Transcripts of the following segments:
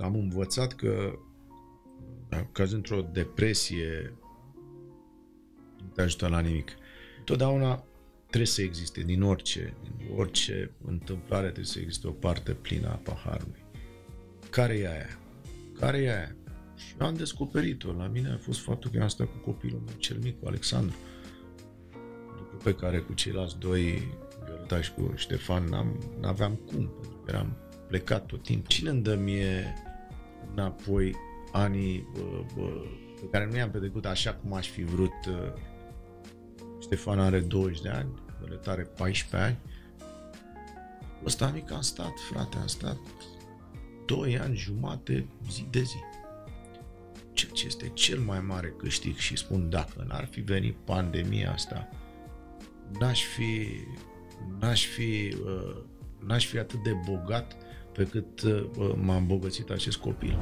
că am învățat că cazi într-o depresie, nu te ajută la nimic. Totdeauna trebuie să existe, din orice întâmplare trebuie să existe o parte plină a paharului. Care e aia? Care e aia? Și eu am descoperit-o. La mine a fost faptul că eu am stat cu copilul meu cel mic, cu Alexandru, lucru pe care cu ceilalți doi, Violeta și cu Ștefan, n-aveam cum, pentru că eram plecat tot timpul. Cine îmi dă mie înapoi anii pe care nu i-am petrecut așa cum aș fi vrut? Ștefan are 20 de ani, Violeta are 14 ani. Ăsta mic am stat, frate, am stat 2 ani jumate zi de zi. Ceea ce este cel mai mare câștig, și spun, dacă n-ar fi venit pandemia asta, n-aș fi atât de bogat pe cât m-a îmbogățit acest copil.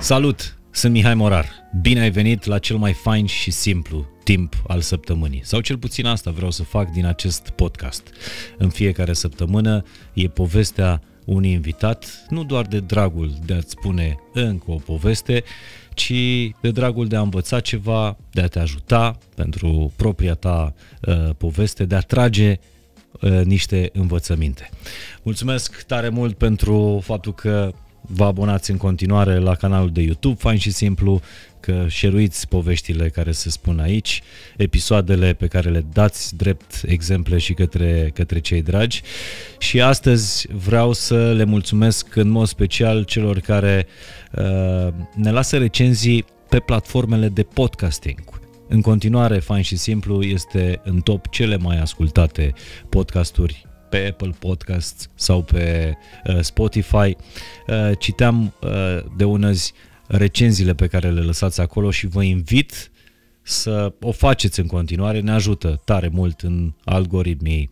Salut! Sunt Mihai Morar. Bine ai venit la cel mai fain și simplu timp al săptămânii. Sau cel puțin asta vreau să fac din acest podcast. În fiecare săptămână e povestea unui invitat, nu doar de dragul de a-ți spune încă o poveste, ci de dragul de a învăța ceva, de a te ajuta pentru propria ta poveste, de a trage niște învățăminte. Mulțumesc tare mult pentru faptul că vă abonați în continuare la canalul de YouTube Fain și Simplu, că share-uiți poveștile care se spun aici, episoadele pe care le dați drept exemple și către cei dragi. Și astăzi vreau să le mulțumesc în mod special celor care ne lasă recenzii pe platformele de podcasting. În continuare, Fain și Simplu este în top cele mai ascultate podcasturi pe Apple Podcasts sau pe Spotify. Citeam de unăzi recenziile pe care le lăsați acolo și vă invit să o faceți în continuare, ne ajută tare mult în algoritmii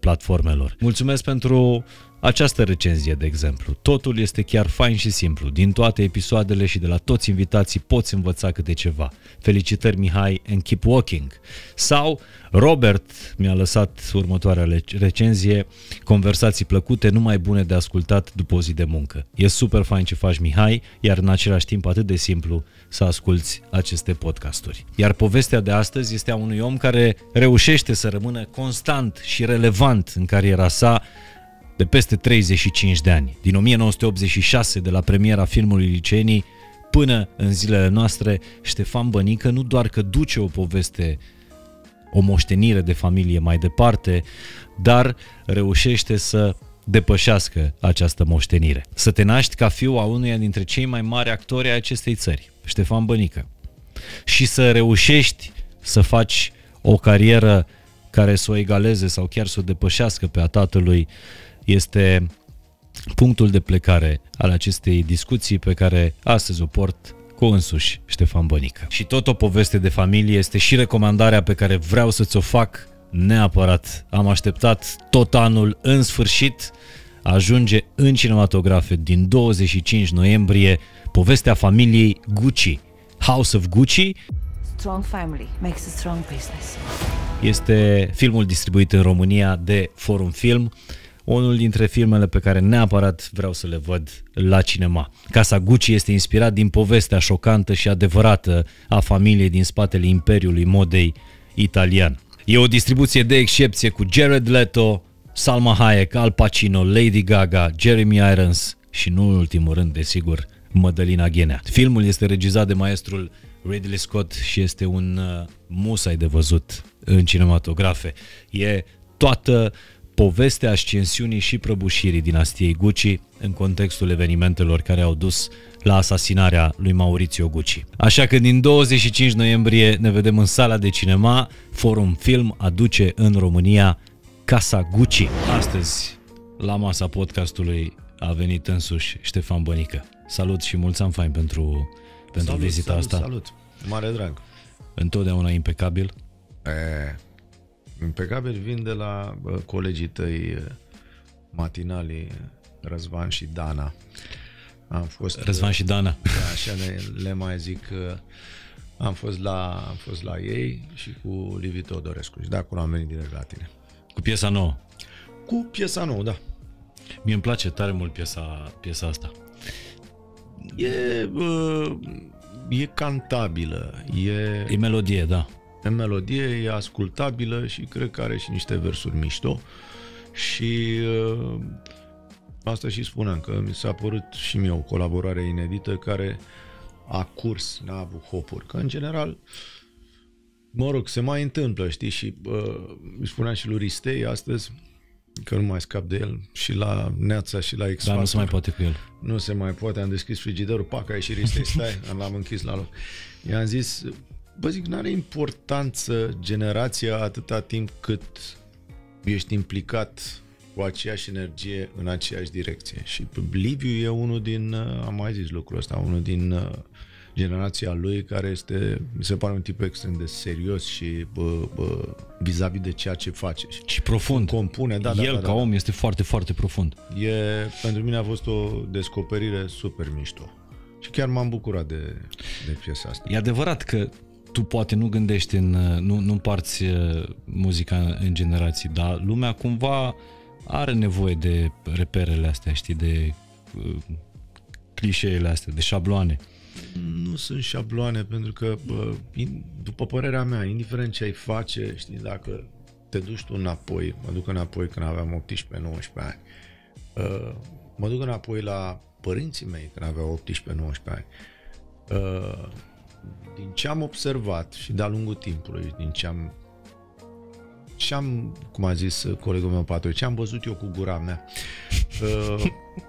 platformelor. Mulțumesc pentru această recenzie, de exemplu. Totul este chiar fain și simplu. Din toate episoadele și de la toți invitații poți învăța câte ceva. Felicitări, Mihai, and keep walking. Sau Robert mi-a lăsat următoarea recenzie: conversații plăcute, numai bune de ascultat după o zi de muncă. E super fain ce faci, Mihai, iar în același timp atât de simplu să asculți aceste podcasturi. Iar povestea de astăzi este a unui om care reușește să rămână constant și relevant în cariera sa de peste 35 de ani, din 1986, de la premiera filmului Liceenii până în zilele noastre. Ștefan Bănică nu doar că duce o poveste, o moștenire de familie mai departe, dar reușește să depășească această moștenire. Să te naști ca fiu a unuia dintre cei mai mari actori ai acestei țări, Ștefan Bănică, și să reușești să faci o carieră care să o egaleze sau chiar să o depășească pe a tatălui, este punctul de plecare al acestei discuții pe care astăzi o port cu însuși Ștefan Bănică. Și tot o poveste de familie este și recomandarea pe care vreau să ți-o fac neapărat. Am așteptat tot anul, în sfârșit ajunge în cinematografe din 25 noiembrie povestea familiei Gucci, House of Gucci. Strong family makes a strong business. Este filmul distribuit în România de Forum Film, unul dintre filmele pe care neapărat vreau să le văd la cinema. Casa Gucci este inspirat din povestea șocantă și adevărată a familiei din spatele imperiului modei italian. E o distribuție de excepție cu Jared Leto, Salma Hayek, Al Pacino, Lady Gaga, Jeremy Irons și, nu în ultimul rând, desigur, Madalina Ghenea. Filmul este regizat de maestrul Ridley Scott și este un musai de văzut în cinematografe. E toată povestea ascensiunii și prăbușirii dinastiei Gucci în contextul evenimentelor care au dus la asasinarea lui Maurizio Gucci. Așa că din 25 noiembrie ne vedem în sala de cinema. Forum Film aduce în România Casa Gucci. Astăzi, la masa podcastului, a venit însuși Ștefan Bănică. Salut și mulți ani fain pentru vizita asta. Salut, mare drag. Întotdeauna impecabil. Impecabil vin de la colegii tăi matinali, Răzvan și Dana. Răzvan și Dana. Așa le mai zic. Am fost la ei și cu Liviu Teodorescu. Și de acolo am venit direct la tine. Cu piesa nouă. Cu piesa nouă, da. Mie îmi place tare mult piesa asta. E cantabilă. E melodie, da. E melodie, e ascultabilă și cred că are și niște versuri mișto. Și asta și spuneam, că mi s-a părut și mie o colaborare inedită care a curs, n-a avut hopuri. Că în general, mă rog, se mai întâmplă, știi? Și îi spuneam și lui Ristei astăzi, că nu mai scap de el, și la Neața și la X-Factor. Dar nu se mai poate cu el. Nu se mai poate, am deschis frigiderul, pac, a ieșit Ristei, stai, l-am închis la loc. I-am zis, bă, zic, n-are importanță generația atâta timp cât ești implicat cu aceeași energie în aceeași direcție. Și Liviu e unul din, am mai zis lucrul ăsta, unul din generația lui care este, mi se pare un tip extrem de serios și vis-a-vis de ceea ce face. Și profund. Compune, da, da, el da, da, ca om este foarte, foarte profund. E, pentru mine a fost o descoperire super mișto. Și chiar m-am bucurat de piesa asta. E adevărat că tu poate nu gândești nu împarți muzica în generații, dar lumea cumva are nevoie de reperele astea, știi, de clișeele astea, de șabloane. Nu sunt șabloane, pentru că, după părerea mea, indiferent ce ai face, știi, dacă te duci tu înapoi, mă duc înapoi când aveam 18-19 ani, mă duc înapoi la părinții mei când aveau 18-19 ani, din ce am observat și de-a lungul timpului, din ce am, cum a zis colegul meu Patrick, ce am văzut eu cu gura mea,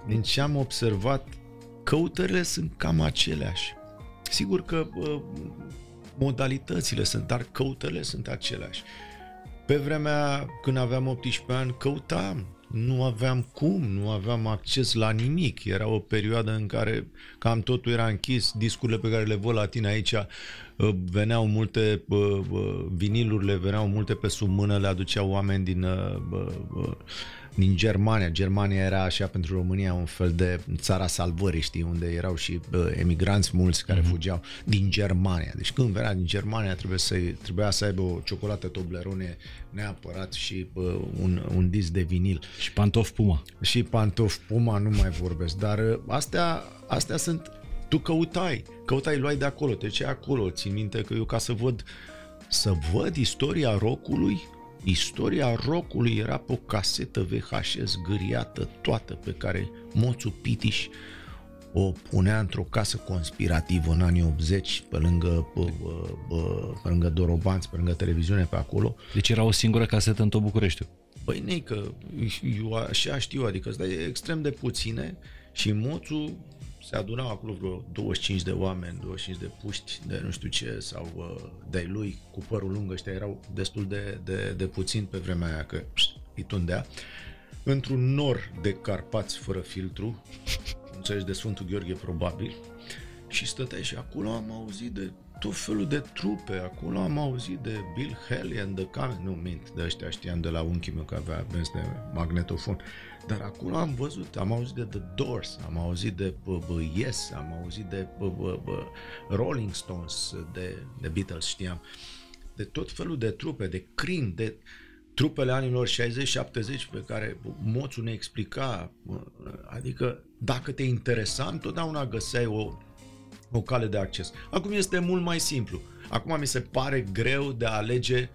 din ce am observat, căutările sunt cam aceleași. Sigur că modalitățile sunt, dar căutările sunt aceleași. Pe vremea când aveam 18 ani, căutam, nu aveam cum, nu aveam acces la nimic. Era o perioadă în care cam totul era închis, discurile pe care le văd la tine aici, veneau multe, vinilurile veneau multe pe sub mână, le aduceau oameni din Germania. Germania era așa pentru România un fel de țara salvării, știi, unde erau și emigranți mulți care fugeau din Germania. Deci când venea din Germania trebuia să aibă o ciocolată Toblerone neapărat și un disc de vinil. Și pantofi Puma. Și pantofi Puma, nu mai vorbesc. Dar astea sunt... Tu căutai, luai de acolo, te duceai acolo. Țin minte că eu, ca să văd istoria rock-ului, istoria rock-ului era pe o casetă VHS gâriată toată, pe care Moțu Pitiș o punea într-o casă conspirativă în anii 80, pe lângă Dorobanți, pe lângă televiziune, pe acolo. Deci era o singură casetă în tot Bucureștiul. Băi, nei, că eu așa știu, adică îți dai extrem de puține și Moțu se adunau acolo vreo 25 de oameni, 25 de puști, de nu știu ce, sau de lui cu părul lung, ăștia erau destul de puțin pe vremea aia, că îi tundea, într-un nor de Carpați fără filtru, înțelegi, de Sfântul Gheorghe probabil, și stăteai. Și acolo am auzit de tot felul de trupe, acolo am auzit de Bill Haley and the Comets, nu mint, de ăștia știam de la unchiul meu că avea benzi de magnetofon, dar acolo am văzut, am auzit de The Doors, am auzit de Yes, am auzit de Rolling Stones, de Beatles știam, de tot felul de trupe, de Cream, de trupele anilor 60-70 pe care Moțu ne explica, adică dacă te interesa, întotdeauna găseai o cale de acces. Acum este mult mai simplu. Acum mi se pare greu de a alege,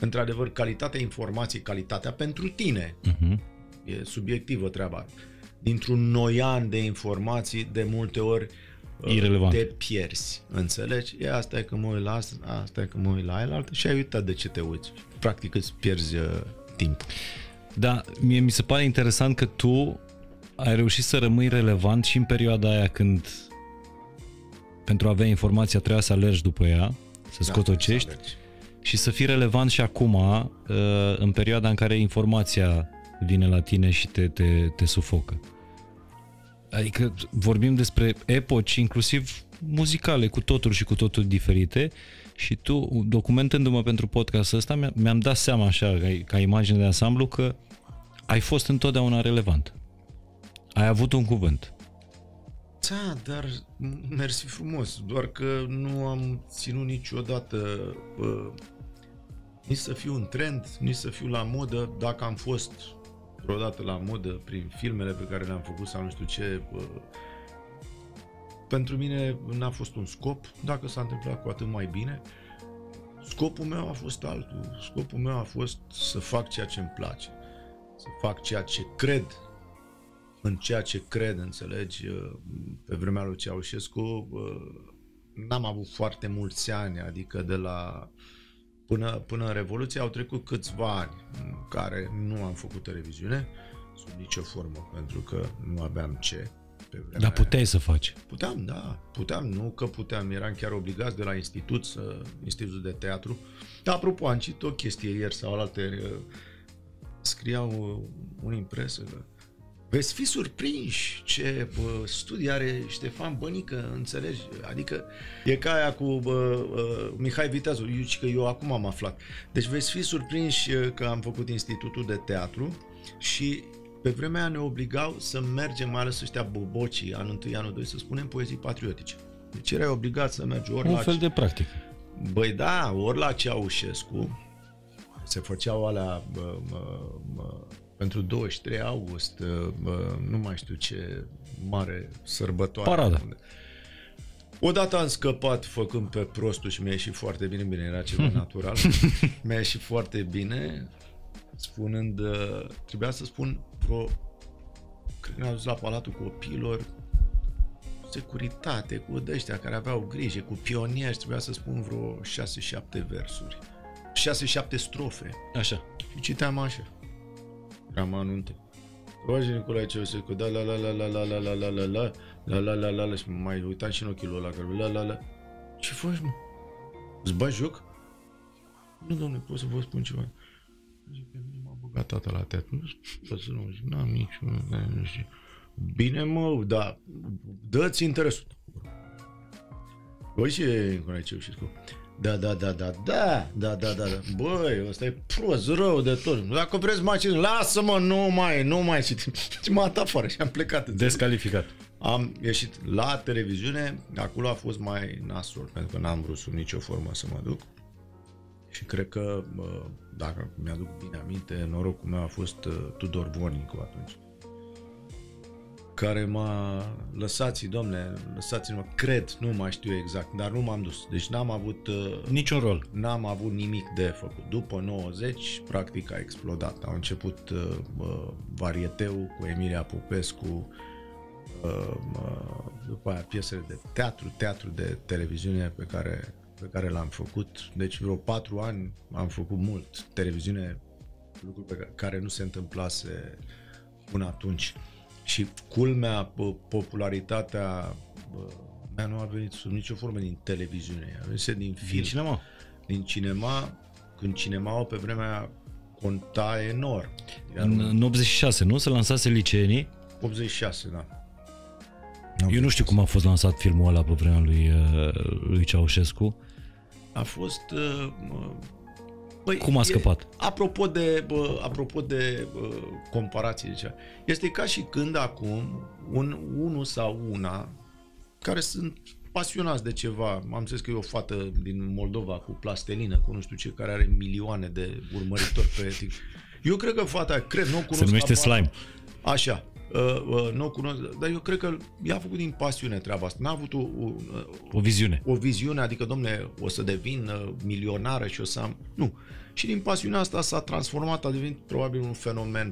într-adevăr, calitatea informației, calitatea pentru tine. E subiectivă treaba. Dintr-un noian de informații, de multe ori irelevant. Te pierzi. Înțelegi? E asta e că mă uit la asta, asta e că mă uit la aia, și ai uitat de ce te uiți. Practic îți pierzi timpul. Da, mie mi se pare interesant că tu ai reușit să rămâi relevant și în perioada aia când pentru a avea informația trebuia să alergi după ea, să scotocești, da, și să fii relevant și acum, în perioada în care informația vine la tine și te sufocă. Adică vorbim despre epoci, inclusiv muzicale, cu totul și cu totul diferite, și tu, documentându-mă pentru podcastul ăsta, mi-am dat seama așa, ca imagine de ansamblu, că ai fost întotdeauna relevant. Ai avut un cuvânt. Da, dar mersi frumos, doar că nu am ținut niciodată nici să fiu în trend, nici să fiu la modă. Dacă am fost vreodată la modă prin filmele pe care le-am făcut sau nu știu ce, Pentru mine n-a fost un scop, dacă s-a întâmplat, cu atât mai bine. Scopul meu a fost altul. Scopul meu a fost să fac ceea ce îmi place, să fac ceea ce cred, în ceea ce cred, înțelegi? Pe vremea lui Ceaușescu n-am avut foarte mulți ani, adică de la până în Revoluție au trecut câțiva ani în care nu am făcut o reviziune sub nicio formă, pentru că nu aveam ce. Dar puteai să faci? Puteam, da. Puteam, nu că puteam. Eram chiar obligați de la institut, institutul de teatru. Dar, apropo, am citit o chestie ieri sau alaltăieri. Scriau un impresă că veți fi surprinși ce studii are Ștefan Bănică, înțelegi? Adică e ca aia cu Mihai Viteazu, eu acum am aflat. Deci veți fi surprinși că am făcut institutul de teatru și pe vremea aia ne obligau să mergem, mai ales ăștia bobocii, anul 1, anul 2, să spunem poezii patriotice. Deci erai obligat să mergi ori la... Un fel de practic. Băi da, ori la Ceaușescu, se făceau alea pentru 23 august, nu mai știu ce mare sărbătoare. Parada. Odată am scăpat făcând pe prostul și mi-a ieșit foarte bine, era ceva natural, mi-a ieșit foarte bine... Spunând, trebuia să spun cred că ne-a dus la Palatul Copiilor, securitate, cu ăștia care aveau grijă, cu pionieri, trebuia să spun vreo 6-7 versuri, 6-7 strofe. Așa. Și citeam așa. Eram anunte. Roge Nicolae Ceaușescu, da la la la la la la la la la la la la la la la și mai uitam și în ochii ăla care la la la. Ce faci, mă? Îți bagi joc? Nu, domne, pot să vă spun ceva. Pe mine m-a băgat tata la teatru. Nu zic, n-am niciun, nu știu. Bine mă, dar dă-ți interesul. Băi, ce Nicolae Ceaușescu? Da, da, da, da, da, da, da, da. Băi, ăsta e prost, rău de tot. Dacă vreți mașină, lasă-mă, nu mai citim. M-a dat afară și am plecat. Descalificat. Am ieșit la televiziune, acolo a fost mai nasol, pentru că n-am vrut sub nicio formă să mă duc. Și cred că, dacă mi-aduc bine aminte, norocul meu a fost Tudor Bornicu atunci, care m-a lăsați, domne, lăsați-mă, cred, nu mai știu exact, dar nu m-am dus. Deci n-am avut... Niciun rol. N-am avut nimic de făcut. După 90, practic a explodat. Au început varieteul cu Emilia Popescu, după aia piesele de teatru, teatru de televiziune pe care l-am făcut, deci vreo 4 ani am făcut mult televiziune, lucruri pe care nu se întâmplase până atunci. Și culmea, popularitatea mea nu a venit sub nicio formă din televiziune, a venit din film. Din cinema. Din cinema, când cinema pe vremea conta enorm. În 86, nu? Se lansase Liceenii? 86, da. Eu nu știu cum a fost lansat filmul ăla pe vremea lui Ceaușescu. A fost... Băi, cum a scăpat? Apropo de comparații, deci, este ca și când acum unul sau una care sunt pasionați de ceva, am zis că e o fată din Moldova cu plastelină, cu nu știu ce, care are milioane de urmăritori pe... Eu cred că fata, cred, nu o cunosc... Se numește Slime. Așa. Nu o cunosc, dar eu cred că i-a făcut din pasiune treaba asta. N-a avut o viziune. O viziune, adică, domne, o să devin milionară și o să am... Nu. Și din pasiunea asta s-a transformat, a devenit probabil un fenomen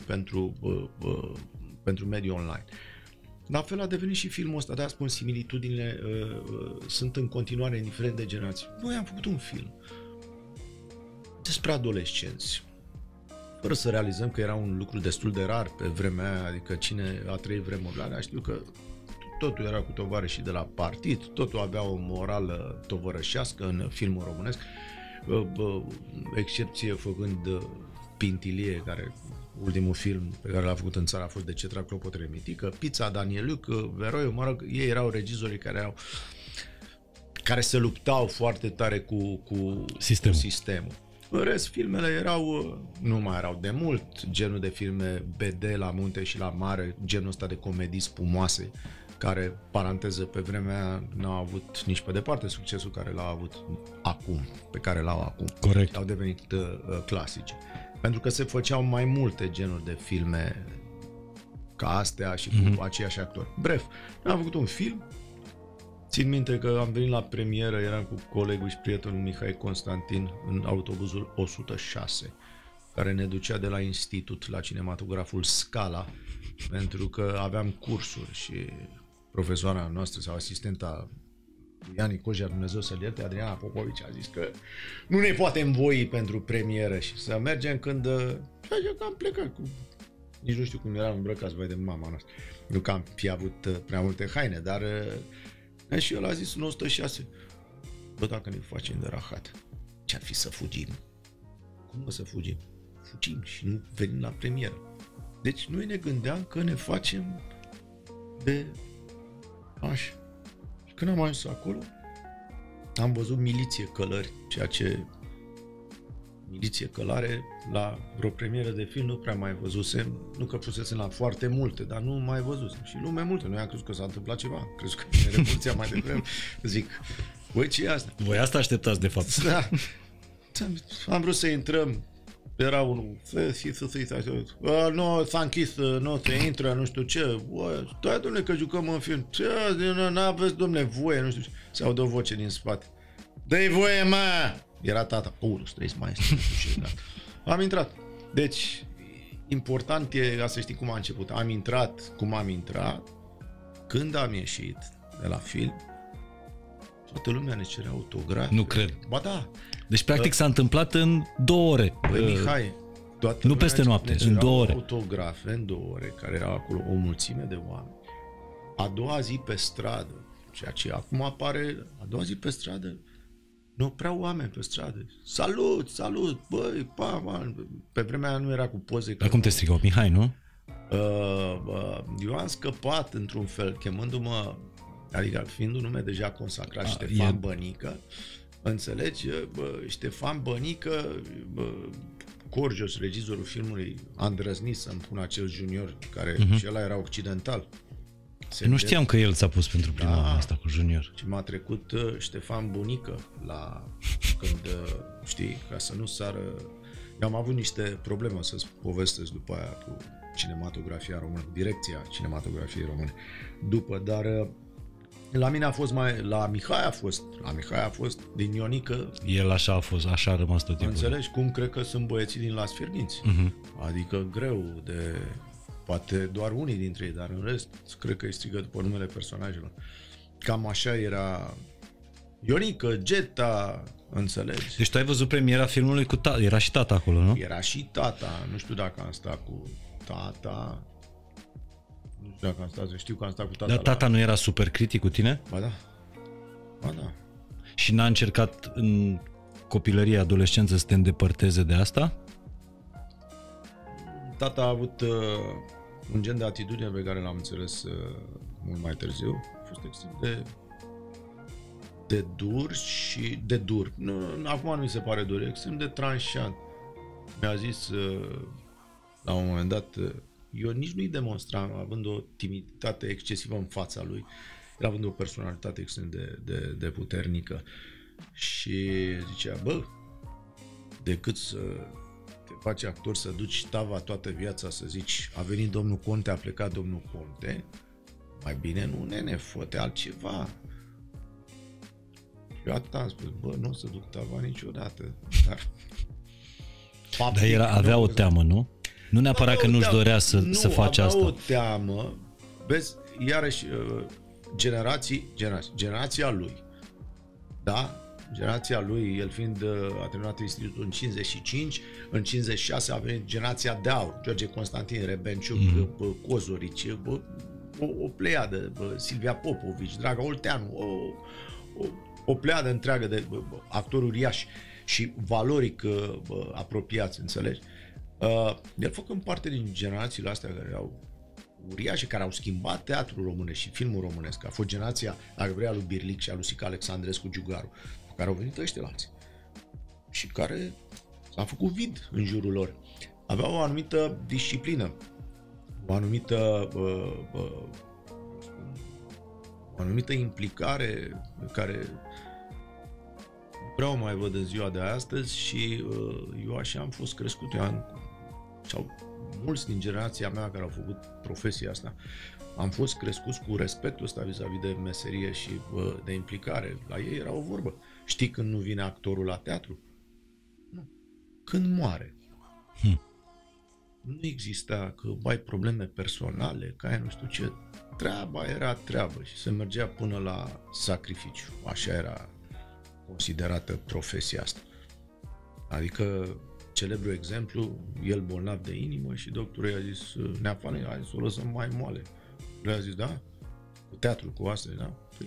pentru mediul online. La fel a devenit și filmul ăsta. De-aia spun, similitudinile sunt în continuare, indiferent de generații. Noi am făcut un film despre adolescenți. Fără să realizăm că era un lucru destul de rar pe vremea aia, adică cine a trăit vremurile alea, știu că totul era cu tovarășii de la partid, totul avea o morală tovărășească în filmul românesc, excepție făcând Pintilie, care ultimul film pe care l-a făcut în țară a fost de Cetra Clopotre Mitică, Pizza, Danieliuc, Veroiu, mă rog, ei erau regizorii care se luptau foarte tare cu sistemul. În rest, filmele nu mai erau de mult, genul de filme BD la munte și la mare, genul ăsta de comedii spumoase, care, paranteză, pe vremea n-au avut nici pe departe succesul care l-au avut acum, pe care l-au acum. Corect. Au devenit clasice. Pentru că se făceau mai multe genuri de filme ca astea și cu aceiași actori. Bref, am făcut un film Țin minte că am venit la premieră, eram cu colegul și prietenul Mihai Constantin în autobuzul 106, care ne ducea de la institut la cinematograful Scala, pentru că aveam cursuri și profesoara noastră sau asistenta Iani Cojer, Dumnezeu să-l ierte, Adriana Popovici, a zis că nu ne poate învoi pentru premieră și să mergem când... Și așa că am plecat cu... Nici nu știu cum eram îmbrăcați, băi, de mama noastră. Nu că am fi avut prea multe haine, dar... Și el a zis în 106, bă, dacă ne facem de rahat, ce-ar fi să fugim? Cum o să fugim? Fugim și nu venim la premieră. Deci noi ne gândeam că ne facem de așa. Și când am ajuns acolo, am văzut miliție călări, ceea ce miliție călare la vreo premieră de film nu prea mai văzusem, nu că pusesem la foarte multe, dar nu mai văzusem. Și lume multe, noi am crezut că s-a întâmplat ceva, am crezut că e revoluția mai devreme. Zic, băi, ce e asta? Voi asta așteptați de fapt. Da. Am vrut să intrăm, era unul, nu, s-a închis, nu se intră, nu știu ce, stai dom'le că jucăm în film, ce, n-aveți dom'le voie, nu știu ce, se audă o voce din spate, dă-i voie mă! Era tata, Paulus, trăiți maestru, nu știu ce, am intrat, deci important e să știi cum a început, am intrat, cum am intrat, când am ieșit de la film, toată lumea ne cerea autografe. Nu cred. Ba da. Deci practic s-a întâmplat în 2 ore. Băi, Mihai, nu peste noapte, în 2 ore. Autografe în 2 ore, care erau acolo o mulțime de oameni. A doua zi pe stradă, ceea ce acum apare, a doua zi pe stradă, nu prea oameni pe stradă. Salut, salut, băi, pa, man. Pe vremea nu era cu poze. Dar cum te strigau, Mihai, nu? Eu am scăpat într-un fel, chemându-mă, adică fiind un nume deja consacrat, Ștefan Bănică, înțelegi? Ștefan Bănică, Corgios, regizorul filmului, a îndrăznit să-mi pun acel junior, care și ăla era occidental. Nu știam că el s-a pus pentru prima oară asta cu junior. Și m-a trecut Ștefan Bunică la... când, știi, ca să nu sară... Eu am avut niște probleme, o să-ți povestesc după aia, cu cinematografia română, direcția cinematografiei române. După, dar... La mine a fost mai... La Mihai a fost din Ionică. El așa a fost, așa a rămas tot timpul. Înțelegi cum cred că sunt băieții din Las Firninți. Adică greu de... Poate doar unii dintre ei, dar în rest cred că îi strigă după numele personajelor. Cam așa era Ionică, Geta, înțelegi? Deci tu ai văzut premiera filmului cu tata, era și tata acolo, nu? Era și tata, nu știu dacă am stat cu tata... Dacă am stat, știu că am stat cu tata. Dar tata nu era super critic cu tine? Ba da. Ba da. Și n-a încercat în copilărie, adolescență să te îndepărteze de asta? Tata a avut un gen de atitudine pe care l-am înțeles mult mai târziu. A fost extrem de dur și de dur. Nu, acum nu mi se pare dur, extrem de tranșant. Mi-a zis la un moment dat... Eu nici nu-i demonstram, având o timiditate excesivă în fața lui, având o personalitate extrem de puternică. Și zicea, bă, decât să te faci actor, să duci tava toată viața, să zici, a venit domnul Conte, a plecat domnul Conte, mai bine nu, nene, fă-te altceva. Eu atât am spus, bă, nu o să duc tava niciodată. Dar el avea o teamă, nu? Nu neapărat că nu-și dorea să faci asta. Nu, o teamă. Vezi, iarăși, generația lui, da? Generația lui, el fiind, a terminat institutul în 55, în 56 a venit generația de aur. George Constantin, Rebenciuc, Cozorici, o pleiadă, Silvia Popovici, Draga Olteanu, o pleiadă întreagă de actori uriași și valoric apropiați, înțelegi? El făcând parte din generațiile astea care erau uriașe, care au schimbat teatrul românesc și filmul românesc. A fost generația, dacă vrei, a lui Birlic și a lui Sica Alexandrescu Giugaru, cu care au venit ăștia la alții și care s-a făcut vid în jurul lor. Aveau o anumită disciplină, o anumită implicare care vreau mai văd în ziua de astăzi și eu așa am fost crescut. Eu am sau mulți din generația mea care au făcut profesia asta, am fost crescuți cu respectul ăsta vis-a-vis de meserie și de implicare. La ei era o vorbă. Știi când nu vine actorul la teatru? Nu. Când moare. Nu exista că ai probleme personale, că ai nu știu ce. Treaba era treabă și se mergea până la sacrificiu. Așa era considerată profesia asta. Adică, celebru exemplu, el bolnav de inimă și doctorul i-a zis, neafană, a zis, o lăsăm mai moale. Le-a zis, da, cu teatru, cu asta, da? Păi,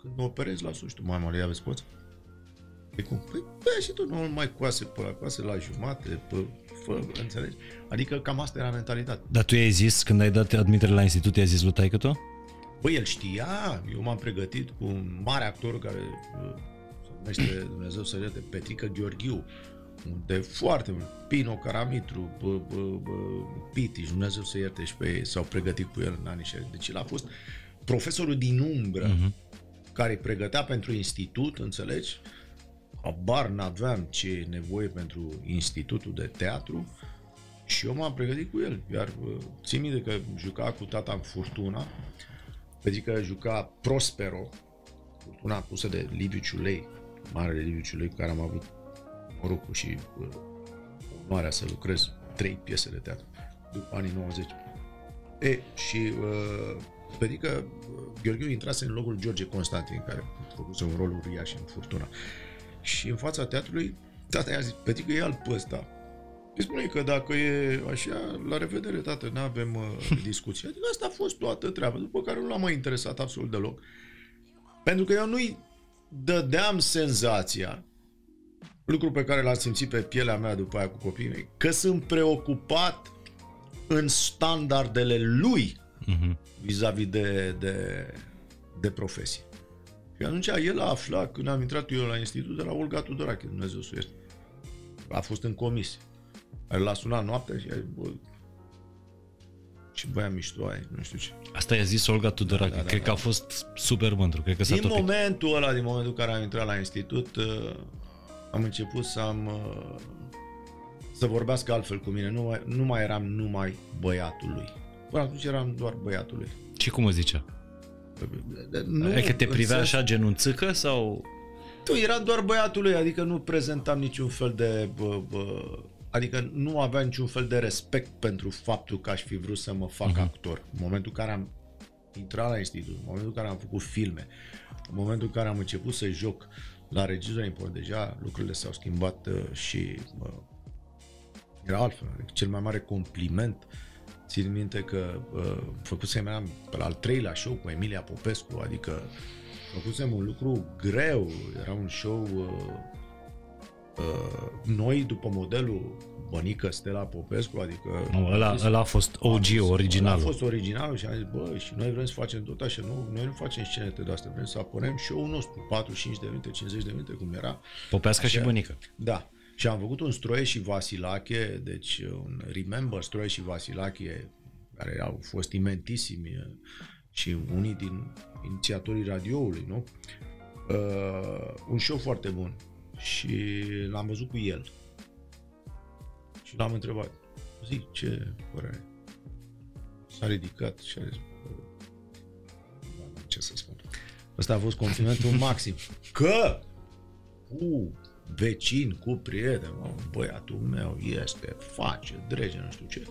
când mă operezi, la sfârșitul, mai moale, ia vezi, poți? Păi cum? Păi și tu nu mai coase pe la coase, la jumate, pe... Înțelegi? Adică cam asta era mentalitatea. Dar tu i-ai zis, când ai dat admitere la institut, i-ai zis lui taică-tu? Băi, el știa, eu m-am pregătit cu un mare actor care se numește, Dumnezeu să ierte, Petrică Gheorghiu, de foarte mult, Pino Caramitru, Pitiș, Dumnezeu să ierte și pe ei, s-au pregătit cu el în anii 60. Deci el a fost profesorul din umbră, care îi pregătea pentru institut, înțelegi? Abar n-aveam ce e nevoie pentru institutul de teatru și eu m-am pregătit cu el. Iar țin minte că juca cu tata în Furtuna, adică juca Prospero, Furtuna pusă de Liviu Ciulei, marele Liviu Ciulei, cu care am avut norocul și onoarea să lucrez 3 piese de teatru după anii 90. Și adică Gheorghiu intrase în locul George Constantin, care făcuse un rol uriaș în Furtuna. Și în fața teatrului, tata i-a zis, Petrică, ia-l pe ăsta. Îi spune că dacă e așa, la revedere, tată, n-avem discuții. Adică asta a fost toată treaba, după care nu l-a mai interesat absolut deloc. Pentru că eu nu-i dădeam senzația, lucru pe care l-am simțit pe pielea mea după aia cu copiii mei, că sunt preocupat în standardele lui vis-a-vis de profesie. Și atunci el a aflat, când am intrat eu la institut, de la Olga Tudorache, Dumnezeu să ierte. A fost în comisie. L-a sunat noaptea și a zis, bă, ce băia mișto ai, nu știu ce. Asta i-a zis Olga Tudorache, cred că a fost super mândru, cred că s-a topit. Din momentul în care am intrat la institut, am început să vorbească altfel cu mine. Nu mai eram numai băiatul lui. Până atunci eram doar băiatul lui. Și cum o zicea? Adică te privea așa genunțică sau? Tu, era doar băiatul lui, adică nu prezentam niciun fel de... adică nu aveam niciun fel de respect pentru faptul că aș fi vrut să mă fac actor. În momentul în care am intrat la institut, în momentul în care am făcut filme, în momentul în care am început să joc la regizor import, deja lucrurile s-au schimbat și era altfel. Adică cel mai mare compliment... Țin minte că făcusem pe la al 3-lea show cu Emilia Popescu, adică făcusem un lucru greu, era un show noi după modelul Bănică Stella Popescu, adică... Ăla a fost OG-ul, originalul. A fost originalul și am zis, bă, și noi vrem să facem tot așa, noi nu facem scenete de astea, vrem să apărăm show-ul nostru, 45 de minute, 50 de minute, cum era. Popească și Bănică. Da. Și am făcut un Stroie și Vasilache, deci un Remember Stroie și Vasilache, care au fost imentisimi și unii din inițiatorii radioului, nu? Un show foarte bun. Și l-am văzut cu el. Și l-am întrebat, zic, ce părere? S-a ridicat și a zis, ce să spun. Ăsta a fost complimentul maxim. Că! Vecin cu prieten, băiatul meu este, face, drege, nu știu ce.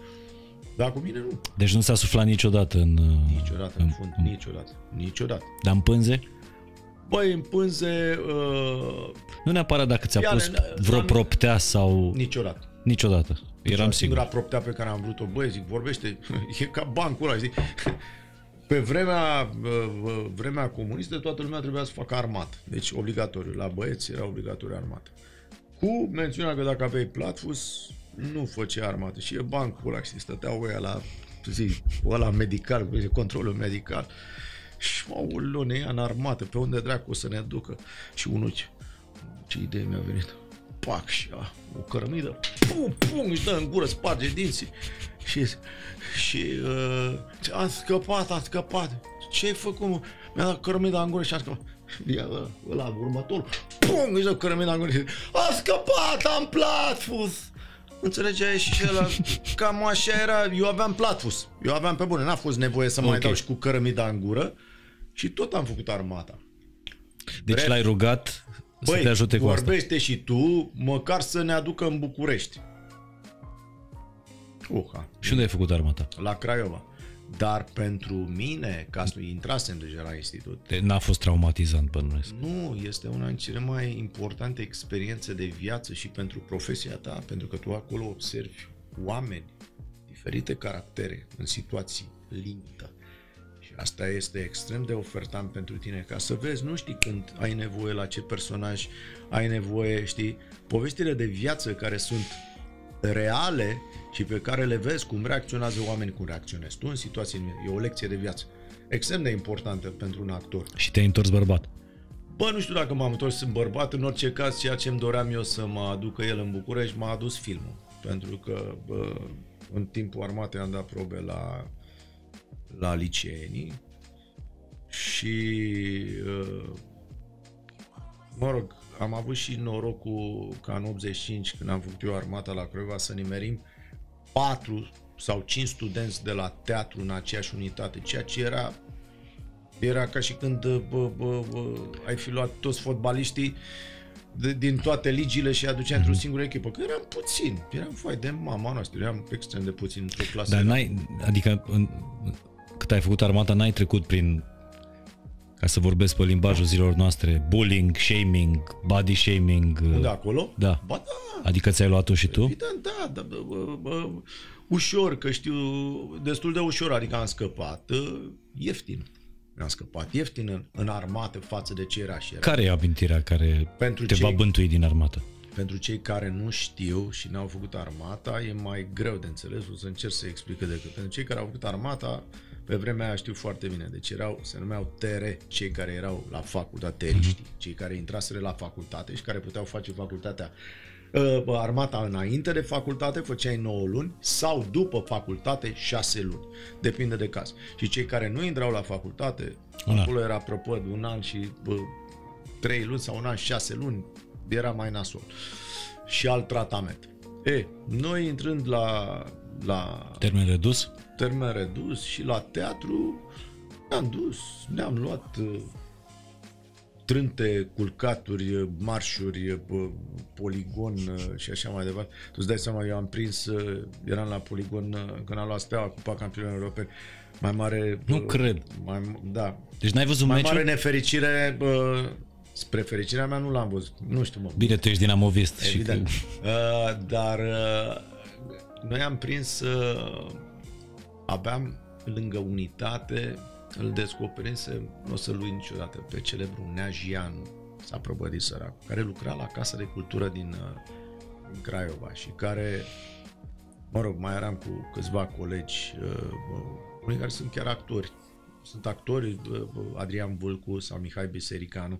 Dar cu mine nu. Deci nu s-a suflat niciodată în... Niciodată, în fund, niciodată. Dar în pânze? Băi, în pânze... Nu neapărat dacă ți-a pus vreo proptea sau... Niciodată. Niciodată, eram sigur. Singura proptea pe care am vrut-o, băi, zic, vorbește, e ca bancul ăla, știi? Pe vremea comunistă, toată lumea trebuia să facă armat. Deci obligatoriu. La băieți era obligatoriu armat. Cu mențiunea că dacă aveai platfus, nu făcea armată. Și e bancul ăla, știi, stăteau ăia la, ăla medical, controlul medical. Și mă, o lună ea în armată, pe unde dracu o să ne ducă? Și unul, ce idee mi-a venit? Pac, și a, o cărămidă, pum, își dă în gură, sparge dinții. Și am scăpat. Ce-ai făcut, mă? Mi-a dat cărămida în gură și am scăpat. Ia ăla următorul, pum, își dă cărămida în gură și zice, am scăpat, am platfus. Înțelegeai? Și ăla, cam așa era, eu aveam platfus. Eu aveam pe bune, n-a fost nevoie să mai dau și cu cărămida în gură. Și tot am făcut armata. Deci l-ai rugat să te ajute cu asta. Vorbește și tu, măcar să ne aducă în București. Oha. Și unde ai făcut armata? La Craiova. Dar pentru mine, ca să intrasem deja la institut... N-a fost traumatizant, bănuiesc. Nu, este una din cele mai importante experiențe de viață și pentru profesia ta, pentru că tu acolo observi oameni, diferite caractere, în situații limită. Și asta este extrem de ofertant pentru tine, ca să vezi, nu știi când ai nevoie, la ce personaj ai nevoie, știi? Poveștile de viață care sunt reale și pe care le vezi, cum reacționează oamenii, cum reacționezi tu în situații, e o lecție de viață extrem de importantă pentru un actor. Și te-ai întors bărbat? Bă, nu știu dacă m-am întors bărbat, în orice caz ceea ce îmi doream eu să mă aducă el în București m-a adus filmul, pentru că bă, în timpul armatei am dat probe la liceenii și mă rog, am avut și norocul ca în 85, când am făcut eu armata la Craiova, să nimerim 4 sau 5 studenți de la teatru în aceeași unitate, ceea ce era ca și când ai fi luat toți fotbaliștii din toate ligile și aducea într-o singură echipă, că eram puțini, eram foi de mama noastră, eram extrem de puțini într-o clasă. Dar n-ai, adică cât ai făcut armata, n-ai trecut prin, ca să vorbesc pe limbajul zilor noastre, bullying, shaming, body shaming. Da, acolo? Da. Ba, da. Adică ți-ai luat-o și tu? Evident, da, da, ușor, că știu, destul de ușor, adică am scăpat ieftin. Mi-am scăpat ieftin în armată față de ce era și era. Care e amintirea care va bântui din armată? Pentru cei care nu știu și n-au făcut armata, e mai greu de înțeles, o să încerc să explic decât. Pentru cei care au făcut armata, pe vremea aia știu foarte bine, deci erau, se numeau tere, cei care erau la facultate, teriștii, cei care intraseră la facultate și care puteau face facultatea, armata înainte de facultate, făceai 9 luni sau după facultate 6 luni, depinde de caz. Și cei care nu intrau la facultate, acolo era prăpăd, un an și 3 luni sau un an și 6 luni, era mai nasol și alt tratament. E, noi intrând la termen redus? Termen redus și la teatru ne-am dus, ne-am luat trânte, culcaturi, marșuri, poligon și așa mai departe. Tu îți dai seama, eu am prins, eram la poligon când am luat Steaua, Cupa Campionilor Europeni. Mai mare... Nu cred. Mai, da. Deci n-ai văzut mai mare nefericire... Spre fericirea mea nu l-am văzut, nu știu, mă. Bine, tu ești dinamovist. Evident. Și că... dar noi am prins, aveam lângă unitate, îl descoperisem, nu o să-l uit niciodată, pe celebrul Nea Gianu, s-a prăbădit săracul, care lucra la Casa de Cultură din Craiova și care, mă rog, mai eram cu câțiva colegi, unii care sunt chiar actori. Sunt actori, Adrian Vulcu sau Mihai Bisericanu.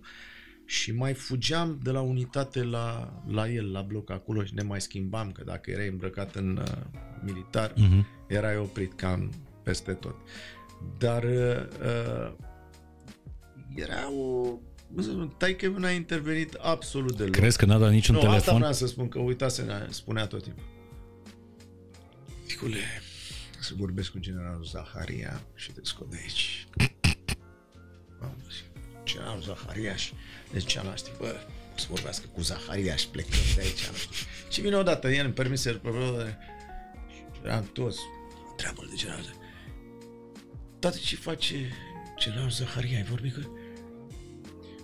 Și mai fugeam de la unitate la el, la bloc acolo, și ne mai schimbam, că dacă erai îmbrăcat în militar, erai oprit cam peste tot. Dar era o... Taică-mi n-a intervenit absolut deloc. Crezi că n-a dat niciun telefon? Nu, asta vreau să spun, că uitase, spunea tot timpul. Ticule, să vorbesc cu generalul Zaharia și te scot de aici. Generalul Zaharia și deci am știu, bă, să vorbească cu Zaharia și plecăm de aici. Și vine odată, el îmi permise, eram toți, treabă de generalul Zaharia. Tată, ce face generalul Zaharia? Ai vorbit că...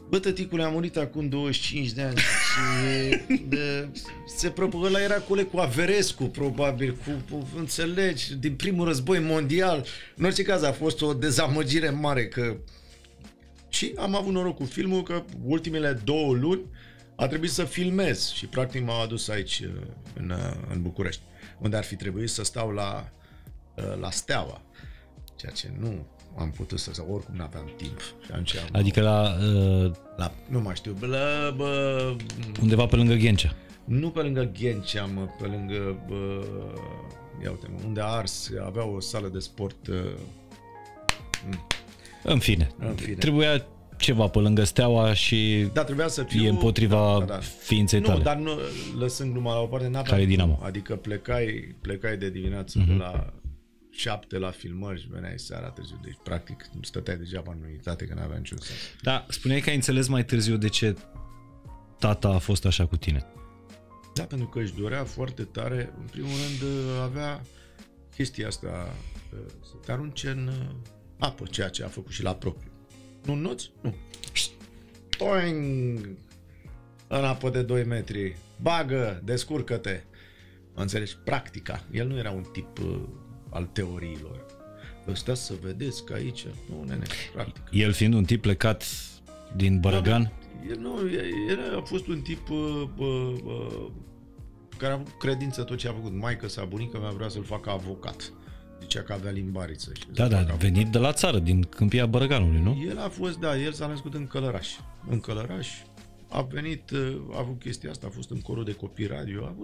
Bă, tăticule, a murit acum 25 de ani și se propagă, ăla era coleg cu Averescu, probabil, cu înțelegi, din primul război mondial. În orice caz a fost o dezamăgire mare că... Și am avut noroc cu filmul că ultimele 2 luni a trebuit să filmez și practic m-au adus aici în București, unde ar fi trebuit să stau la Steaua, ceea ce nu... am putut să oricum n-aveam timp. Și adică nu mai știu, undeva pe lângă Ghencea. Nu pe lângă Ghencea, mă, pe lângă, ia uite-mă, unde a ars, avea o sală de sport. În fine, trebuia ceva pe lângă Steaua și da, trebuia să fiu, e împotriva ființei tale. Nu, dar nu, lăsând numai la o parte, n-aveam Dinamo. Adică plecai de dimineață de la 7 la filmări, veneai seara târziu. Deci, practic, stăteai degeaba în unitate, că n-aveam niciun sens. Da, spuneai că ai înțeles mai târziu de ce tata a fost așa cu tine. Da, pentru că își dorea foarte tare. În primul rând, avea chestia asta să te arunce în apă, ceea ce a făcut și la propriu. Nu noți? Nu. Toing! În apă de 2 metri. Bagă, descurcă-te. Înțelegi? Practica. El nu era un tip al teoriilor. Ăsta să vedeți că aici nu, nene, practică. El fiind un tip plecat din Bărăgan? Nu, el a fost un tip care a avut credință tot ce a făcut. Maică-sa, bunica mea vrea să-l facă avocat. Zicea că avea limbariță. Da, da, venit de la țară, din câmpia Bărăganului, nu? El a fost, da, el s-a născut în Călăraș. În Călăraș a venit, a avut chestia asta, a fost în corul de copii radio, a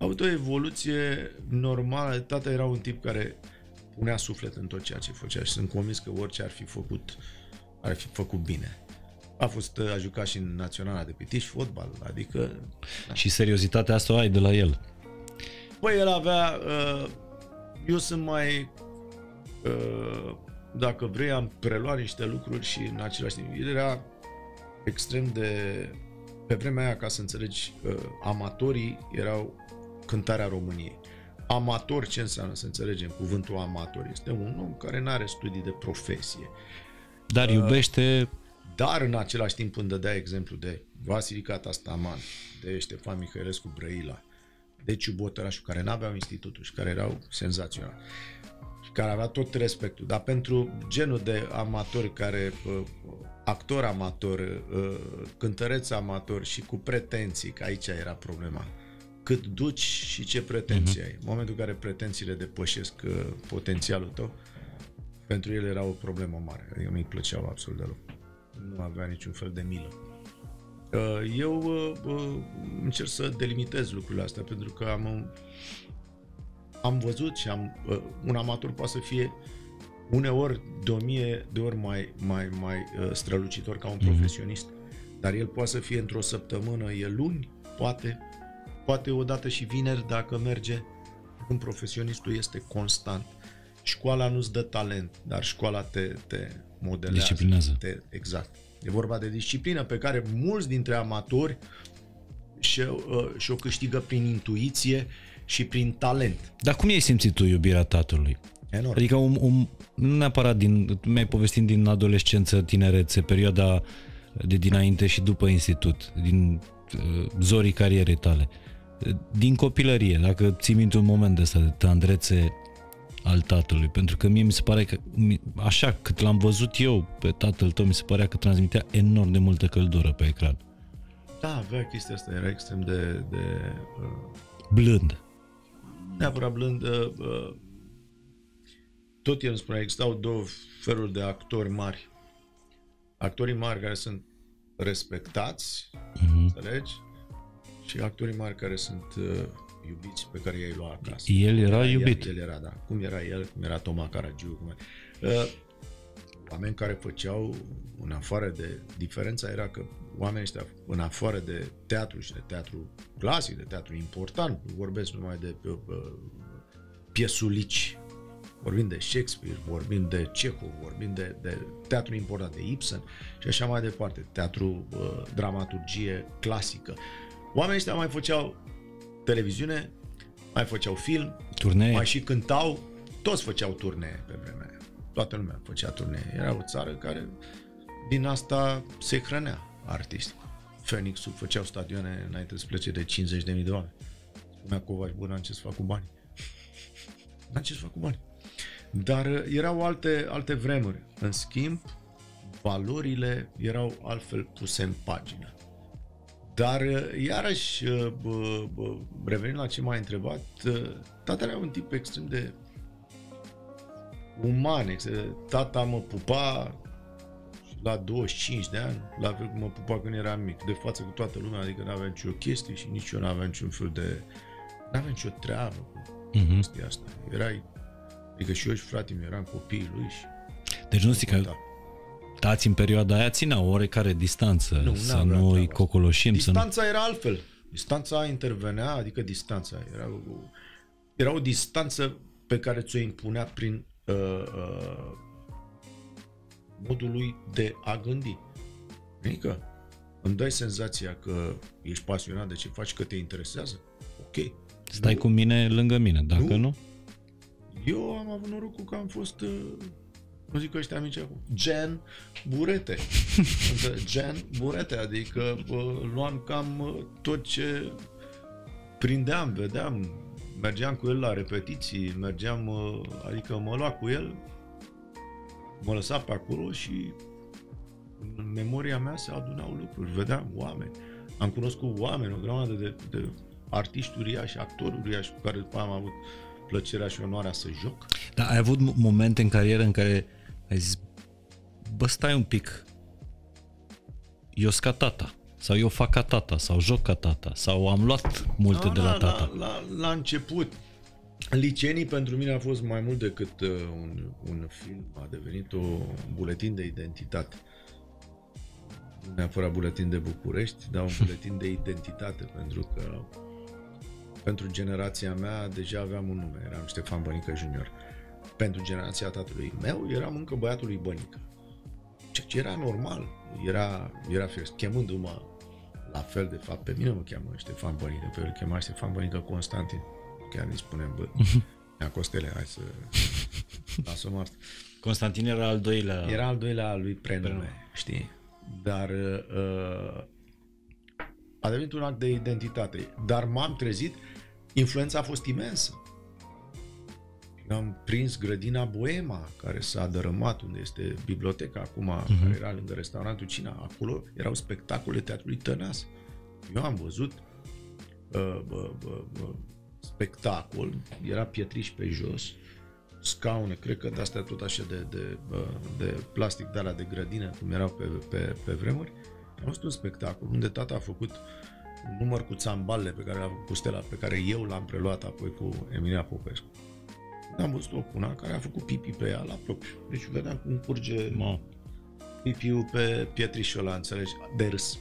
avut o evoluție normală. Tata era un tip care punea suflet în tot ceea ce făcea și sunt convins că orice ar fi făcut, ar fi făcut bine. A jucat și în Naționala de Pitești, fotbal, adică... Da. Și seriozitatea asta o ai de la el? Păi el avea... Eu sunt mai... Dacă vrei, am preluat niște lucruri și în același timp. El era extrem de... Pe vremea aia, ca să înțelegi, amatorii erau cântarea României. Amator, ce înseamnă să înțelegem cuvântul amator? Este un om care nu are studii de profesie. Dar iubește... Dar în același timp îmi dădea exemplu de Vasilica Tastaman, de Ștefan Mihăilescu Brăila, de Ciubotărașul, care n-aveau institutul și care erau senzaționali și care avea tot respectul. Dar pentru genul de amatori care, actor amator, cântăreț amator și cu pretenții, că aici era problema. Cât duci și ce pretenții ai. În momentul în care pretențiile depășesc potențialul tău, pentru el era o problemă mare. Adică mi-i plăceau absolut deloc. Nu avea niciun fel de milă. Eu încerc să delimitez lucrurile astea pentru că am văzut și un amator poate să fie uneori de 1000 de ori mai strălucitor ca un profesionist, dar el poate să fie într-o săptămână, e luni, poate odată și vineri dacă merge. Un profesionistul este constant. Școala nu-ți dă talent, dar școala te modelează. Disciplinează. Exact. E vorba de disciplină pe care mulți dintre amatori și-o câștigă prin intuiție și prin talent. Dar cum ai simțit tu iubirea tatălui? Enorm. Adică nu neapărat mi-ai povestit din adolescență, tinerețe, perioada de dinainte și după institut, din zorii carierei tale, din copilărie, dacă ții minte un moment de ăsta de tandrețe al tatălui, pentru că mie mi se pare că așa cât l-am văzut eu pe tatăl tău, mi se părea că transmitea enorm de multă căldură pe ecran. Da, avea chestia asta, era extrem de blând. Neapărat blând. Tot el îmi spunea, existau două feluri de actori mari. Actorii mari care sunt respectați, înțelegi? Și actorii mari care sunt iubiți, pe care i-ai luat acasă. El era iubit. El era, da. Cum era el, cum era Toma Caragiu, oameni care făceau, în afară de... Diferența era că oamenii ăștia, în afară de teatru și de teatru clasic, de teatru important, vorbesc numai de piesulici, vorbim de Shakespeare, vorbim de Cehov, vorbim de teatru important, de Ibsen și așa mai departe, teatru, dramaturgie clasică. Oamenii ăștia mai făceau televiziune, mai făceau film, turnee, mai și cântau, toți făceau turnee pe vremea aia. Toată lumea făcea turnee. Era o țară care din asta se hrănea artiști. Fenixul făceau stadioane înainte să plece de 50.000 de oameni. Spunea Covaș, bă, n-am ce să fac cu bani. N-am ce să fac cu bani. Dar erau alte vremuri. În schimb, valorile erau altfel puse în pagină. Dar, iarăși, revenind la ce m-ai întrebat, tata era un tip extrem de uman. Tata mă pupa la 25 de ani, la fel cum mă pupa când eram mic, de față cu toată lumea, adică n-avea nicio chestie și nici eu n-aveam niciun fel de... n-aveam nicio treabă cu chestia asta. Adică și eu și fratele meu eram copiii lui și... Deci nu știi că adaptați în perioada aia țineau oarecare distanță, nu, să nu îi cocoloșim. Distanța era altfel. Distanța intervenea, adică distanța era o distanță pe care ți-o impunea prin modul lui de a gândi. Adică îmi dai senzația că ești pasionat de ce faci, că te interesează. Ok. Stai cu mine, lângă mine, dacă nu. Eu am avut norocul că am fost, nu zic că ăștia mici acum, gen burete. Gen burete, adică luam cam tot ce prindeam, vedeam, mergeam cu el la repetiții, mergeam, adică mă lua cu el, mă lăsa pe acolo și în memoria mea se adunau lucruri, vedeam oameni, am cunoscut oameni, o grămadă de artiști uriași, actori uriași cu care după aia am avut plăcerea și onoarea să joc. Dar ai avut momente în carieră în care ai zis, bă, stai un pic, eu sunt ca tata, sau eu fac ca tata, sau joc ca tata, sau am luat multe de la tata? La început, Licenii pentru mine a fost mai mult decât un film, a devenit un buletin de identitate. Nu neapărat buletin de București, dar un buletin de identitate, pentru că pentru generația mea deja aveam un nume, eram Ștefan Bănică Junior. Pentru generația tatălui meu eram încă băiatul lui Bănică. Ceea ce era normal, era firesc. Chemându-mă la fel, de fapt, pe mine mă cheamă Ștefan Bănică, pe el chema Ștefan Bănică Constantin. Chiar îi spunem, bă, Nea Costele, hai să lasăm asta. Constantin era al doilea. Era al doilea lui prenume, știi? Dar a devenit un act de identitate. Dar m-am trezit, influența a fost imensă. Eu am prins grădina Boema, care s-a dărâmat, unde este biblioteca acum, care era lângă restaurantul Cina. Acolo erau spectacole Teatrului Tănase. Eu am văzut spectacol, era pietriș pe jos, scaune, cred că de-astea tot așa de plastic, de alea de grădină, cum erau pe vremuri. Am văzut un spectacol unde tata a făcut un număr cu țambalele pe care l-a făcut cu Stella, pe care eu l-am preluat apoi cu Emilia Popescu. Am văzut o cuna care a făcut pipi pe ea la propriu. Deci vedeam cum curge pipiul pe pietrișul ăla, înțelegi? De râs.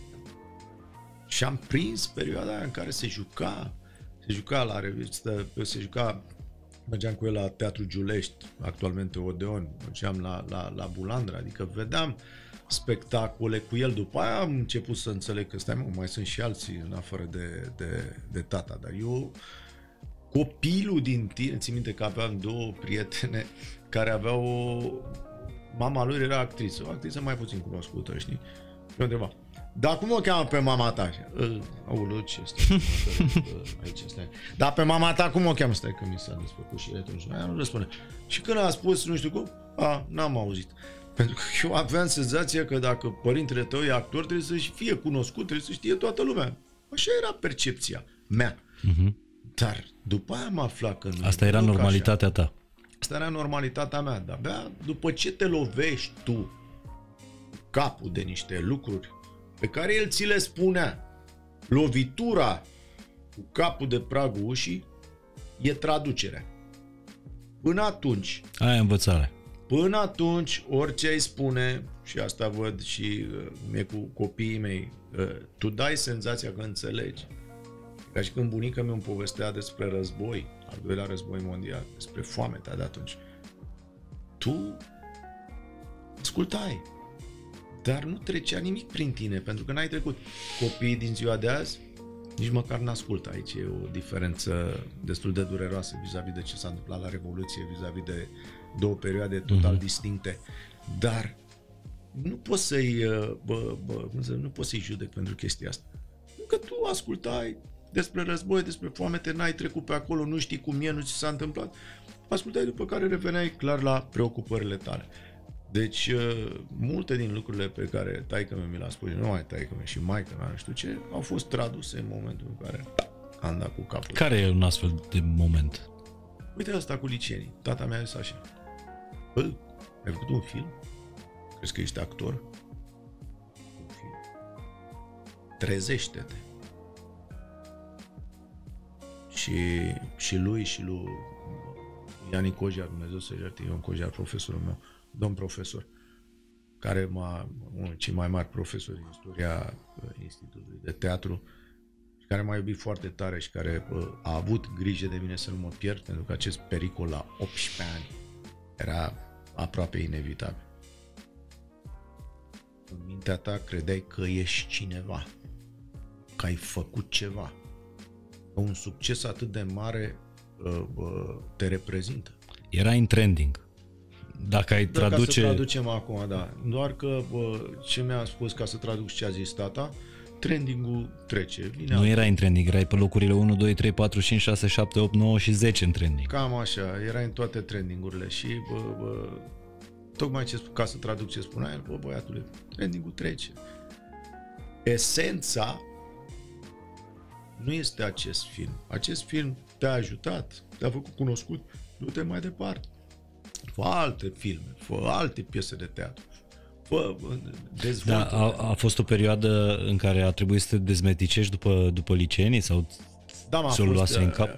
Și am prins perioada aia în care se juca la revistă, mergeam cu el la Teatru Giulești, actualmente Odeon, mergeam la Bulandra, adică vedeam spectacole cu el. După aia am început să înțeleg că, stai mă, mai sunt și alții în afară de tata, dar eu, copilul din tine, țin minte că aveam două prietene care aveau mama lor era actriță, o actriță mai puțin cunoscută, știi? Eu întreba, dar cum o cheamă pe mama ta? Aoleu, ce stai? Aici stai. Dar pe mama ta cum o cheamă? Stai că mi s-a desfăcut și atunci. Aia nu răspunde. Și când a spus nu știu cum, n-am auzit. Pentru că eu aveam senzația că dacă părintele tău e actor, trebuie să-și fie cunoscut, trebuie să știe toată lumea. Așa era percepția mea. Dar după aia am aflat că... Asta era normalitatea ta. Asta era normalitatea mea. Dar abia după ce te lovești tu capul de niște lucruri pe care el ți le spunea, lovitura cu capul de pragul ușii e traducerea. Până atunci... Aia e învățare. Până atunci, orice ai spune, și asta văd și mie cu copiii mei, tu dai senzația că înțelegi. Ca și când bunica mea îmi povestea despre război, al doilea război mondial, despre foamea de atunci, tu ascultai, dar nu trecea nimic prin tine, pentru că n-ai trecut. Copiii din ziua de azi nici măcar n-ascultă. Aici e o diferență destul de dureroasă vis-a-vis de ce s-a întâmplat la Revoluție, vis-a-vis de două perioade total distincte. Dar nu poți să-i judec pentru chestia asta. Că tu ascultai despre război, despre foamete, n-ai trecut pe acolo, nu știi cum e, nu ți s-a întâmplat. Ascultai, după care reveneai clar la preocupările tale. Deci, multe din lucrurile pe care taică-mea mi le-a spus, nu mai taică-mea și maică-mea, nu știu ce, au fost traduse în momentul în care am dat cu capul. Care e un astfel de moment? Uite asta cu Licenii. Tata mi-a zis așa. Bă, ai făcut un film? Crezi că ești actor? Un film. Trezește-te. Și lui și lui Iani Cojar, Dumnezeu să-i ierte, Ion Cojar, profesorul meu, domn profesor, care unul din cei mai mari profesori în istoria Institutului de Teatru, care m-a iubit foarte tare și care a avut grijă de mine să nu mă pierd, pentru că acest pericol la 18 ani era aproape inevitabil. În mintea ta credeai că ești cineva, că ai făcut ceva, că un succes atât de mare te reprezintă. Era în trending. Dacă ai traduce... Ca să traducem acum, da. Doar că ce mi-a spus, ca să traduc ce a zis tata, trending-ul trece. Nu era în trending, erai pe locurile 1, 2, 3, 4, 5, 6, 7, 8, 9 și 10 în trending. Cam așa, era în toate trending-urile și tocmai ca să traduc ce spunea el, băiatule, trending-ul trece. Esența nu este acest film. Acest film te-a ajutat, te-a făcut cunoscut, du-te mai departe. Fă alte filme, fă alte piese de teatru. Da, a fost o perioadă în care a trebuit să te dezmeticești după licenii sau ți-o luase în cap?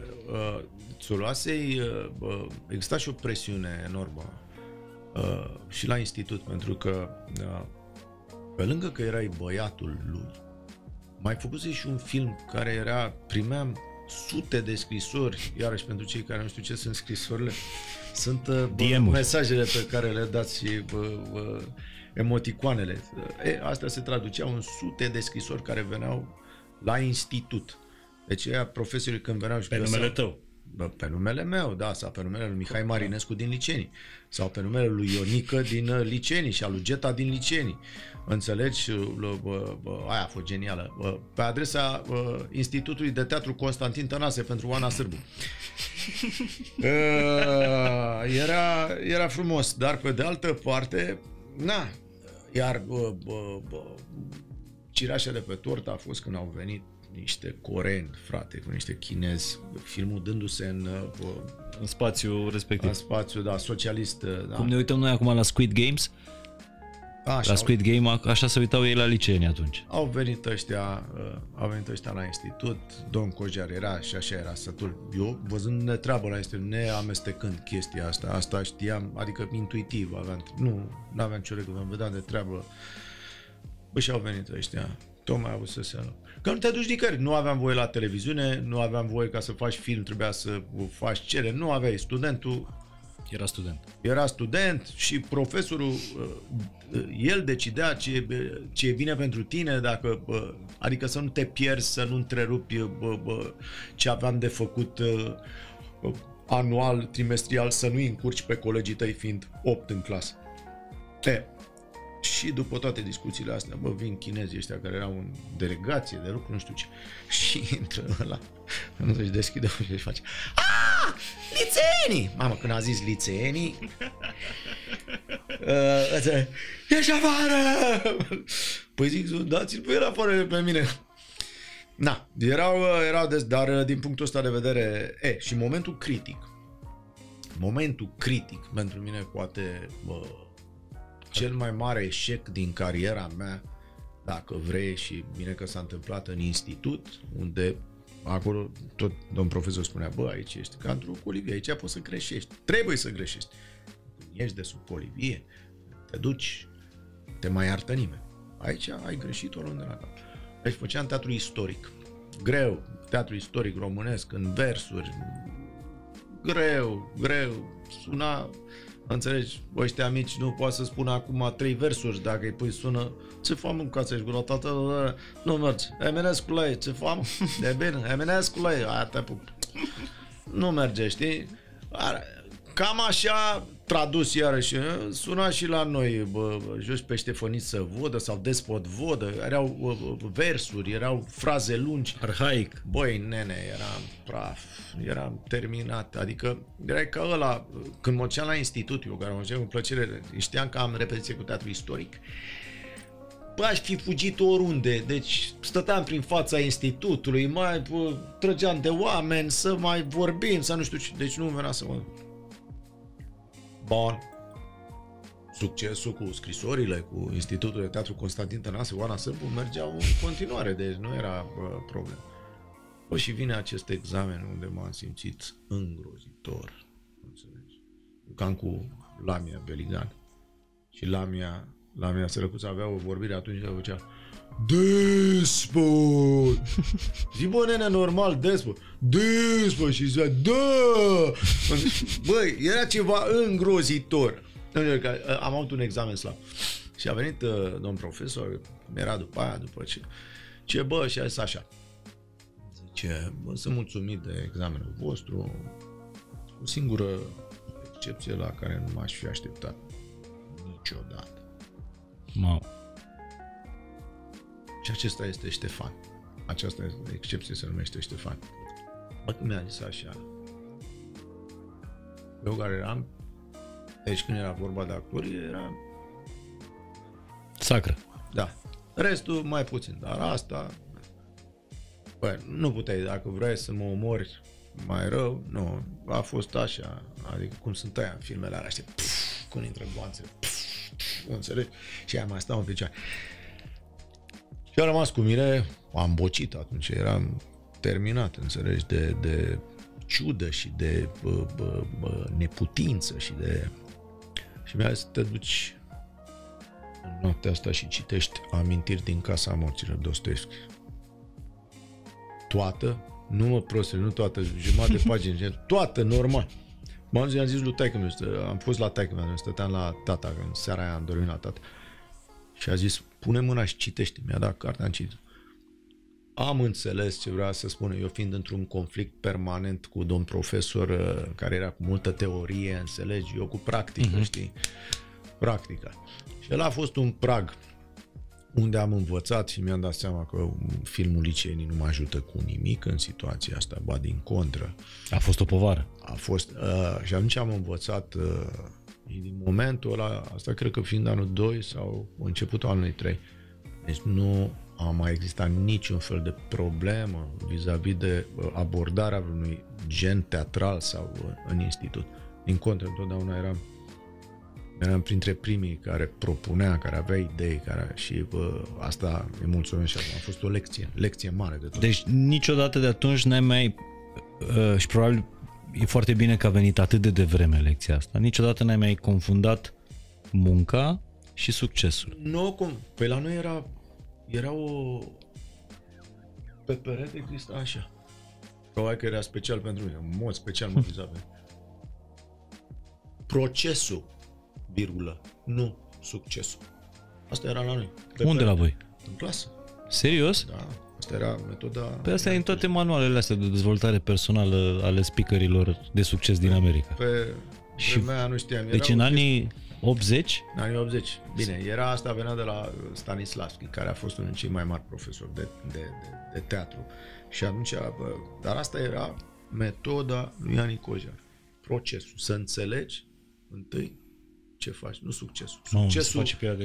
Ți-o luase, exista și o presiune enormă și la institut, pentru că pe lângă că erai băiatul lui, mai făcuse și un film care era, primeam sute de scrisori, iarăși pentru cei care nu știu ce sunt scrisorile, sunt mesajele pe care le dați și emoticoanele. Astea se traduceau în sute de scrisori care veneau la institut. Deci aia profesorii când veneau și pe numele tău. Pe numele meu, da, sau pe numele lui Mihai Marinescu din Licenii, sau pe numele lui Ionică din Licenii și a lui Geta din Licenii. Înțelegi? Aia a fost genială. Pe adresa Institutului de Teatru Constantin Tănase pentru Oana Sârbu. Era frumos, dar pe de altă parte, na, iar cireașa de pe tortă a fost când au venit niște coreeni, frate, cu niște chinezi, filmul dându-se în spațiu respectiv. În spațiu, da, socialist. Da. Cum ne uităm noi acum la Squid Games? Așa, la Squid Game, așa se uitau ei la licenii atunci. Au venit ăștia la institut, domn Cojar era și așa era sătul. Eu, văzându-ne treabă la institut, ne amestecând chestia asta știam, adică intuitiv, nu aveam nicio regulă, vedeam de treabă. Păi și au venit ăștia. Tocmai a avut să se ală. Că nu te duci nicăieri. Nu aveam voie la televiziune, nu aveam voie ca să faci film, trebuia să faci cereri, nu aveai studentul. Era student și profesorul, el decidea ce e bine pentru tine, dacă, adică să nu te pierzi, să nu întrerupi ce aveam de făcut anual, trimestrial, să nu-i încurci pe colegii tăi fiind 8 în clasă. Și după toate discuțiile astea, vin chinezii ăștia care erau în delegație de lucru, nu știu ce, și intră ăla, nu se-și deschide și își face Licenii! Mamă, când a zis licenii, ieși afară! Păi zic, dați-l pe el afară pe mine. Na, erau des, dar din punctul ăsta de vedere, și momentul critic pentru mine poate, cel mai mare eșec din cariera mea, dacă vrei, și bine că s-a întâmplat în institut, unde acolo tot domn profesor spunea, aici ești ca într-o colivie, aici poți să greșești, trebuie să greșești. Ești de sub colivie, te duci, te mai iartă nimeni. Aici ai greșit oriunde la cap. Deci făceam teatru istoric, greu, teatru istoric românesc, în versuri, greu, suna... Înțelegi, ăștia mici nu poate să spună acum 3 versuri, dacă îi pui sună, ce fac mă, ca să-și gura, tata, nu merge, Eminescu la ei, ce fac mă, e bine, Eminescu la ei, aia te pup. Nu merge, știi? Cam așa tradus iarăși, suna și la noi, jos pe Ștefăniță Vodă sau Despot Vodă, erau versuri, erau fraze lungi. Arhaic. Băi, nene, eram praf, eram terminat, adică erai ca ăla, când mă duceam la institut, eu care mă duceam cu plăcere, știam că am repetiție cu teatru istoric, aș fi fugit oriunde, deci stăteam prin fața institutului, mai trăgeam de oameni, să mai vorbim, să nu știu ce, deci nu venea să mă... Bun. Succesul cu scrisorile, cu Institutul de Teatru Constantin Tănase, Oana Sârbu, mergeau în continuare, deci nu era problemă. Păi și vine acest examen unde m-am simțit îngrozitor, înțelegi? Cam cu Lamia Beligan. Și Lamia La mine Sărăcuța avea o vorbire atunci de făcea despot! Zi, bă, nene, normal, despot! Despot! Și zicea, da! Băi, era ceva îngrozitor. Am avut un examen slab. Și a venit domn profesor, era după aia, după ce... Ce, bă, și a zis așa. Zice, bă, sunt mulțumit de examenul vostru. O singură excepție la care nu m-aș fi așteptat niciodată. Wow. Și acesta este Ștefan. Aceasta este excepție, se numește Ștefan. Bă, mi-a zis așa. Eu care eram, deci când era vorba de actori, era sacră. Da. Restul mai puțin, dar asta... Bă, nu puteai, dacă vrei să mă omori mai rău, nu. A fost așa, adică cum sunt aia în filmele alea, știi, pf, cum intră boanțele, înțelegi? Și aia mai stau în picioare. Și a rămas cu mine, am bocit atunci, eram terminat, înțelegi, de ciudă și de neputință și de... Și mi-a zis, te duci în noaptea asta și citești Amintiri din Casa Morților, Dostoevski. Toată, nu mă proste, nu toată, jumătate de pagini, toată, normal. M-am zis, i-am zis lui taică-miu, am fost la taică-miu, stăteam la tata, că în seara aia am dormit la tata. Și a zis, pune mâna și citește, mi-a dat cartea, am citit. Am înțeles ce vrea să spună, eu fiind într-un conflict permanent cu domn profesor, care era cu multă teorie, înțelegi, eu cu practică, știi, practica. Și el a fost un prag unde am învățat și mi-am dat seama că filmul liceenii nu mă ajută cu nimic în situația asta, ba din contră. A fost o povară. A fost, și atunci am învățat din momentul ăla, asta cred că fiind anul 2 sau începutul anului 3, deci nu a mai existat niciun fel de problemă vis-a-vis de abordarea unui gen teatral sau în institut. Din contră, întotdeauna eram printre primii care propunea, care avea idei, care... și bă, asta îi mulțumesc și asta. A fost o lecție mare de tot. Deci niciodată de atunci n-ai mai, și probabil e foarte bine că a venit atât de devreme lecția asta, niciodată n-ai mai confundat munca și succesul. Nu, cum? Păi la noi era o... pe perete exista așa. Probabil că era special pentru mine, în mod special mă viza pe procesul. Virgulă. Nu succesul. Asta era la noi. Unde la voi? În clasă. Serios? Da. Asta era metoda... Pe asta e în toate manualele astea de dezvoltare personală ale speakerilor de succes din America. Pe vremea nu știam. Deci în anii 80? În anii 80. Bine, era asta, venea de la Stanislavski, care a fost unul din cei mai mari profesori de teatru. Și atunci... Dar asta era metoda lui Ian Nicojar. Procesul. Să înțelegi întâi ce faci, nu succesul.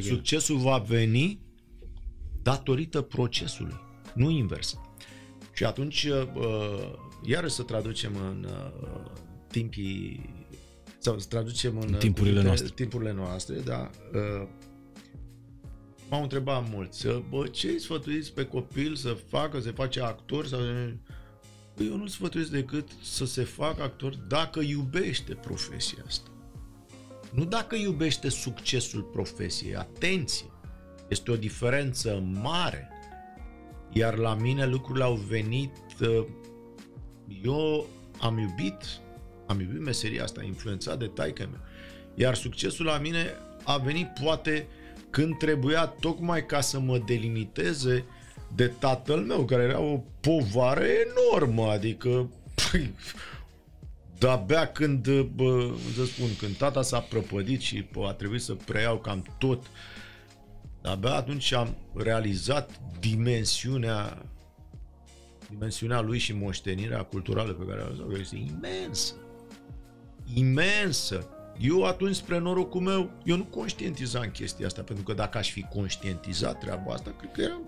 Succesul va veni datorită procesului, nu invers. Și atunci, iarăși să traducem în timpii, sau să traducem în timpurile noastre, dar m-au întrebat mulți, bă, ce îi sfătuiți pe copil să facă, să face actor? Sau... Eu nu sfătuiesc decât să se facă actor dacă iubește profesia asta. Nu dacă iubește succesul profesiei, atenție, este o diferență mare. Iar la mine lucrurile au venit, eu am iubit meseria asta, influențat de taică-mea. Iar succesul la mine a venit poate când trebuia tocmai ca să mă delimiteze de tatăl meu, care era o povară enormă, adică... De-abia când, să spun, când tata s-a prăpădit și a trebuit să preiau cam tot, de-abia atunci am realizat dimensiunea lui și moștenirea culturală pe care a realizat-o, care este imensă. Imensă. Eu atunci, spre norocul meu, eu nu conștientizam chestia asta, pentru că dacă aș fi conștientizat treaba asta, cred că eram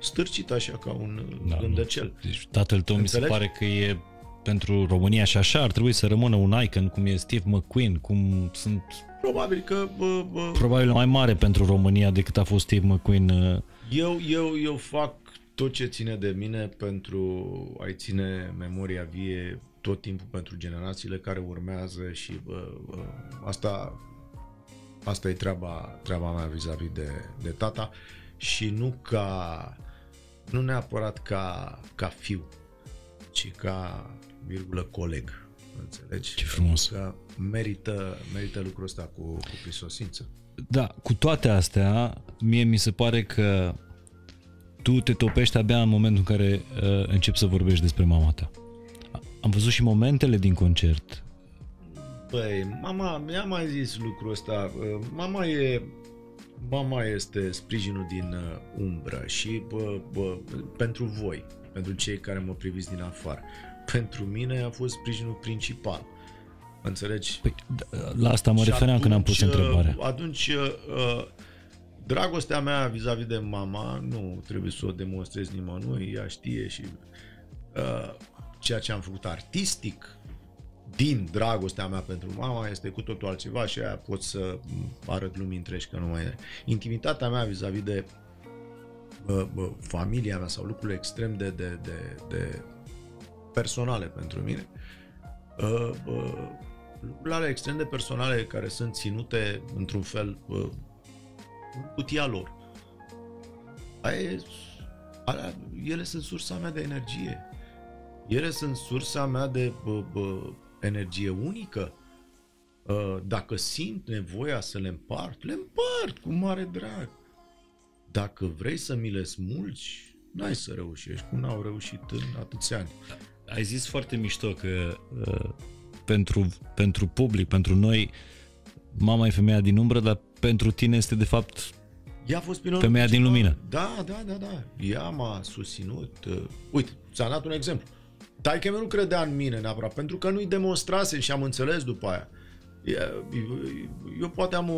stârcit așa ca un gândăcel. Deci tatăl tău, înțelegi? Mi se pare că e... pentru România și așa ar trebui să rămână un icon, cum e Steve McQueen, cum sunt... Probabil că... Probabil mai mare pentru România decât a fost Steve McQueen. Eu fac tot ce ține de mine pentru a-i ține memoria vie tot timpul pentru generațiile care urmează și asta Asta e treaba mea vis-a-vis de tata și nu neapărat ca fiu, ci ca coleg. Înțelegi? Ce frumos! Că merită lucrul ăsta cu prisosință. Da, cu toate astea, mie mi se pare că tu te topești abia în momentul în care începi să vorbești despre mama ta. Am văzut și momentele din concert. Păi, mama mi-a mai zis lucrul ăsta. Mama este sprijinul din umbră și pentru voi, pentru cei care mă priviți din afară. Pentru mine a fost sprijinul principal. Înțelegi? Păi, la asta mă refeream când am pus întrebarea. Atunci, dragostea mea vis-a-vis de mama, nu trebuie să o demonstrez nimănui, ea știe și ceea ce am făcut artistic din dragostea mea pentru mama este cu totul altceva și aia pot să arăt lumii întregi că nu mai e. Intimitatea mea vis-a-vis de familia mea sau lucrurile extrem de personale pentru mine, lucrurile extrem de personale care sunt ținute într-un fel în cutia lor. Ele sunt sursa mea de energie. Ele sunt sursa mea de energie unică. Dacă simt nevoia să le împart, le împart cu mare drag. Dacă vrei să mi le smulgi, n-ai să reușești, cum n-au reușit în atâția ani. Ai zis foarte mișto că pentru public, pentru noi, mama e femeia din umbră, dar pentru tine este de fapt femeia din lumină. Da. Ea m-a susținut. Uite, ți-am dat un exemplu. Taică nu credea în mine neapărat, pentru că nu-i demonstrase și am înțeles după aia. Eu poate am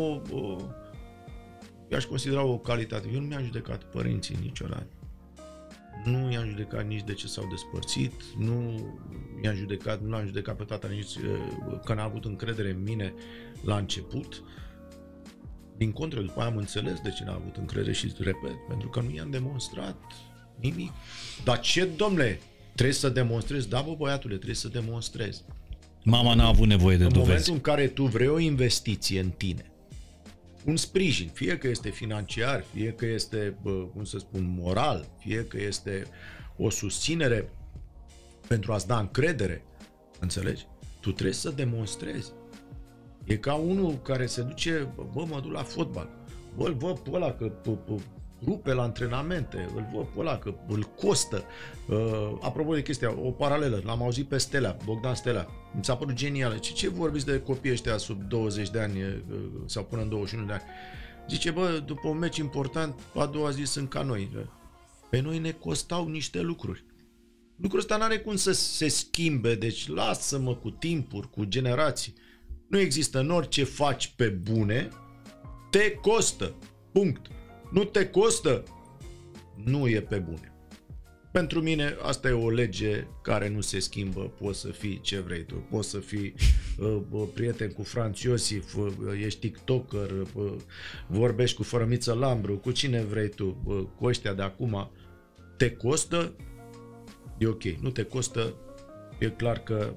i-aș considera o calitate. Eu nu mi-am judecat părinții niciodată. Nu i-am judecat nici de ce s-au despărțit, nu l-am judecat pe tata nici că n-a avut încredere în mine la început. Din contră, după aia am înțeles de ce n-a avut încredere și, repet, pentru că nu i-am demonstrat nimic. Dar ce, domnule, trebuie să demonstrezi? Da, bă, băiatule, trebuie să demonstrezi. Mama n-a avut nevoie de dovezi. În momentul în care tu vrei o investiție în tine, un sprijin, fie că este financiar, fie că este, moral, fie că este o susținere pentru a-ți da încredere, înțelegi? Tu trebuie să demonstrezi. E ca unul care se duce, mă duc la fotbal, îl văd pe ăla că rupe la antrenamente, îl văd pe ăla că îl costă. Apropo de chestia, o paralelă, l-am auzit pe Stelea, Bogdan Stelea, mi s-a părut genială. Ce vorbiți de copiii ăștia sub 20 de ani sau până în 21 de ani? Zice, după un meci important, a doua zi sunt ca noi. Pe noi ne costau niște lucruri. Lucrul ăsta n-are cum să se schimbe, deci lasă-mă cu timpuri, cu generații. Nu există, în orice faci pe bune, te costă. Punct. Nu te costă, nu e pe bune. Pentru mine asta e o lege care nu se schimbă, poți să fii ce vrei tu, poți să fii prieten cu Franț Iosif, ești tiktoker, vorbești cu Fărămiță Lambru, cu cine vrei tu, cu ăștia de acum, te costă, e ok, nu te costă, e clar că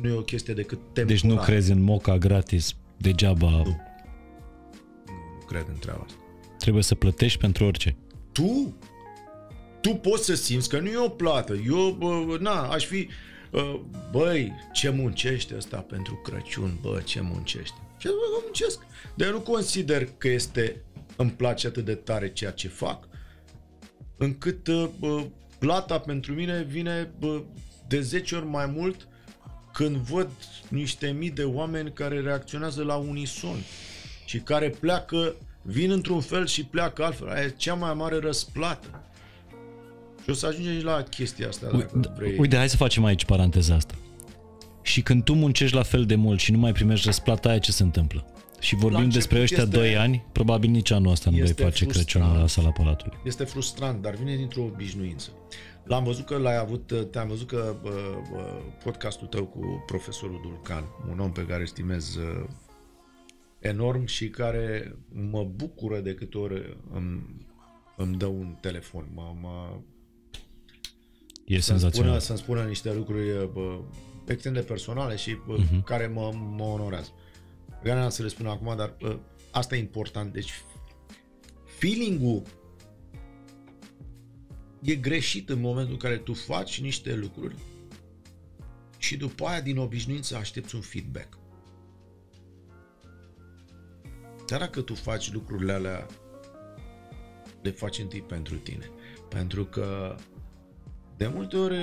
nu e o chestie decât temporară. Deci nu crezi în moca gratis, degeaba? Nu cred în treaba asta. Trebuie să plătești pentru orice. Tu poți să simți că nu e o plată. Eu, aș fi... ce muncește ăsta pentru Crăciun, ce muncește. Ce muncesc? Dar eu nu consider că îmi place atât de tare ceea ce fac, încât plata pentru mine vine de 10 ori mai mult când văd niște mii de oameni care reacționează la unison și care vin într-un fel și pleacă altfel. Aia e cea mai mare răsplată. Și o să ajungem și la chestia asta. Uite, hai să facem aici paranteza asta. Și când tu muncești la fel de mult și nu mai primești răsplata, aia ce se întâmplă? Și vorbim despre ăștia 2 ani, probabil nici anul ăsta nu vei face Crăciunul la Sala Palatului. Este frustrant, dar vine dintr-o obișnuință. L-am văzut că l-ai avut, te-am văzut că podcastul tău cu profesorul Dulcan, un om pe care estimez enorm și care mă bucură de câte ori îmi dă un telefon. E senzațional. Să-mi spună niște lucruri extrem de personale și care mă onorează. Pe care n-am să le spun acum, dar Asta e important. Deci feeling-ul e greșit în momentul în care tu faci niște lucruri și după aia din obișnuință aștepți un feedback. Dar dacă tu faci lucrurile alea, le faci întâi pentru tine. Pentru că de multe ori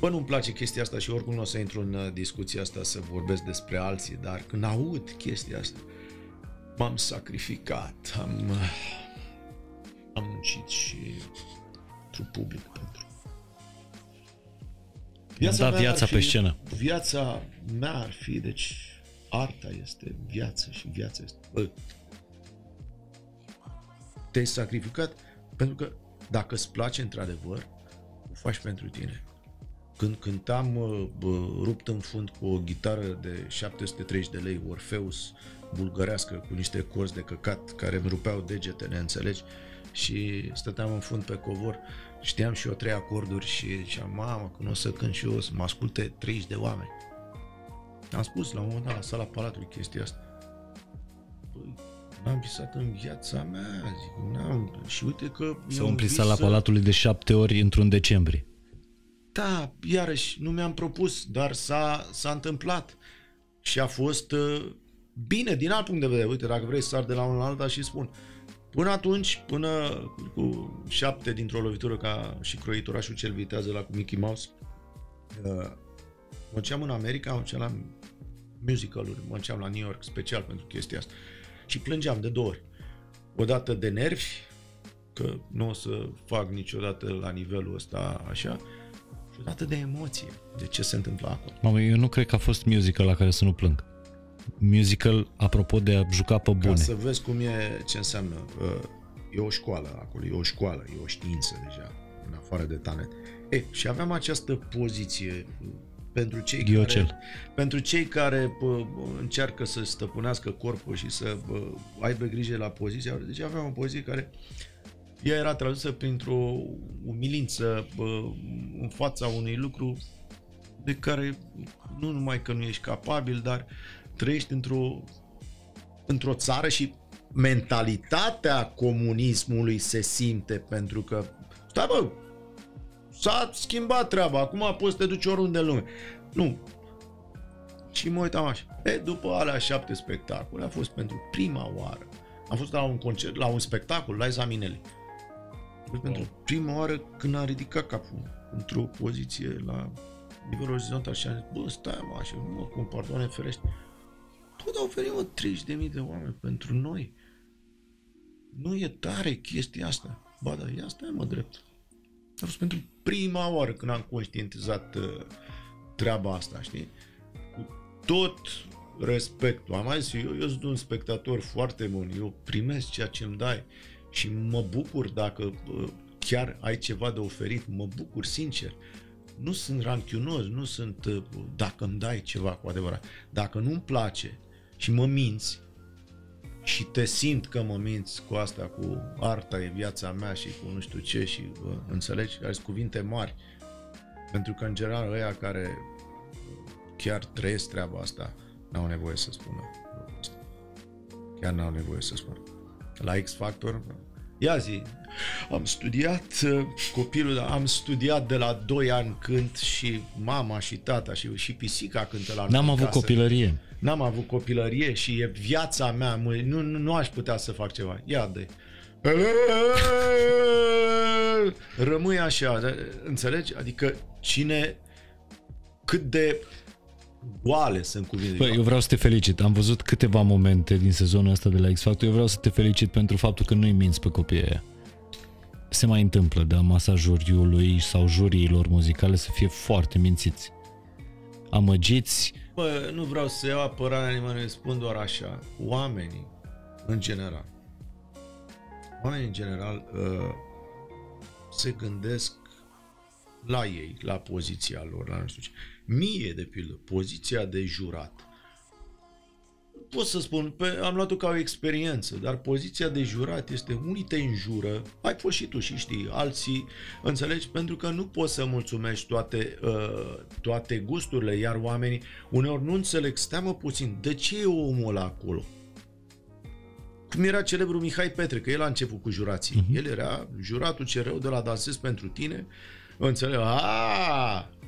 nu-mi place chestia asta și oricum nu o să intru în discuția asta să vorbesc despre alții, dar când aud chestia asta, m-am sacrificat, am muncit și pentru public, pentru viața pe scenă. Viața mea ar fi, deci arta este viață și viața este... Te-ai sacrificat pentru că dacă îți place într-adevăr, o faci pentru tine. Când cântam rupt în fund cu o gitară de 730 de lei Orfeus bulgărească cu niște corzi de căcat care îmi rupeau degetele, înțelegi? Și stăteam în fund pe covor, știam și eu 3 acorduri și ziceam, mamă, când o să cânt și eu o să mă asculte 30 de oameni. Am spus la un moment dat la Sala Palatului chestia asta. N-am visat în viața mea, zic, n-am, și uite că... S-a umplit Sala Palatului de 7 ori într-un decembrie. Da, iarăși, nu mi-am propus, dar s-a întâmplat și a fost bine din alt punct de vedere. Uite, dacă vrei să sar de la unul la alta și spun, până atunci, până cu 7 dintr-o lovitură ca și Croitorașul cel vitează la cu Mickey Mouse, mânceam în America, mânceam la musical-uri, mânceam la New York special pentru chestia asta și plângeam de 2 ori. Odată de nervi, că nu o să fac niciodată la nivelul ăsta așa, și odată de emoție, de ce se întâmplă acolo. Mamă, eu nu cred că a fost musical la care să nu plâng. Musical, apropo de a juca pe bune. Ca să vezi cum e, ce înseamnă. E o școală acolo, e o școală, e o știință deja, în afară de talent. E, și aveam această poziție pentru cei care, încearcă să stăpânească corpul și să aibă grijă la poziția. Deci aveam o poziție care ea era tradusă printr-o umilință în fața unui lucru de care nu numai că nu ești capabil, dar trăiești într-o țară și mentalitatea comunismului se simte, pentru că stai bă, s-a schimbat treaba, acum poți să te duci oriunde în lume. Nu. Și mă uitam așa. E, după alea 7 spectacole, a fost pentru prima oară. Am fost la un concert, la un spectacol, la Liza Minnelli. Wow. Pentru prima oară când am ridicat capul într-o poziție la nivel orizontal și am zis, bă, stai mă, așa, mă, cum, pardon, ferește. Bă, dar oferim 30.000 de oameni pentru noi. Nu e tare chestia asta. Ba, dar ia stai mă drept. A fost pentru prima oară când am conștientizat treaba asta, știi? Cu tot respectul. Am mai zis, eu sunt un spectator foarte bun, eu primesc ceea ce îmi dai și mă bucur dacă chiar ai ceva de oferit, mă bucur sincer. Nu sunt ranchiunos, nu sunt dacă îmi dai ceva cu adevărat. Dacă nu-mi place și mă minți și te simt că mă minți cu asta, cu arta e viața mea și cu nu știu ce și înțelegi, ai cuvinte mari. Pentru că în general ăia care chiar trăiesc treaba asta n-au nevoie să spună. Chiar n-au nevoie să spună. La X Factor, ia zi, am studiat copilul, am studiat de la 2 ani cânt și mama și tata și pisica cântă la noi. N-am avut copilărie. N-am avut copilărie și e viața mea, nu aș putea să fac ceva. Ia de. Rămâi așa, înțelegi? Adică cine cât de goale sunt cuvinte. Păi, eu vreau să te felicit. Am văzut câteva momente din sezonul ăsta de la X Factor. Eu vreau să te felicit pentru faptul că nu-i minți pe copiii aia. Se mai întâmplă de masa juriului sau juriilor muzicale să fie foarte mințiți. Amăgiți. Bă, nu vreau să iau apărarea nimănui, spun doar așa. Oamenii în general se gândesc la ei, la poziția lor, la nu știu ce. Mie, de pildă, poziția de jurat pot să spun, am luat-o ca o experiență, dar poziția de jurat este, unii te înjură, ai fost și tu și știi, alții, înțelegi, pentru că nu poți să mulțumești toate gusturile, iar oamenii uneori nu înțeleg, stai mă puțin, de ce e omul ăla acolo? Cum era celebrul Mihai Petre, că el a început cu jurații, el era juratul cereu de la Dansez pentru tine, înțeleg,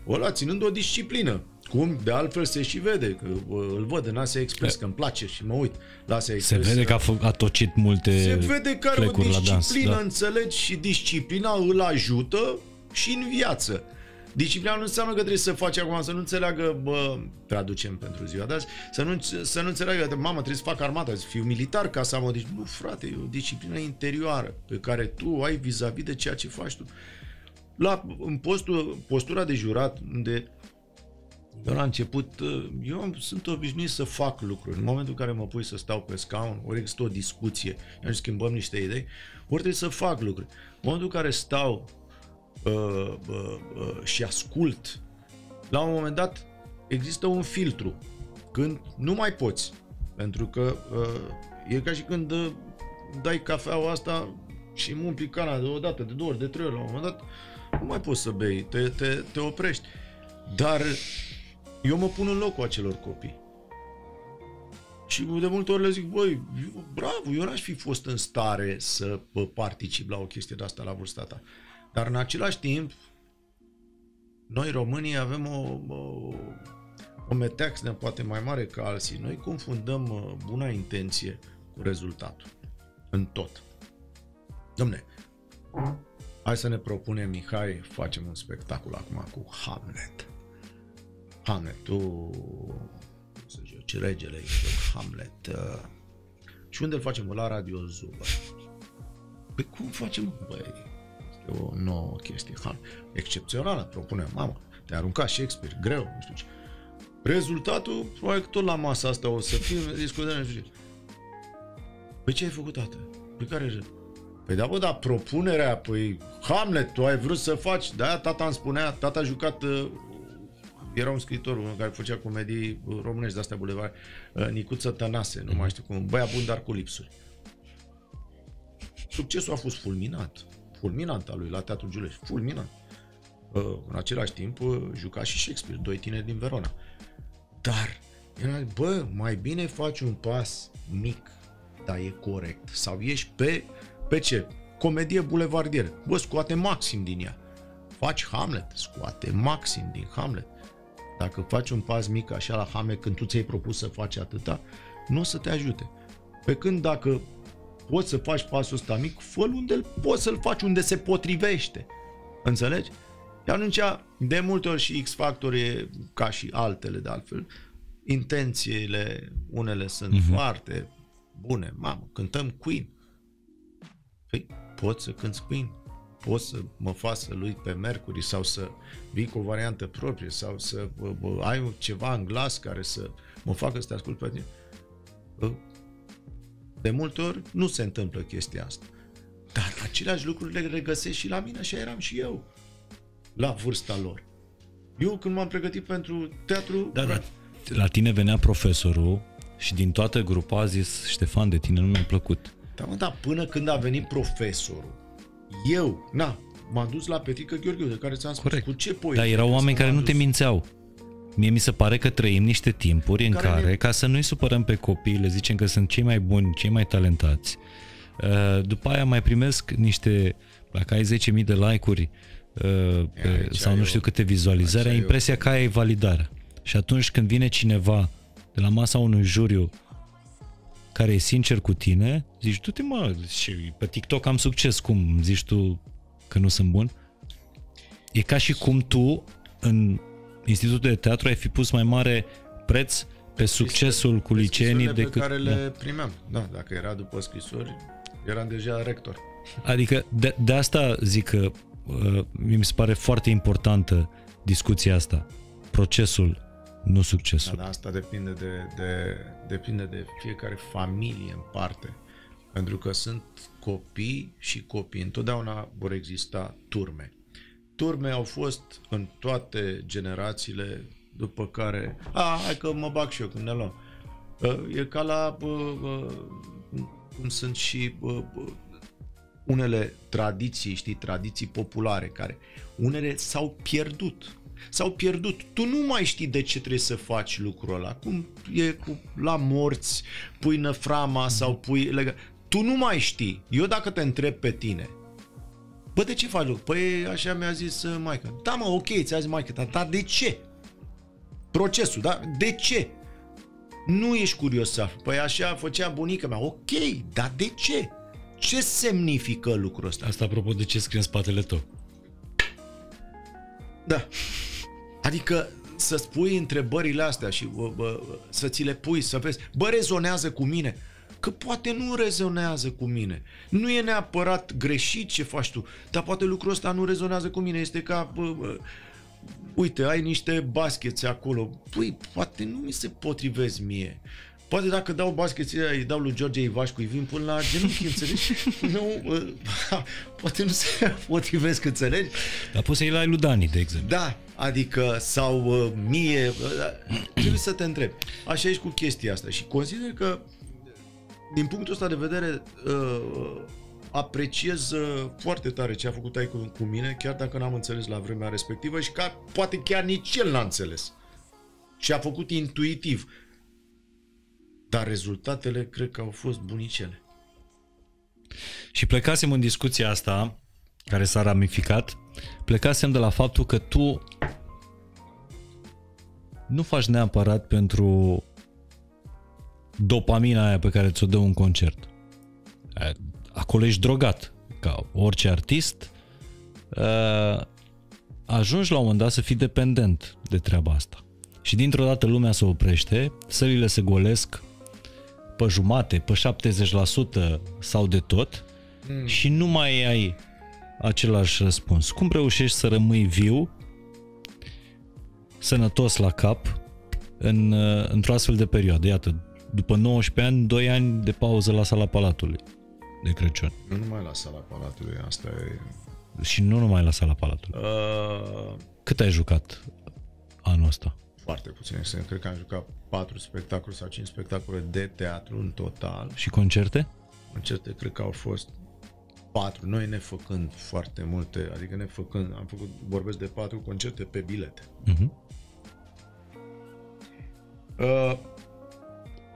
ăla ținând o disciplină. Cum de altfel se și vede, că îl văd în Asia Express, că îmi place și mă uit la Asia Express. Se vede că a tocit multe. Se vede că are o disciplină, da. Înțelegi, și disciplina îl ajută și în viață. Disciplina nu înseamnă că trebuie să faci acum, să nu înțeleagă, traducem pentru ziua de azi, să nu înțeleagă că mamă trebuie să fac armata, să fiu militar ca să am o disciplină. Nu frate, e o disciplină interioară pe care tu o ai vis-a-vis de ceea ce faci tu. În postura de jurat, unde eu la început, eu sunt obișnuit să fac lucruri. În momentul în care mă pui să stau pe scaun, ori există o discuție, ori schimbăm niște idei, ori trebuie să fac lucruri. În momentul în care stau și ascult, la un moment dat există un filtru, când nu mai poți. Pentru că e ca și când dai cafeaua asta și îmi umpli cana de o dată, de două ori, de trei ori, la un moment dat nu mai poți să bei, te oprești. Dar eu mă pun în locul acelor copii. Și de multe ori le zic, băi, bravo, eu n-aș fi fost în stare să particip la o chestie de asta la vârsta ta. Dar în același timp, noi românii avem o metaxină poate mai mare ca alții. Noi confundăm buna intenție cu rezultatul. În tot. Dom'le, hai să ne propunem, Mihai, facem un spectacol acum cu Hamlet. Hamlet, tu să joci regele, Hamlet. Și unde îl facem? La Radio Zuba. Păi cum facem? Băi, este o nouă chestie, Hamlet. Excepțională, propunem, mamă, te-a aruncat Shakespeare, greu, nu știu ce. Rezultatul, probabil că tot la masa asta o să fim, discutăm, nu știu ce. Păi ce ai făcut, tată? Păi care e? Păi da, bă, dar propunerea, păi Hamlet, tu ai vrut să faci, de-aia tata îmi spunea, tata a jucat, era un scriitor, unul care făcea comedii românești de-astea bulevare, Nicuță Tănase, nu mai știu cum, băia bun, dar cu lipsuri. Succesul a fost fulminant al lui la Teatrul Giulești, fulminant. În același timp juca și Shakespeare, doi tineri din Verona. Dar, era, bă, mai bine faci un pas mic, dar e corect, sau ieși pe ce? Comedie bulevardieră. Bă, scoate maxim din ea. Faci Hamlet, scoate maxim din Hamlet. Dacă faci un pas mic așa la Hamlet, când tu ți-ai propus să faci atâta, nu o să te ajute. Pe când dacă poți să faci pasul ăsta mic, fă-l unde poți să-l faci, unde se potrivește. Înțelegi? Și atunci, de multe ori și X-Factor e ca și altele de altfel. Intențiile, unele sunt foarte bune. Mamă, cântăm Queen. Păi, pot să cânt Queen, pot să mă fac să lui pe Mercury sau să vii cu o variantă proprie sau să ai ceva în glas care să mă facă să te ascult pe tine. De multe ori nu se întâmplă chestia asta. Dar aceleași lucruri le regăsesc și la mine, așa eram și eu la vârsta lor. Eu când m-am pregătit pentru teatru... Da. La tine venea profesorul și din toată grupa a zis, Ștefan, de tine nu mi-a plăcut. Da, până când a venit profesorul. Eu, m-am dus la Petrică Gheorghiu, de care ți-am spus. Cu ce poezie? Dar erau oameni care nu te mințeau. Mie mi se pare că trăim niște timpuri în care ca să nu-i supărăm pe copii, le zicem că sunt cei mai buni, cei mai talentați. După aia mai primesc niște, dacă ai 10.000 de like-uri sau nu știu câte vizualizări, ai impresia că aia e validarea. Și atunci când vine cineva de la masa unui juriu care e sincer cu tine, zici, du-te mă, și pe TikTok am succes, cum zici tu că nu sunt bun? E ca și cum tu în Institutul de Teatru ai fi pus mai mare preț pe succesul cu liceenii decât... pe care le primeam. Da, dacă era după scrisori, eram deja rector. Adică de asta zic că mi se pare foarte importantă discuția asta. Procesul, nu succesul. Dar asta depinde de fiecare familie în parte. Pentru că sunt copii și copii. Întotdeauna vor exista turme. Turme au fost în toate generațiile, după care hai că mă bag și eu când ne luăm. E ca la cum sunt și unele tradiții, știi, tradiții populare, care unele s-au pierdut. Tu nu mai știi de ce trebuie să faci lucrul ăla. Cum e cu la morți, pui năframa sau pui legă. Tu nu mai știi. Eu dacă te întreb pe tine, bă, de ce faci lucru? Păi așa mi-a zis maică. Da, mă, ok, ți-a zis maică, dar de ce? Procesul, da? De ce? Nu ești curios să afli. Păi așa făcea bunica mea. Ok, dar de ce? Ce semnifică lucrul ăsta? Asta apropo de ce scrie în spatele tău. Da. Adică să spui întrebările astea și să ți le pui, să vezi, bă, rezonează cu mine. Că poate nu rezonează cu mine. Nu e neapărat greșit ce faci tu, dar poate lucrul ăsta nu rezonează cu mine. Este ca, uite, ai niște bascheți acolo. Păi, poate nu mi se potrivesc mie. Poate dacă dau baschețile, îi dau lui George Ivașcu, îi vin până la genunchi, înțelegi? Nu, poate nu se potrivesc, înțelegi? Dar poți să-i lai lui Dani, de exemplu. Da, adică, sau mie, trebuie să te întrebi. Așa ești cu chestia asta și consider că, din punctul ăsta de vedere, apreciez foarte tare ce a făcut taicul cu mine, chiar dacă n-am înțeles la vremea respectivă și că poate chiar nici el n-a înțeles. Și a făcut intuitiv. Dar rezultatele cred că au fost bunicele. Și plecasem în discuția asta, care s-a ramificat, plecasem de la faptul că tu nu faci neapărat pentru dopamina aia pe care ți-o dă un concert. Acolo ești drogat, ca orice artist. Ajungi la un moment dat să fii dependent de treaba asta. Și dintr-o dată lumea se oprește, sălile se golesc pe jumate, pe 70% sau de tot și nu mai ai același răspuns. Cum reușești să rămâi viu, sănătos la cap într-o astfel de perioadă? Iată, după 19 ani, 2 ani de pauză la Sala Palatului de Crăciun. Nu numai la Sala Palatului, asta e... Și nu numai la Sala Palatului. Cât ai jucat anul ăsta? Foarte puțin. Cred că am jucat 4 spectacole sau 5 spectacole de teatru în total. Și concerte? Concerte cred că au fost 4. Noi ne făcând foarte multe, adică ne făcând, am făcut, vorbesc de 4 concerte pe bilete.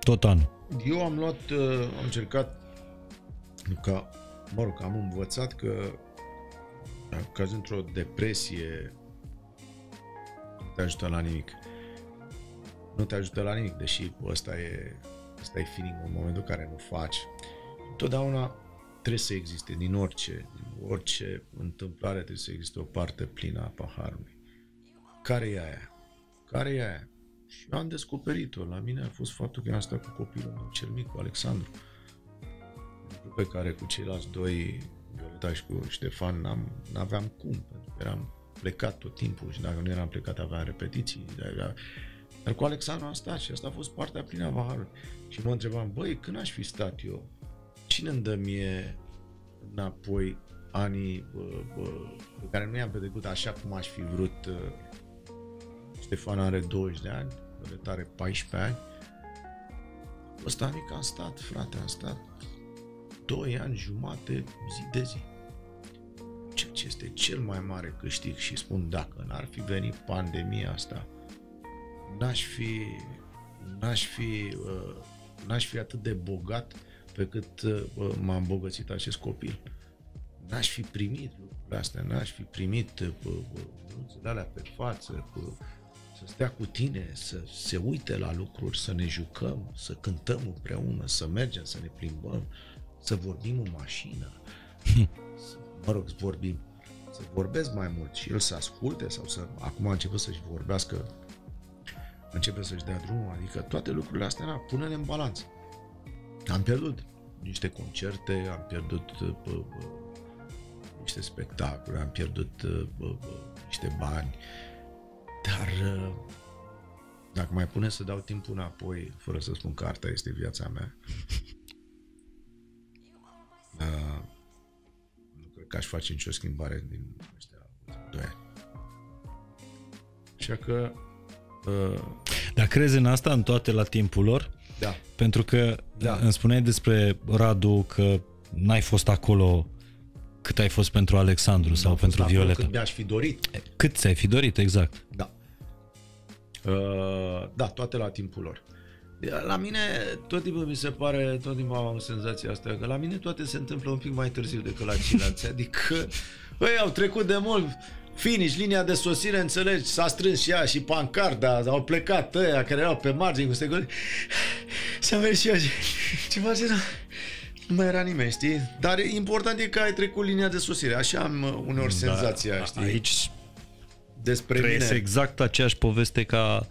Tot anul. Eu am luat, am încercat ca, mă rog, am învățat că dacă cazi într-o depresie, nu te ajută la nimic. Nu te ajută la nimic, deși ăsta e feeling-ul în momentul în care nu faci. Întotdeauna trebuie să existe, din orice întâmplare trebuie să existe o parte plină a paharului. Care e aia? Care e aia? Și eu am descoperit-o. La mine a fost faptul că am stat cu copilul meu cel mic, cu Alexandru, pe care cu ceilalți doi, Violeta și cu Ștefan, n-aveam cum, pentru că eram plecat tot timpul și dacă nu eram plecat aveam repetiții. Dar cu Alexandru am stat și asta a fost partea plină a paharului. Și mă întrebam, băi, când aș fi stat eu? Cine îmi dă mie înapoi anii pe care nu i-am petrecut așa cum aș fi vrut? Ștefan are 20 de ani, Violeta are 14 ani. Ăsta mic am stat, frate, am stat 2 ani jumate zi de zi. Ceea ce este cel mai mare câștig și spun, dacă n-ar fi venit pandemia asta, n-aș fi atât de bogat pe cât m-am îmbogățit acest copil. N-aș fi primit lucrurile astea, n-aș fi primit mulțile alea pe față, să stea cu tine, să se uite la lucruri, să ne jucăm, să cântăm împreună, să mergem, să ne plimbăm, să vorbim în mașină, mă rog, să vorbesc mai mult și el să asculte sau să... Acum a început să-și vorbească, începe să-și dea drumul, adică toate lucrurile astea, pune-le în balanță. Am pierdut niște concerte, am pierdut niște spectacole, am pierdut niște bani, dar dacă mai pune să dau timpul înapoi, fără să spun că arta este viața mea, nu cred că aș face nicio schimbare din ăștia 2 ani. Așa că... Dar crezi în asta, în toate la timpul lor? Da. Pentru că îmi spuneai despre Radu că n-ai fost acolo cât ai fost pentru Alexandru sau pentru Violeta. Cât mi-aș fi dorit. Cât ți-ai fi dorit, exact. Da. Da, toate la timpul lor. La mine tot timpul mi se pare, tot timpul am senzația asta, că la mine toate se întâmplă un pic mai târziu decât la ceilalți. Adică, ei au trecut de mult. Finish, linia de sosire, înțelegi, s-a strâns și ea și pancarda, au plecat ăia care erau pe margini cu steguri. S-a mers și eu și ceva zis, nu mai era nimeni, știi? Dar important e că ai trecut linia de sosire, așa am uneori senzația, știi? Aici despre mine. Exact aceeași poveste ca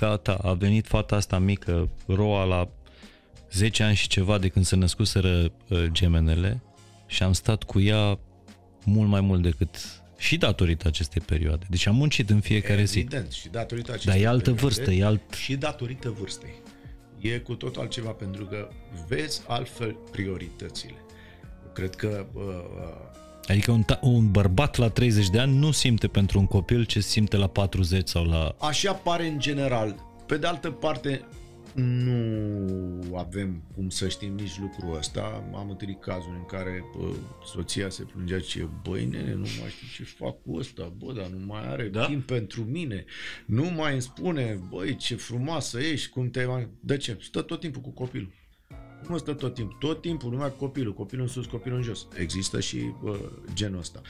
a ta. A venit fata asta mică, Roa, la 10 ani și ceva de când se născuseră gemenele și am stat cu ea mult mai mult decât... Și datorită acestei perioade. Deci am muncit în fiecare zi. Evident, și datorită acestei perioade. Dar e altă vârstă, e alt... Și datorită vârstei. E cu tot altceva, pentru că vezi altfel prioritățile. Cred că... Adică un bărbat la 30 de ani nu simte pentru un copil ce simte la 40 sau la... Așa pare în general. Pe de altă parte, nu avem cum să știm nici lucrul ăsta. Am întâlnit cazuri în care soția se plângea și băi nene, nu mai știu ce fac cu ăsta, bă, dar nu mai are timp pentru mine. Nu mai îmi spune, băi, ce frumoasă ești, cum te-ai... De ce? Stă tot timpul cu copilul. Nu stă tot timpul. Tot timpul numai cu copilul. Copilul în sus, copilul în jos. Există și genul ăsta.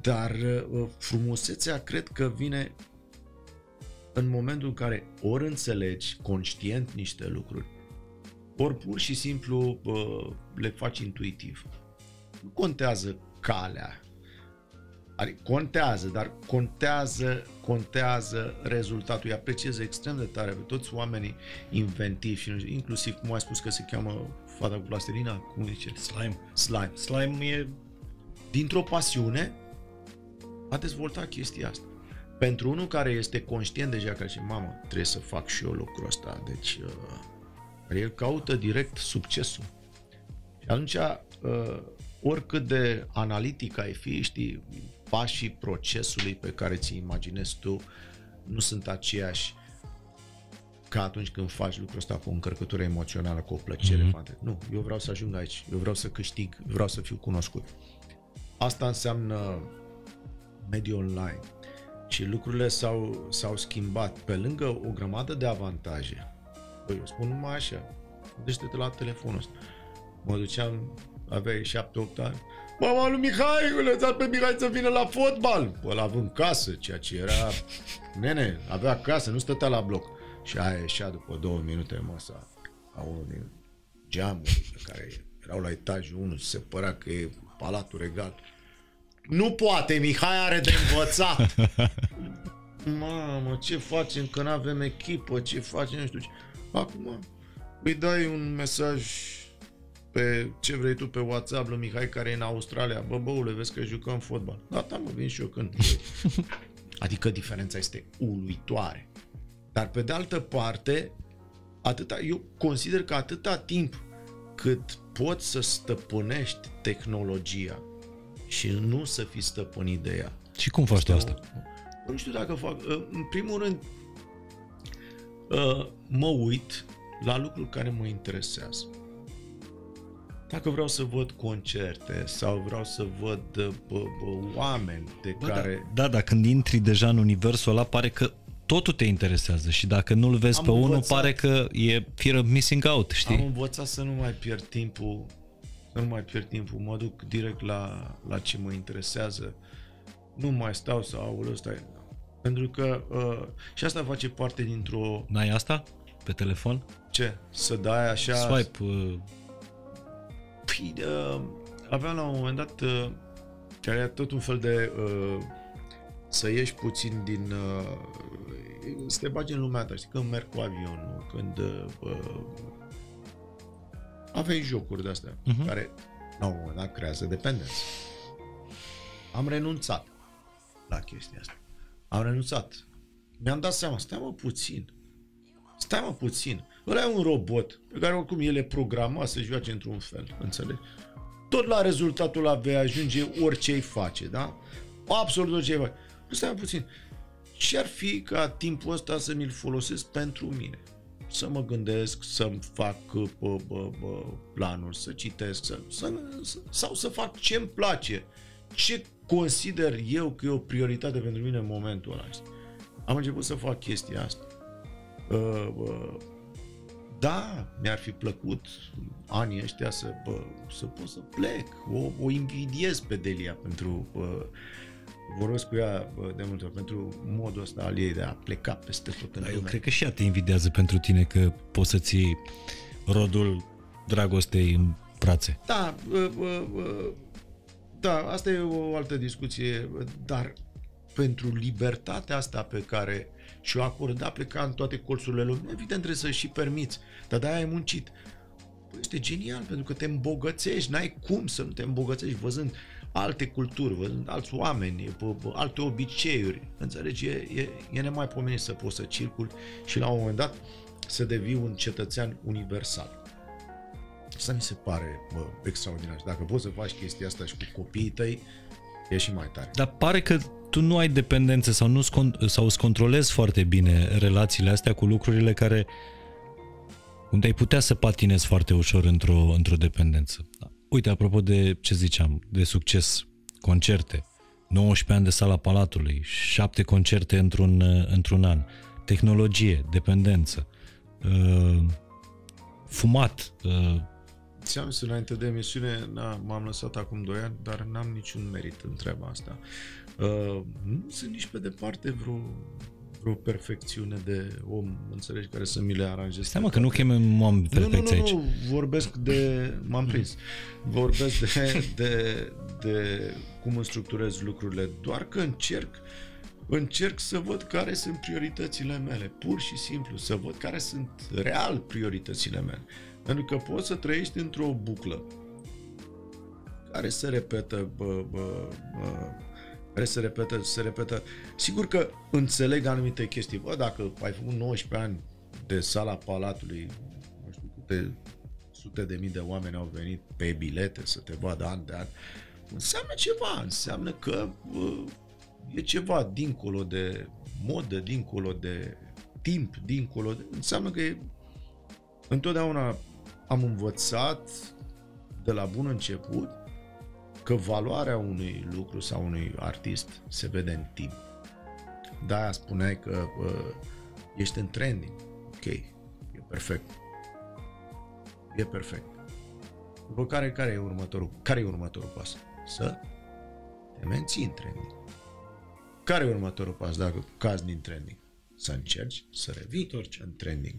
Dar frumusețea cred că vine... în momentul în care ori înțelegi conștient niște lucruri, ori pur și simplu le faci intuitiv. Nu contează calea. Adică contează, dar contează rezultatul. Îi apreciez extrem de tare pe toți oamenii inventivi și inclusiv, cum ai spus că se cheamă fata cu plastelina, cum zice? Slime. Slime. Slime e... Dintr-o pasiune a dezvoltat chestia asta. Pentru unul care este conștient deja că zice, mamă, trebuie să fac și eu lucrul ăsta, deci el caută direct succesul. Și atunci, oricât de analitic ai fi, știi, pașii procesului pe care ți-i imaginezi tu nu sunt aceiași ca atunci când faci lucrul ăsta cu o încărcătură emoțională, cu o plăcere. Nu, eu vreau să ajung aici, eu vreau să câștig, vreau să fiu cunoscut. Asta înseamnă mediul online. Și lucrurile s-au schimbat pe lângă o grămadă de avantaje. Păi eu spun numai așa, gândește-te la telefonul ăsta. Mă duceam, aveai 7-8 ani, mama lui Mihai, îl lăsați pe Mihai să vină la fotbal. Bă, având casă, ceea ce era, nene, avea casă, nu stătea la bloc. Și aia ieșea după 2 minute masa a unul din geamuri care erau la etajul 1 și se părea că e Palatul Regal. Nu poate, Mihai are de învățat. Mamă, ce facem că n-avem echipă, ce facem, nu știu ce. Acum îi dai un mesaj pe ce vrei tu pe WhatsApp lui Mihai care e în Australia. Bă, băule, vezi că jucăm fotbal. Da, mă, vin și eu când. Adică diferența este uluitoare. Dar pe de altă parte, eu consider că atâta timp cât poți să stăpânești tehnologia și nu să fii stăpânit de ea. Și cum faci tu asta? Nu știu dacă fac. În primul rând, mă uit la lucruri care mă interesează. Dacă vreau să văd concerte sau vreau să văd oameni de care... Da, când intri deja în universul ăla, pare că totul te interesează și dacă nu-l vezi pe unul, pare că e fear of missing out, știi? Am învățat să nu mai pierd timpul. Mă duc direct la ce mă interesează. Nu mai stau să aud ăsta. Pentru că și asta face parte dintr-o... N-ai asta? Pe telefon? Ce? Să dai așa... Swipe? Păi, aveam la un moment dat care era tot un fel de să ieși puțin din... să te bagi în lumea ta. Știi, când merg cu avionul, când... aveai jocuri de-astea care la un moment dat creează dependență. Am renunțat la chestia asta. Mi-am dat seama, stai mă puțin. Ăla e un robot pe care oricum el e programat să joace într-un fel, înțelegi? Tot la rezultatul ăla vei ajunge orice îi face, da? Absolut orice îi face. Stai mă puțin. Ce-ar fi ca timpul ăsta să mi-l folosesc pentru mine? să mă gândesc, să-mi fac planuri, să citesc sau să fac ce îmi place, ce consider eu că e o prioritate pentru mine în momentul ăsta. Am început să fac chestia asta. Da, mi-ar fi plăcut anii ăștia să pot să plec. O invidiez pe Delia pentru, vorbesc cu ea de multe ori, pentru modul ăsta al ei de a pleca peste tot în lume. Eu cred că și ea te invidiază pentru tine că poți să-ți iei rodul dragostei în brațe. Da, da, asta e o altă discuție, dar pentru libertatea asta pe care și-o acorda pleca în toate colțurile lumii, evident trebuie să și permiți, dar de-aia ai muncit. Păi este genial, pentru că te îmbogățești, n-ai cum să nu te îmbogățești văzând alte culturi, văzând alți oameni, alte obiceiuri, înțelegi, e nemaipomenit să poți să circuli și la un moment dat să devii un cetățean universal. Asta mi se pare extraordinar. Dacă poți să faci chestia asta și cu copiii tăi, e și mai tare. Dar pare că tu nu ai dependențe sau îți controlezi foarte bine relațiile astea cu lucrurile care unde ai putea să patinezi foarte ușor într-o dependență. Uite, apropo de ce ziceam, de succes, concerte, 19 ani de Sala Palatului, 7 concerte într-un an, tehnologie, dependență, fumat. Ți-am zis înainte de emisiune, m-am lăsat acum 2 ani, dar n-am niciun merit în treaba asta. Nu sunt nici pe departe vreo perfecțiune de om, înțelegi, care să mi le aranjez. Stai mă că nu chemem om perfecție aici. Nu, vorbesc de... m-am prins. Vorbesc de cum îmi structurez lucrurile, doar că încerc să văd care sunt prioritățile mele, pur și simplu, să văd care sunt real prioritățile mele. Pentru că poți să trăiești într-o buclă care se repetă, se repetă. Sigur că înțeleg anumite chestii. Bă, dacă ai făcut 19 ani de Sala Palatului, nu știu câte sute de mii de oameni au venit pe bilete să te vadă an de an, înseamnă ceva, înseamnă că e ceva dincolo de modă, dincolo de timp, dincolo de... Înseamnă că e... Întotdeauna am învățat de la bun început că valoarea unui lucru sau unui artist se vede în timp. De-aia spuneai că ești în trending. Ok, e perfect. E perfect. După care e următorul? Care e următorul pas? Să te menții în trending. Care e următorul pas dacă cazi din trending? Să încerci să revii în trending.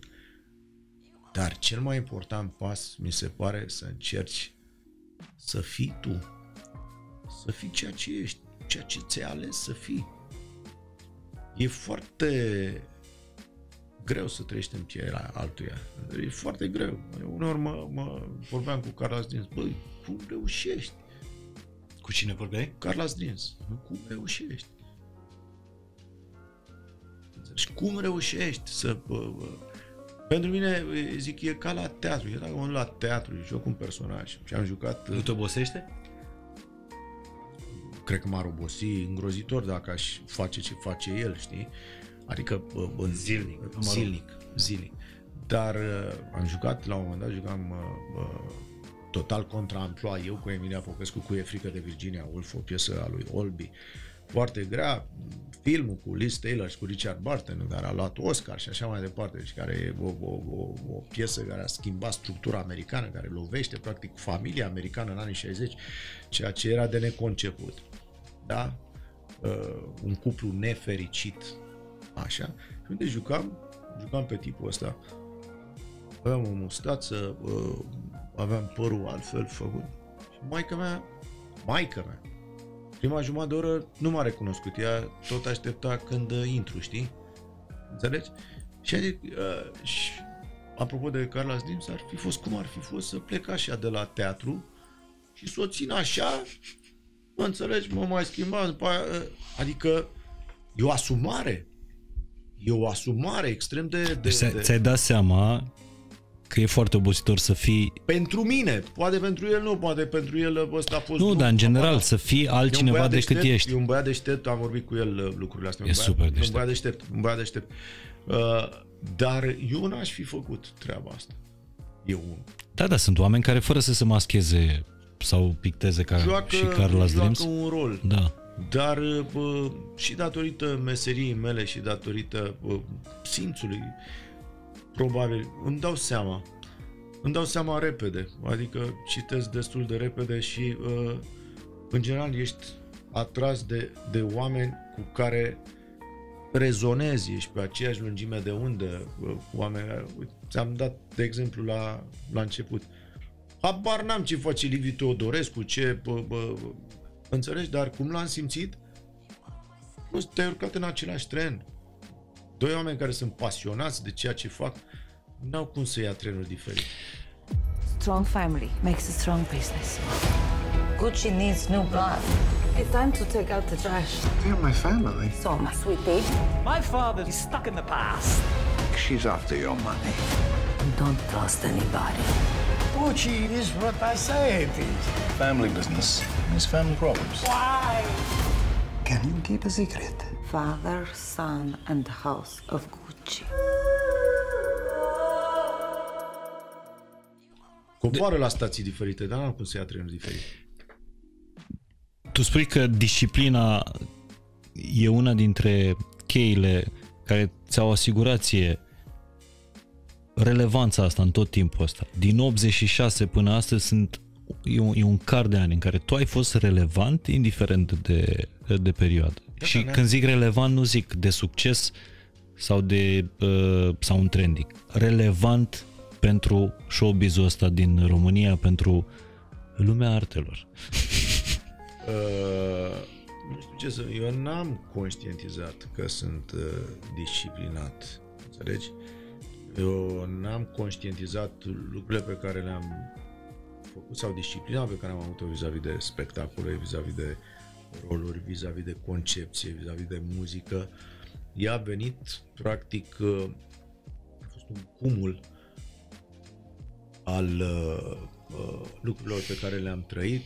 Dar cel mai important pas, mi se pare, să încerci să fii tu, să fii ceea ce ești, ceea ce ți-ai ales să fii. E foarte greu să trăiești în pielea altuia, e foarte greu. Eu uneori vorbeam cu Carlos Drins, băi, cum reușești? Cu cine vorbeai? Carlos Drins, cum reușești? Și cum reușești să... Pentru mine, zic, e ca la teatru. Eu dacă mă duc la teatru, joc un personaj și am jucat... Nu te obosește? Cred că m-ar obosi îngrozitor dacă aș face ce face el, știi? Adică... Zilnic. Dar am jucat, la un moment dat, jucam total contra amploa, eu cu Emilia Popescu, cu E frică de Virginia Woolf, o piesă a lui Olby. Foarte grea, filmul cu Liz Taylor și cu Richard Burton, care a luat Oscar și așa mai departe, deci care e o piesă care a schimbat structura americană, care lovește practic familia americană în anii 60, ceea ce era de neconceput. Da? Un cuplu nefericit. Așa. Și unde jucam pe tipul ăsta. Aveam o mustață, aveam părul altfel făcut. Și maica mea, prima jumătate de oră nu m-a recunoscut, ea tot aștepta când intru, știi? Înțelegi? Și apropo de Carlos Dims, cum ar fi fost să plec așa de la teatru și să o țin așa, mă înțelegi, mă mai schimba, după aia, adică e o asumare extrem de... Ți-ai dat seama că e foarte obositor să fii... Pentru mine, poate pentru el nu, poate pentru el ăsta a fost... Nu, dar în general să fii altcineva decât ești. E un băiat deștept, am vorbit cu el lucrurile astea. E super deștept. Un băiat deștept. Dar eu n-aș fi făcut treaba asta. Da, da, sunt oameni care fără să se mascheze sau picteze ca joacă, și Carla Dreams. Joacă un rol. Da. Dar și datorită meseriei mele și datorită simțului, probabil, îmi dau seama repede, adică citesc destul de repede și în general ești atras de oameni cu care rezonezi, ești pe aceeași lungime de undă cu oameni. Ți-am dat, de exemplu, la început. Habar n-am ce face Liviu Teodorescu, ce... înțelegi? Dar cum l-am simțit? Nu, te-ai urcat în același tren. Doi oameni care sunt pasionați de ceea ce fac, n-au cum să ia trenuri diferite. Strong family makes a strong business. Gucci needs new blood. It's time to take out the trash. They're my family. So, my sweetie. My father is stuck in the past. She's after your money. Don't trust anybody. Gucci is what I say it is. Family business means family problems. Why? Can you keep a secret? Father, son, and house of Gucci. Coboară la stații diferite, dar nu am cum să ia trenuri diferite. Tu spui că disciplina e una dintre cheile care ți-au asigurat ție relevanța asta în tot timpul ăsta. Din 86 până astăzi e un car de ani în care tu ai fost relevant indiferent de perioadă. Da, și când zic relevant nu zic de succes sau sau un trending. Relevant pentru showbiz-ul ăsta din România, pentru lumea artelor. Nu știu ce să... Eu n-am conștientizat că sunt disciplinat. Înțelegi? Eu n-am conștientizat lucrurile pe care le-am făcut sau disciplina pe care am avut-o vis-a-vis de spectacole, vis-a-vis de roluri, vis-a-vis de concepție, vis-a-vis de muzică. Ea a venit, practic, a fost un cumul al lucrurilor pe care le-am trăit,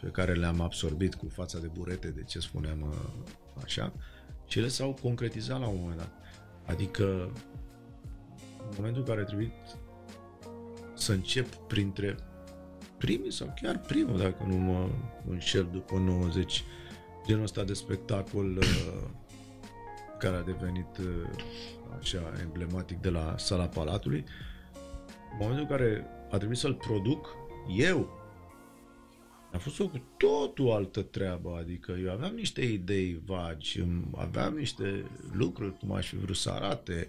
pe care le-am absorbit cu fața de burete, de ce spuneam așa, și ele s-au concretizat la un moment dat. Adică în momentul în care a trebuit să încep printre primii sau chiar primul, dacă nu mă înșel, după 90, genul ăsta de spectacol care a devenit așa emblematic de la Sala Palatului, în momentul în care a trebuit să-l produc eu, a fost o cu totul altă treabă, adică eu aveam niște idei vagi, aveam niște lucruri cum aș fi vrut să arate,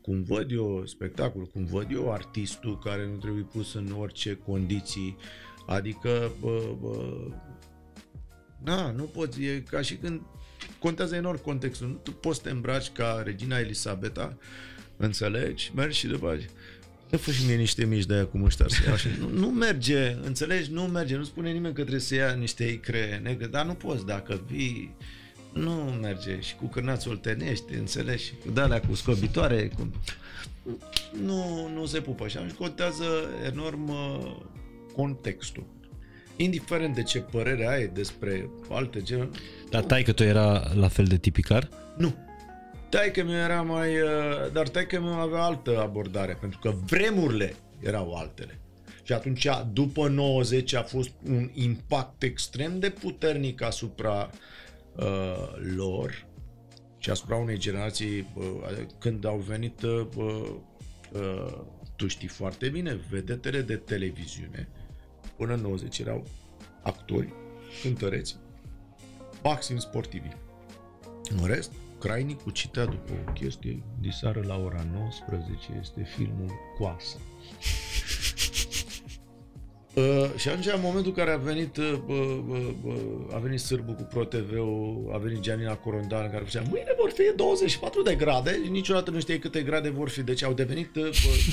cum văd eu spectacol, cum văd eu artistul care nu trebuie pus în orice condiții, adică nu poți, e ca și când contează enorm contextul, nu tu poți să te îmbraci ca regina Elisabeta, înțelegi, mergi și după aceea. Te fă și mie niște mici de aia cu măștarți. Nu merge, înțelegi? Nu merge. Nu spune nimeni că trebuie să ia niște icre negre, dar nu poți dacă vii. Nu merge. Și cu cârnați oltenești, înțelegi? Și cu de-alea cu scobitoare. Cu... Nu se pupă. Și atunci contează enorm contextul. Indiferent de ce părere ai despre alte genuri. Dar taică-tu era la fel de tipicar? Nu. Taică-mi era mai... Dar taică-mi avea altă abordare, pentru că vremurile erau altele. Și atunci, după 90, a fost un impact extrem de puternic asupra lor și asupra unei generații. Când au venit, tu știi foarte bine, vedetele de televiziune, până în 90 erau actori, cântăreți, maxim sportivi. În rest, Crainicu citea după o chestie, diseară la ora 19 este filmul Coasa. Și atunci, în momentul în care a venit Sârbu cu Pro TV-ul, a venit Gianina Corondan, care zicea, mâine vor fi 24 de grade, și niciodată nu știe câte grade vor fi. Deci au devenit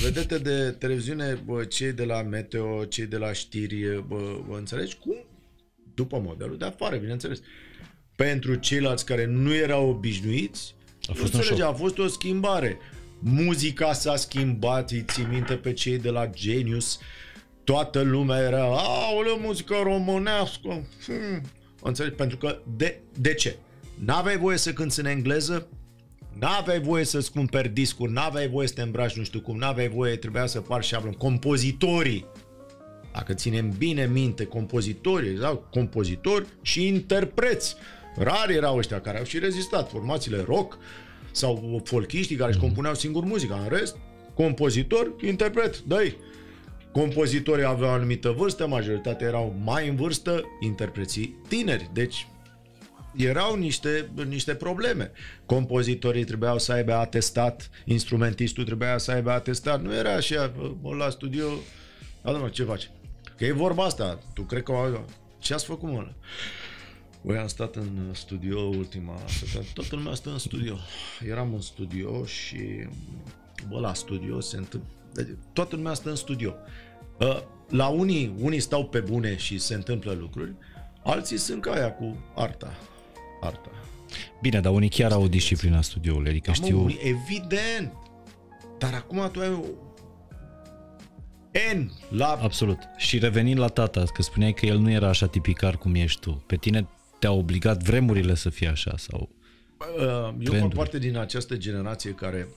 vedete de televiziune, cei de la Meteo, cei de la știri, înțelegi? Cum? După modelul de afară, bineînțeles. Pentru ceilalți care nu erau obișnuiți, a fost o schimbare. Muzica s-a schimbat, îi ții minte pe cei de la Genius, toată lumea era, aoleu, muzică românească. Înțelegi? Pentru că, de ce? N-aveai voie să cânti în engleză, N-aveai voie să-ți cumperi discuri, n-aveai voie să te îmbraci nu știu cum, n-aveai voie, trebuia să par șablon. Compozitorii, dacă ținem bine minte, compozitorii, da? Compozitori și interpreți. Rari erau ăștia care au și rezistat, formațiile rock sau folchiștii care își compuneau singur muzica. În rest, compozitor, interpret, dă-i. Compozitorii aveau o anumită vârstă, majoritatea erau mai în vârstă, interpreții tineri. Deci erau niște probleme. Compozitorii trebuiau să aibă atestat, instrumentistul trebuia să aibă atestat. Nu era așa, bă, la studio, adună, ce faci? Că e vorba asta, tu cred că ce ați făcut, mă? Băi, am stat în studio ultima săptămână, toată lumea stă în studio. Eram în studio și, bă, la studio se întâmplă, toată lumea stă în studio. La unii stau pe bune și se întâmplă lucruri, alții sunt ca aia cu arta. Bine, dar unii chiar au disciplina studioului, adică știu... Unii, evident! Dar acum tu ai absolut. Și revenind la tata, că spuneai că el nu era așa tipicar cum ești tu. Pe tine te-au obligat vremurile să fie așa sau... Eu fac parte din această generație care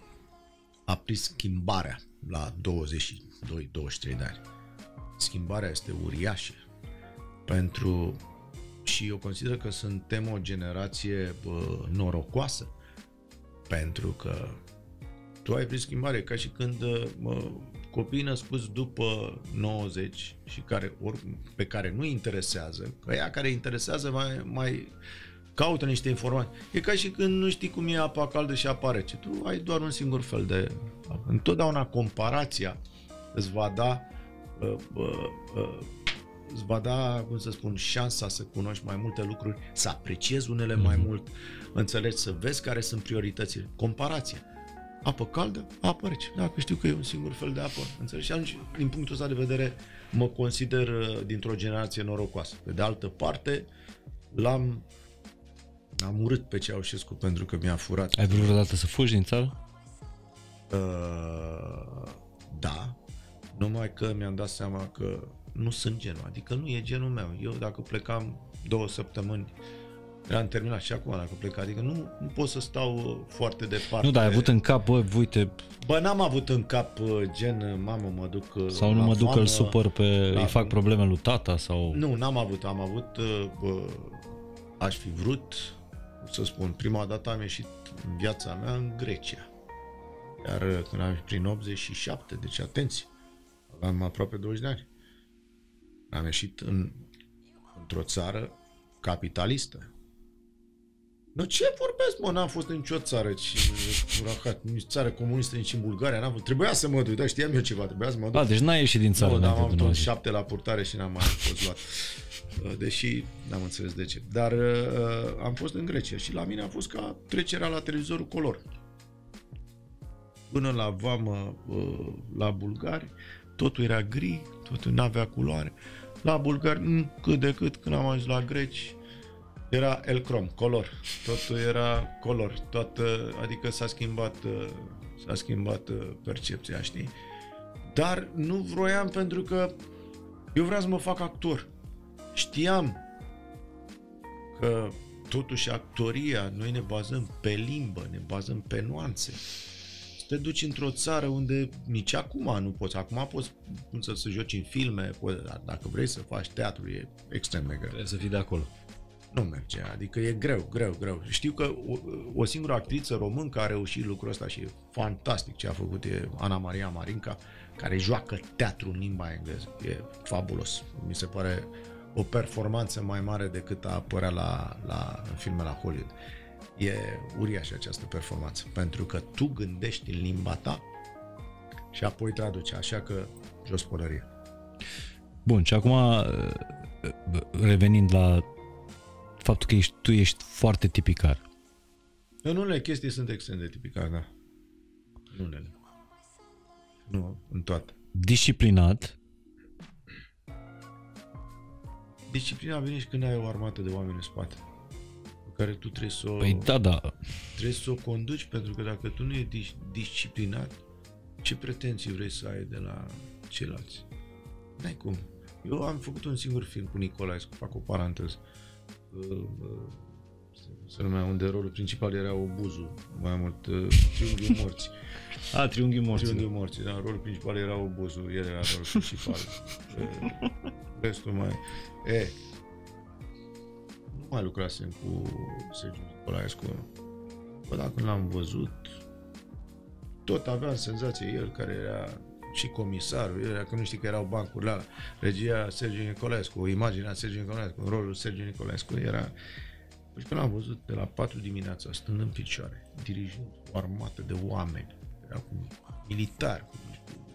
a prins schimbarea la 22-23 de ani. Schimbarea este uriașă. Și eu consider că suntem o generație norocoasă, pentru că tu ai prins schimbare, ca și când copiii născuți după 90 și pe care nu interesează, că ea care interesează mai caută niște informații. E ca și când nu știi cum e apa caldă și apa rece. Tu ai doar un singur fel de... Întotdeauna comparația îți va da cum să spun, șansa să cunoști mai multe lucruri, să apreciezi unele mai mult, înțelegi, să vezi care sunt prioritățile. Comparația. Apă caldă, apă rece. Dacă știu că e un singur fel de apă, înțelegi? Și atunci, din punctul ăsta de vedere, mă consider dintr-o generație norocoasă. Pe de altă parte, am urât pe Ceaușescu pentru că mi-a furat. Ai vrut vreodată să fugi din țară? Da. Numai că mi-am dat seama că nu sunt genul, adică nu e genul meu. Eu dacă plecam 2 săptămâni, am terminat și acum dacă plec, adică nu pot să stau foarte departe. Nu, dar ai avut în cap, bă, uite... Bă, n-am avut în cap gen, mamă, mă duc... Sau nu mă duc, îl supăr pe... Da, îi fac probleme lui tata sau... Nu, n-am avut, am avut... aș fi vrut, să spun, prima dată am ieșit în viața mea în Grecia. Iar când am ieșit prin 87, deci atenție, aveam aproape 20 de ani. Am ieșit într-o țară capitalistă. Nu, ce vorbesc, mă? N-am fost în nicio țară, nici țară comunistă, nici în Bulgaria. N-am fost. Trebuia să mă duc, dar știam eu ceva, trebuia să mă duc. Da, deci n-ai ieșit din țară. Nu, dar am avut 7 la purtare și n-am mai fost luat. Deși n-am înțeles de ce. Dar am fost în Grecia și la mine a fost ca trecerea la televizorul color. Până la vamă, la bulgari, totul era gri, totul n-avea culoare. La bulgari, cât de cât, când am ajuns la greci, era elcrom, color. Totul era color. Adică s-a schimbat percepția, știi? Dar nu vroiam, pentru că eu vreau să mă fac actor. Știam că totuși actoria, noi ne bazăm pe limbă, ne bazăm pe nuanțe. Te duci într-o țară unde nici acum nu poți. Acum poți să joci în filme, dar dacă vrei să faci teatru e extrem de greu. Trebuie să fii de acolo. Nu merge, adică e greu. Știu că o singură actriță româncă a reușit lucrul ăsta și e fantastic ce a făcut, e Ana Maria Marinca, care joacă teatru în limba engleză. E fabulos. Mi se pare o performanță mai mare decât a apărea în filme la Hollywood. E uriașă această performanță, pentru că tu gândești în limba ta și apoi traduci, așa că jos pălărie. Bun, și acum revenind la faptul că tu ești foarte tipicar. În unele chestii sunt extrem de tipicar, da. În unele. Nu, în toate. Disciplinat. Disciplina vine și când ai o armată de oameni în spate, care tu trebuie să o... Păi da, da. Trebuie să o conduci, pentru că dacă tu nu ești disciplinat, ce pretenții vrei să ai de la ceilalți? N-ai cum. Eu am făcut un singur film cu Nicolaescu, fac o paranteză. se numea, unde rolul principal era obuzul, mai mult triunghiul morții. A, triunghiul morții. Triunghiul morții, da, rolul principal era obuzul, el era rolul principal. Restul mai... Nu mai lucrasem cu Sergiu Nicolaescu. Bă, dacă l-am văzut, tot aveam senzație, el care era și comisarul, el, că nu știi că erau bancuri la regia Sergiu Nicolaescu, imaginea Sergiu Nicolaescu, rolul Sergiu Nicolaescu era... Și când l-am văzut de la 4 dimineața, stând în picioare, dirijând o armată de oameni, era cu militari,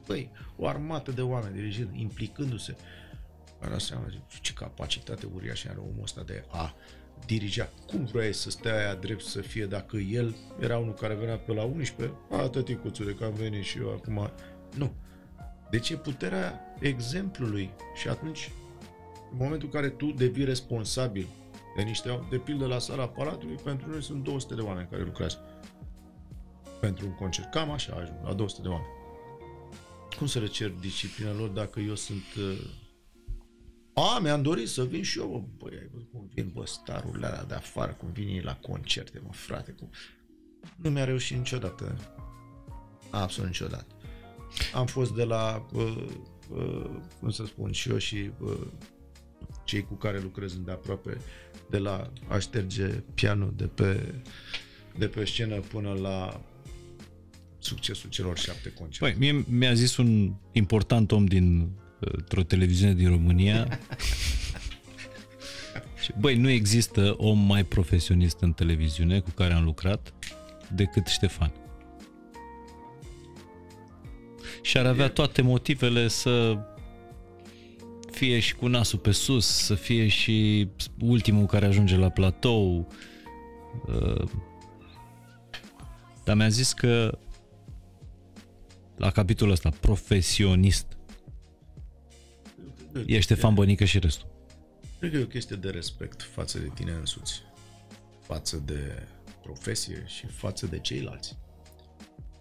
băi, o armată de oameni dirijând, implicându-se, dar la seama, zic, ce capacitate uriașă are omul ăsta de a dirija. Cum vrei să stea aia drept să fie dacă el era unul care venea pe la 11, a, tăticuțule, că am venit și eu acum. Nu. Deci e puterea exemplului și atunci, în momentul în care tu devii responsabil de niște, de pildă la Sala Palatului, pentru noi sunt 200 de oameni care lucrează pentru un concert. Cam așa ajung, la 200 de oameni. Cum să le cer disciplina lor dacă eu sunt... mi-am dorit să vin și eu, băi, ai văzut cum vin, bă, starul ăla de afară, cum vin ei la concerte, mă, frate, cum... Nu mi-a reușit niciodată. Absolut niciodată. Am fost de la, cum să spun, și eu și... cei cu care lucrez îndeaproape, de la a șterge pianul de pe scenă până la succesul celor 7 concerte. Păi, mie mi-a zis un important om dintr-o televiziune din România, băi, nu există om mai profesionist în televiziune cu care am lucrat decât Ștefan. Și ar avea toate motivele să fie și cu nasul pe sus, să fie și ultimul care ajunge la platou. Dar mi-a zis că la capitolul ăsta, profesionist, e Ștefan Bănică și restul. Cred că e o chestie de respect față de tine însuți, față de profesie și față de ceilalți.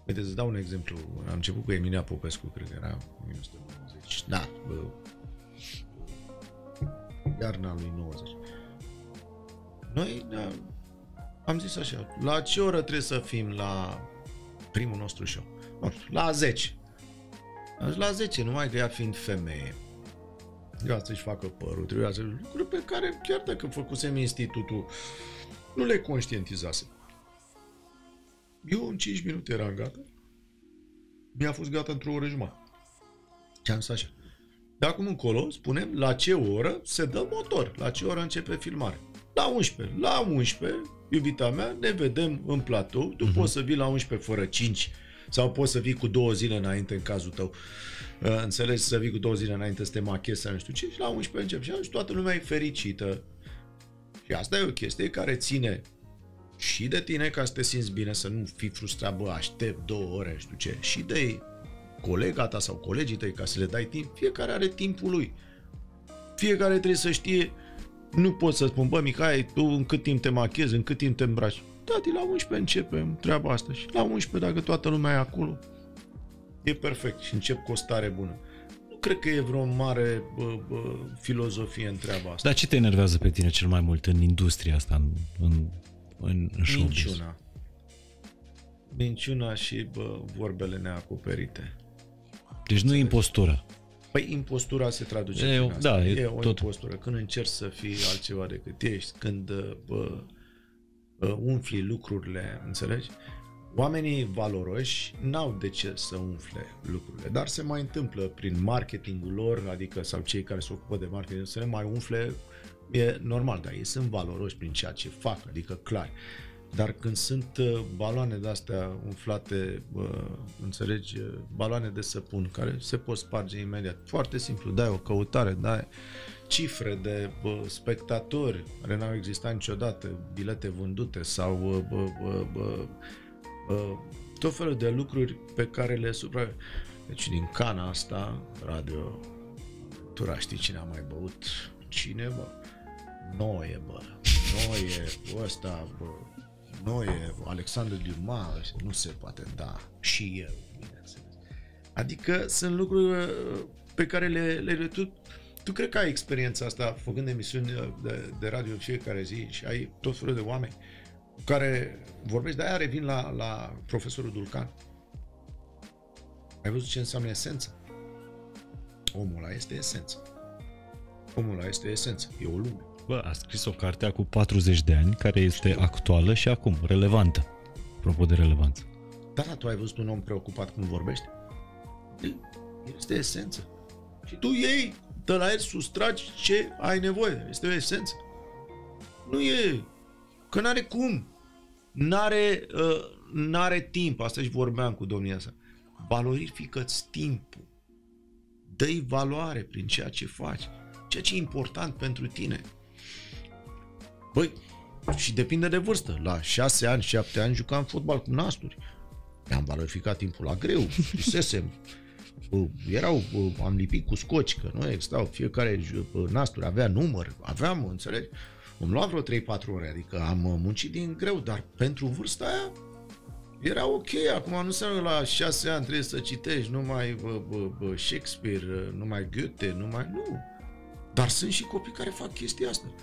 Uite, să dau un exemplu. Am început cu Emilia Popescu, cred că era 1990. Da, iarna lui 90. Noi am zis așa, la ce oră trebuie să fim la primul nostru show? La 10. La 10, numai că ea fiind femeie, trebuia să-și facă părul, trebuia să... Lucruri pe care chiar dacă făcusem institutul, nu le conștientizasem. Eu în 5 minute eram gata. Mi-a fost gata într-o oră jumătate. Și am zis așa. De acum încolo, spunem, la ce oră se dă motor, la ce oră începe filmare. La 11. La 11, iubita mea, ne vedem în platou. Tu poți să vii la 11 fără 5 sau poți să vii cu 2 zile înainte în cazul tău. Înțelegi, să vii cu 2 zile înainte să te machezi sau nu știu ce, și la 11 încep. Și atunci toată lumea e fericită. Și asta e o chestie care ține și de tine ca să te simți bine, să nu fii frustrat, bă, aștept 2 ore, știu ce, și de ei. Colega ta sau colegii tăi, ca să le dai timp, fiecare are timpul lui. Fiecare trebuie să știe, nu pot să spun, bă, Mihai, tu în cât timp te machezi, în cât timp te îmbraci. Tati, la 11 începem treaba asta și la 11, dacă toată lumea e acolo, e perfect și încep cu o stare bună. Nu cred că e vreo mare filozofie în treaba asta. Dar ce te enervează pe tine cel mai mult în industria asta, în showbiz? Minciuna și vorbele neacoperite. Deci nu impostura. Păi impostura se traduce în asta. Da, e o tot impostură. Când încerci să fii altceva decât ești, când umfli lucrurile, înțelegi? Oamenii valoroși n-au de ce să umfle lucrurile, dar se mai întâmplă prin marketingul lor, adică sau cei care se ocupă de marketing, să le mai umfle, e normal, dar ei sunt valoroși prin ceea ce fac, adică clar. Dar când sunt baloane de-astea umflate, înțelegi, baloane de săpun care se pot sparge imediat, foarte simplu, dai o căutare, dai cifre de spectatori care n-au existat niciodată, bilete vândute sau tot felul de lucruri pe care le supra... Deci din cana asta, radio, tu știi cine a mai băut? Cine, bă? Noe, bă. Noe, ăsta, bă. Noi, Alexandru Dumas, nu se poate, da, și eu, bineînțeles. Adică sunt lucruri pe care le Tu cred că ai experiența asta făcând emisiuni de radio în fiecare zi și ai tot felul de oameni cu care vorbești. De-aia revin la profesorul Dulcan. Ai văzut ce înseamnă esență? Omul ăla este esență. Omul ăla este esență. E o lume. Bă, a scris o carte acum 40 de ani care este actuală și acum, relevantă. Apropo de relevanță. Da, tu ai văzut un om preocupat cum vorbește? Este esență. Și tu iei de la el, sustragi ce ai nevoie. Este o esență. Nu e. Că n-are cum. N-are timp. Asta și vorbeam cu domnia sa. Valorifică-ți timpul. Dă-i valoare prin ceea ce faci. Ceea ce e important pentru tine. Băi, și depinde de vârstă. La 6 ani, 7 ani jucam fotbal cu nasturi. Mi-am valorificat timpul la greu. Visesem. Am lipit cu scoci, că noi existau fiecare nasturi, avea număr, aveam, înțelegi? Îmi lua vreo 3-4 ore, adică am muncit din greu, dar pentru vârsta aia era ok. Acum nu înseamnă la 6 ani trebuie să citești numai Shakespeare, numai Goethe, numai... Nu! Dar sunt și copii care fac chestia asta.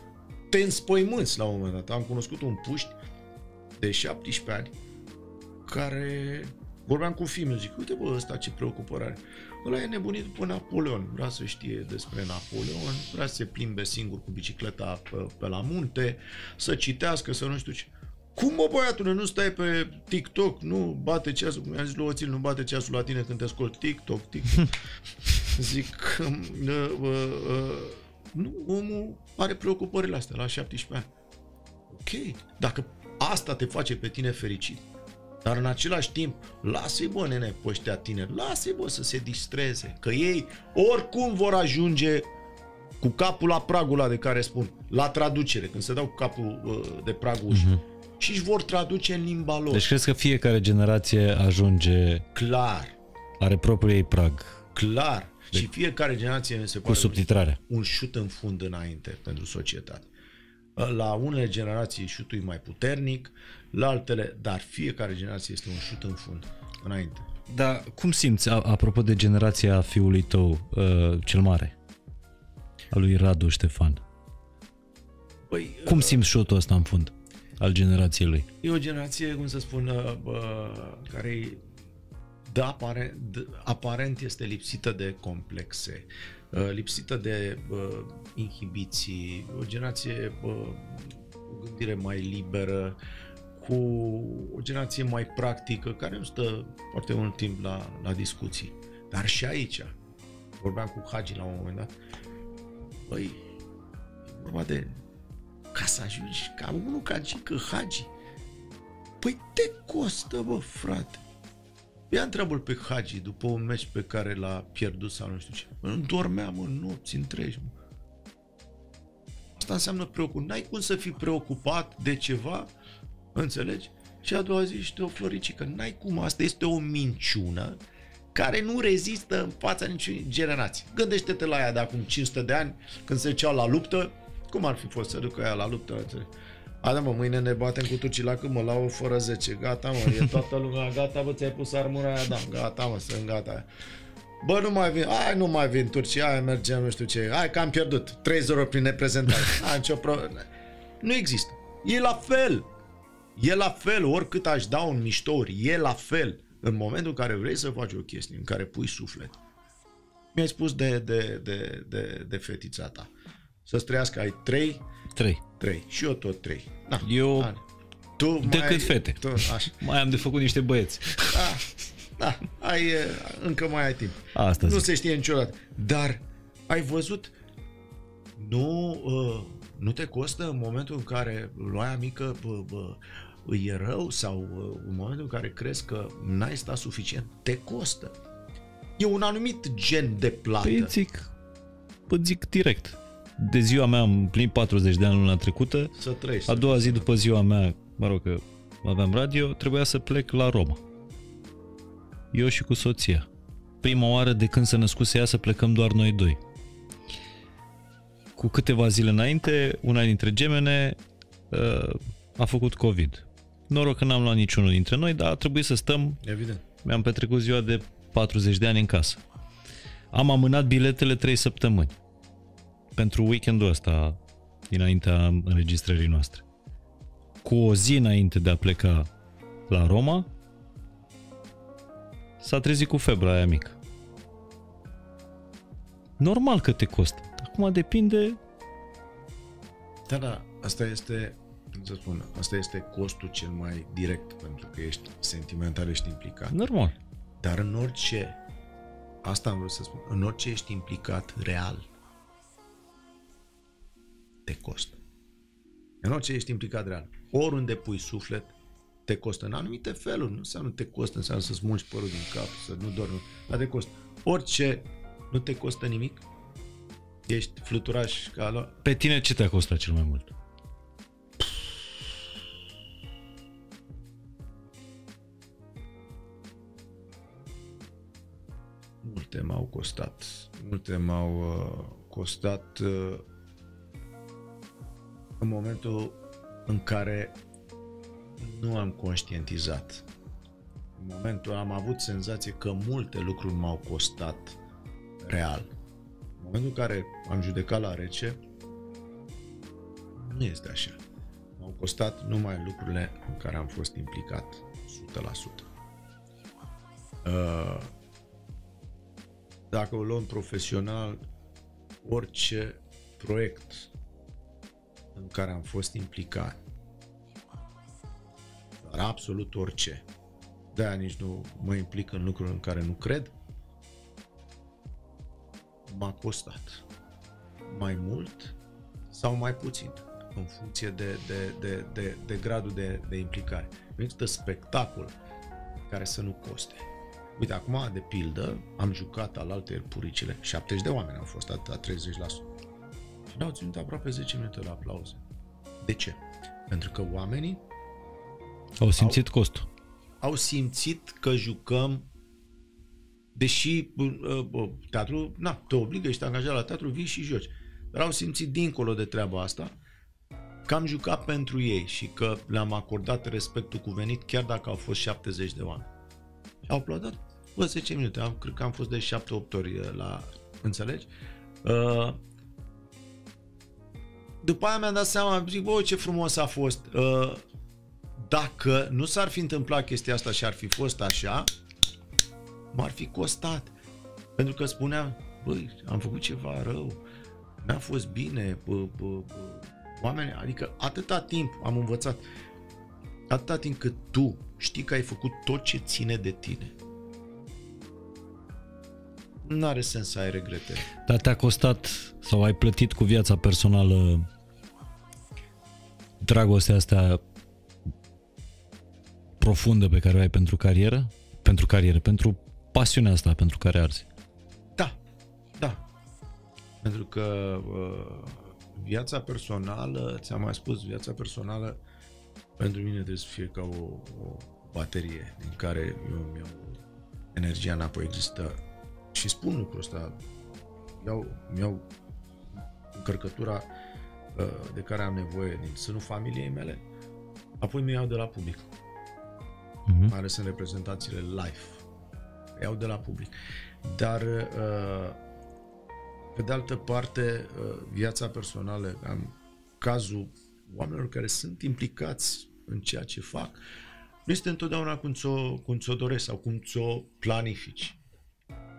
Te înspăimânți la un moment dat. Am cunoscut un puști de 17 ani care... Vorbeam cu filmul, zic, uite bă, ăsta ce preocupare are. Ăla e nebunit după Napoleon, vrea să știe despre Napoleon, vrea să se plimbe singur cu bicicleta pe la munte, să citească, să nu știu ce. Cum mă, băiatule, nu stai pe TikTok, nu bate ceasul, cum i-am zis lui Oțil, nu bate ceasul la tine când te ascult TikTok, TikTok. Zic, nu, omul are preocupările astea la 17 ani. Ok, dacă asta te face pe tine fericit, dar în același timp, lasă-i bă, nene, pe ăștia tineri, lasă-i bă să se distreze, că ei oricum vor ajunge cu capul la pragul ăla de care spun, la traducere, când se dau cu capul de pragul ușii, și își vor traduce în limba lor. Deci crezi că fiecare generație ajunge... Clar. Are propriul ei prag. Clar. De... Și fiecare generație ne se pare cu subtitrare. Un șut în fund înainte pentru societate. La unele generații șutul e mai puternic, la altele, dar fiecare generație este un șut în fund, înainte. Dar cum simți, apropo de generația fiului tău, cel mare, al lui Radu Ștefan? Păi, cum simți șutul ăsta în fund, al generației lui? E o generație, cum să spun, care da, aparent este lipsită de complexe, lipsită de inhibiții, o generație cu gândire mai liberă, cu o generație mai practică, care nu stă foarte mult timp la discuții. Dar și aici, vorbeam cu Hagi la un moment dat, băi, e vorba de ca să ajungi ca unul ca Gică Hagi. Păi te costă, bă, frate. Ia întreabă-l pe Hagi după un meci pe care l-a pierdut sau nu știu ce. Nu dormeam în nopți întregi. Mă. Asta înseamnă preocupat. N-ai cum să fii preocupat de ceva, înțelegi? Și a doua zi știu o floricică. N-ai cum. Asta este o minciună care nu rezistă în fața niciunii generații. Gândește-te la ea de acum 500 de ani când se duceau la luptă. Cum ar fi fost să ducă ea la luptă, înțelegi? Adă mă, mâine ne batem cu turcii la câmă, la o fără 10, gata mă, e toată lumea, gata bă, ți-ai pus armura aia, da, gata mă, sunt gata. Bă, nu mai vin, ai, nu mai vin turcii, ai, mergem, nu știu ce, ai, că am pierdut, 3-0 prin neprezentare, ai, nicio problemă. Nu există, e la fel, e la fel, oricât aș da un miștouri, e la fel. În momentul în care vrei să faci o chestie, în care pui suflet, mi-ai spus de fetița ta. Să-ți trăiască, ai 3. Și eu tot 3. Na, eu tu decât mai, fete. Tu, așa. Mai am de făcut niște băieți. Da, ai, încă mai ai timp. Asta nu se știe niciodată. Dar ai văzut, nu te costă în momentul în care luaia mică e rău sau în momentul în care crezi că n-ai stat suficient, te costă. E un anumit gen de plată. Păi zic direct. De ziua mea am plinit 40 de ani luna trecută. A doua zi după ziua mea, mă rog că aveam radio, trebuia să plec la Roma. Eu și cu soția. Prima oară de când se născuse ea să plecăm doar noi doi. Cu câteva zile înainte, una dintre gemene a făcut COVID. Noroc că n-am luat niciunul dintre noi, dar a trebuit să stăm. Evident. Mi-am petrecut ziua de 40 de ani în casă. Am amânat biletele 3 săptămâni. pentru weekendul ăsta, dinaintea înregistrării noastre. Cu o zi înainte de a pleca la Roma, s-a trezit cu febra aia mică. Normal că te costă. Acum depinde... Da, da, asta este, să spun, asta este costul cel mai direct, pentru că ești sentimental, ești implicat. Normal. Dar în orice, asta am vrut să spun, în orice ești implicat real, te costă. În orice ești implicat real, oriunde pui suflet, te costă în anumite feluri. Nu înseamnă te costă, înseamnă să-ți munci părul din cap, să nu dormi, dar te costă. Orice, nu te costă nimic, ești fluturaș ca ala. Pe tine ce te-a costat cel mai mult? Multe m-au costat. Multe m-au costat în momentul în care nu am conștientizat. În momentul am avut senzație că multe lucruri m-au costat real. În momentul în care am judecat la rece, nu este așa. M-au costat numai lucrurile în care am fost implicat 100%. Dacă o luăm profesional, orice proiect în care am fost implicat, dar absolut orice, de-aia nici nu mă implic în lucruri în care nu cred, m-a costat mai mult sau mai puțin în funcție de gradul de implicare. Nu există spectacol care să nu coste. Uite, acum, de pildă, am jucat alaltăieri Puricile, 70 de oameni au fost, atâta, 30%. Și n-au ținut aproape 10 minute la aplauze. De ce? Pentru că oamenii au simțit costul. Au simțit că jucăm, deși teatrul, na, te obligă, ești angajat la teatru, vii și joci. Dar au simțit dincolo de treaba asta că am jucat pentru ei și că le-am acordat respectul cuvenit, chiar dacă au fost 70 de oameni. Au aplaudat, bă, 10 minute, cred că am fost de 7-8 ori la, înțelegi? După aia mi-am dat seama, zic, bă, ce frumos a fost. Dacă nu s-ar fi întâmplat chestia asta și ar fi fost așa, m-ar fi costat. Pentru că spuneam, băi, am făcut ceva rău, n-a fost bine, oamenii, adică atâta timp am învățat, atâta timp cât tu știi că ai făcut tot ce ține de tine, n-are sens să ai regrete. Dar te-a costat sau ai plătit cu viața personală dragostea asta profundă pe care o ai pentru carieră? Pentru carieră, pentru pasiunea asta pentru care arzi. Da, da. Pentru că viața personală, ți-am mai spus, viața personală pentru mine trebuie să fie ca o baterie din care eu îmi iau energia înapoi. Există, și spun lucrul ăsta, îmi iau încărcătura de care am nevoie din sânul familiei mele, apoi mi iau de la public. Mai ales în reprezentațiile live. Iau de la public. Dar pe de altă parte, viața personală, în cazul oamenilor care sunt implicați în ceea ce fac, nu este întotdeauna cum ți-o dorești sau cum ți-o planifici.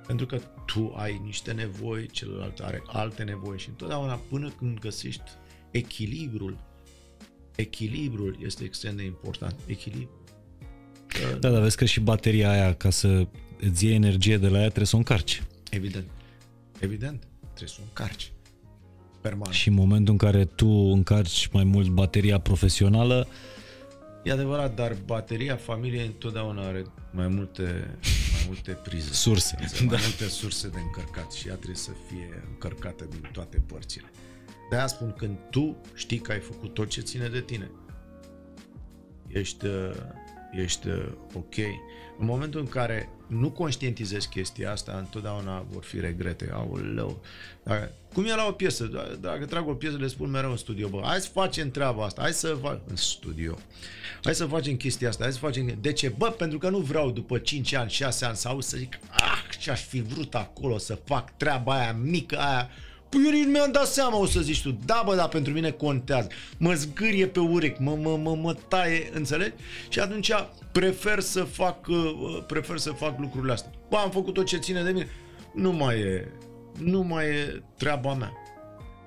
Pentru că tu ai niște nevoi, celălalt are alte nevoi și întotdeauna până când găsești echilibrul este extrem de important. Echilibrul. Da, dar vezi că și bateria aia, ca să îți iei energie de la ea, trebuie să o încarci. Evident. Evident. Trebuie să o încarci. Permanent. Și în momentul în care tu încarci mai mult bateria profesională... E adevărat, dar bateria familiei întotdeauna are mai multe prize. Surse. Multe surse de încărcat și ea trebuie să fie încărcată din toate părțile. De-aia spun, când tu știi că ai făcut tot ce ține de tine, ești ok. În momentul în care nu conștientizezi chestia asta, întotdeauna vor fi regrete. Aoleu. Cum e la o piesă? Dacă trag o piesă, le spun mereu în studio, bă, hai să facem treaba asta, hai să facem chestia asta, hai să facem... De ce? Bă, pentru că nu vreau după 5 ani, 6 ani să zic, ah, ce-aș fi vrut acolo să fac treaba aia mică, aia... eu nu mi-am dat seama, o să zici tu. Da, bă, dar pentru mine contează. Mă zgârie pe urechi, mă taie, înțelegi? Și atunci prefer să fac lucrurile astea. Bă, am făcut tot ce ține de mine. Nu mai e treaba mea.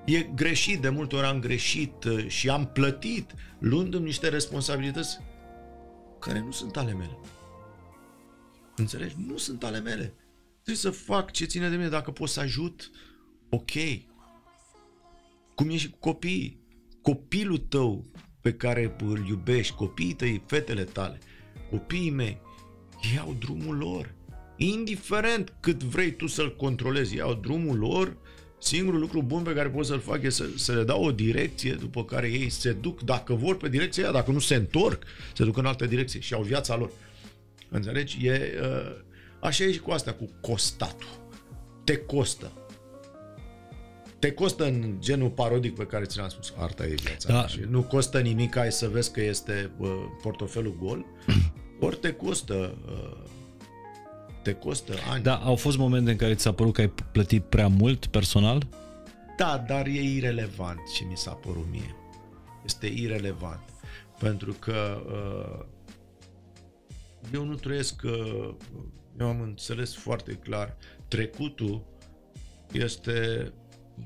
E greșit, de multe ori am greșit și am plătit luându-mi niște responsabilități care nu sunt ale mele. Înțelegi? Nu sunt ale mele. Trebuie să fac ce ține de mine. Dacă pot să ajut, ok. Cum e și cu copiii. Copilul tău pe care îl iubești, copiii tăi, fetele tale, copiii mei, ei au drumul lor. Indiferent cât vrei tu să-l controlezi, ei au drumul lor. Singurul lucru bun pe care pot să-l fac e să le dau o direcție după care ei se duc, dacă vor, pe direcția aia, dacă nu se întorc, se duc în altă direcție și au viața lor. Înțelegi? Așa e și cu asta, cu costatul. Te costă. Te costă în genul parodic pe care ți-l-am spus. Arta e viața. Da. Și nu costă nimic, ai să vezi că este portofelul gol. Ori te costă... te costă ani. Da, au fost momente în care ți s-a părut că ai plătit prea mult personal? Da, dar e irelevant ce mi s-a părut mie. Este irelevant. Pentru că eu nu trăiesc, eu am înțeles foarte clar, trecutul este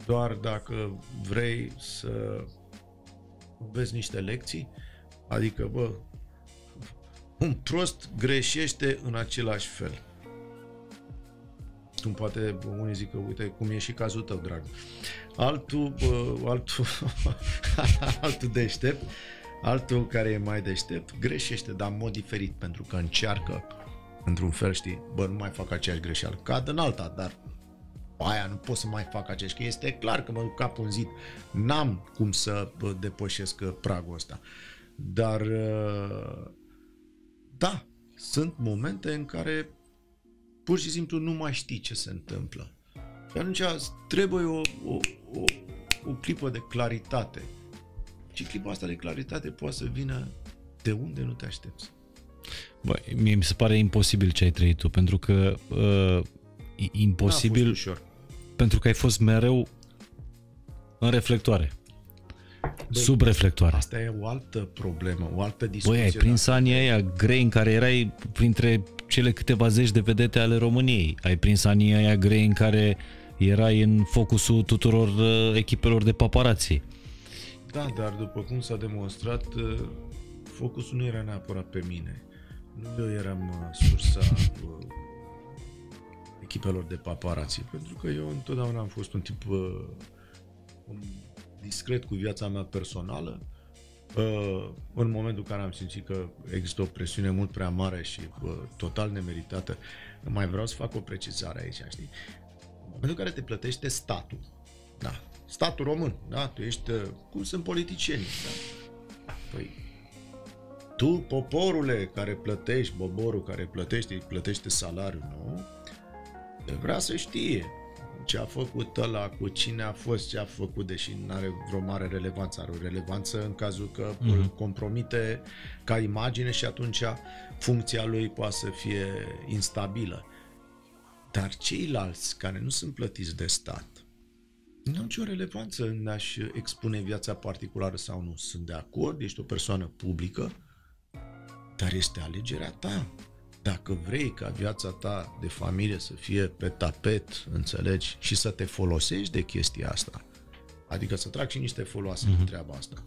doar dacă vrei să vezi niște lecții, adică, bă, un prost greșește în același fel. Cum poate unii zic că, uite, cum e și cazul tău, drag. Altul deștept, altul care e mai deștept, greșește, dar în mod diferit, pentru că încearcă, într-un fel, știi, bă, nu mai fac aceeași greșeală, cad în alta, dar aia nu pot să mai fac aceeași, că este clar că mă duc capul în zid, n-am cum să depășesc pragul ăsta. Dar, da, sunt momente în care pur și simplu nu mai știi ce se întâmplă. Și atunci trebuie o clipă de claritate. Și clipa asta de claritate poate să vină de unde nu te aștepți. Bă, mie mi se pare imposibil ce ai trăit tu, pentru că e imposibil, ușor. Pentru că ai fost mereu în reflectoare. Bă, sub reflectoare. Asta e o altă problemă, o altă discuție. Băi, ai prins anii aia grei în care erai printre cele câteva zeci de vedete ale României. Ai prins anii aia grei în care erai în focusul tuturor echipelor de paparații. Da, dar după cum s-a demonstrat, focusul nu era neapărat pe mine. Nu eu eram sursa echipelor de paparații, pentru că eu întotdeauna am fost un tip discret cu viața mea personală. În momentul în care am simțit că există o presiune mult prea mare și total nemeritată, mai vreau să fac o precizare aici, știi? În momentul în care te plătește statul, da, statul român, da, tu ești, cum sunt politicienii, da? Păi, tu, poporule, care plătești, boborul care plătește, plătește salariul, nu? El vrea să știe ce a făcut ăla, cu cine a fost, ce a făcut, deși nu are vreo mare relevanță. Are o relevanță în cazul că îl compromite ca imagine și atunci funcția lui poate să fie instabilă. Dar ceilalți care nu sunt plătiți de stat nu au nicio relevanță în a-și expune viața particulară sau nu. Sunt de acord, ești o persoană publică, dar este alegerea ta. Dacă vrei ca viața ta de familie să fie pe tapet, înțelegi, și să te folosești de chestia asta, adică să trag și niște foloase din treaba asta.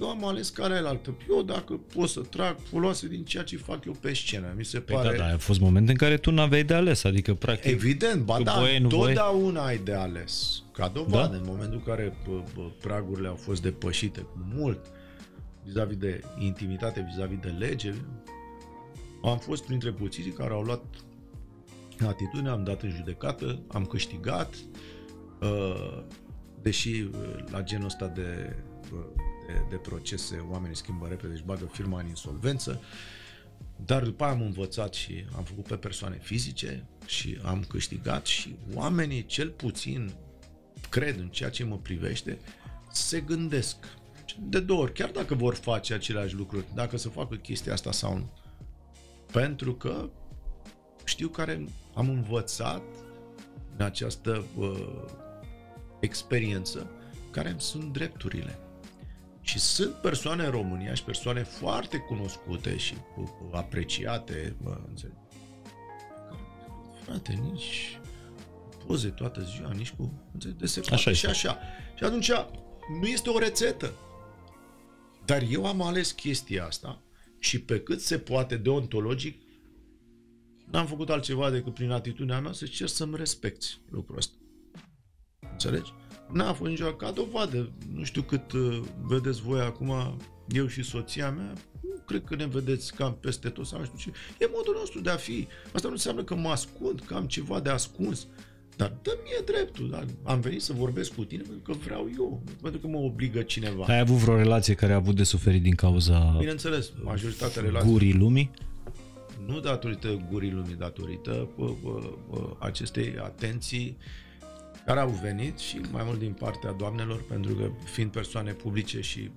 Eu am ales calea aia. Eu dacă pot să trag foloase din ceea ce fac eu pe scenă, mi se pare... Da, a fost moment în care tu n-aveai de ales, adică practic... Evident, ba da, totdeauna ai de ales. Ca dovadă, da? În momentul în care pragurile au fost depășite cu mult vis-a-vis de intimitate, vis-a-vis de lege... Am fost printre puțini care au luat atitudine, am dat în judecată, am câștigat, deși la genul ăsta de procese oamenii schimbă repede, își bagă firma în insolvență, dar după aia am învățat și am făcut pe persoane fizice și am câștigat și oamenii, cel puțin, cred în ceea ce mă privește, se gândesc de două ori, chiar dacă vor face aceleași lucruri, dacă să facă chestia asta sau nu. Pentru că știu care am învățat în această experiență, care îmi sunt drepturile. Și sunt persoane în România și persoane foarte cunoscute și apreciate, frate, nici poze toată ziua, nici cu de se face și așa. Și atunci nu este o rețetă. Dar eu am ales chestia asta și pe cât se poate deontologic n-am făcut altceva decât prin atitudinea mea să cer să-mi respecti lucrul ăsta. Înțelegi? N-a fost niciodată ca dovadă. Nu știu cât vedeți voi acum, eu și soția mea, cred că ne vedeți cam peste tot sau nu știu ce. E modul nostru de a fi. Asta nu înseamnă că mă ascund, că am ceva de ascuns. Dar dă-mi dreptul. Dar am venit să vorbesc cu tine pentru că vreau eu, pentru că mă obligă cineva. Ai avut vreo relație care a avut de suferit din cauza... Bineînțeles, majoritatea relației. Gurii lumii? Nu datorită gurii lumii, datorită acestei atenții care au venit și mai mult din partea doamnelor, pentru că fiind persoane publice și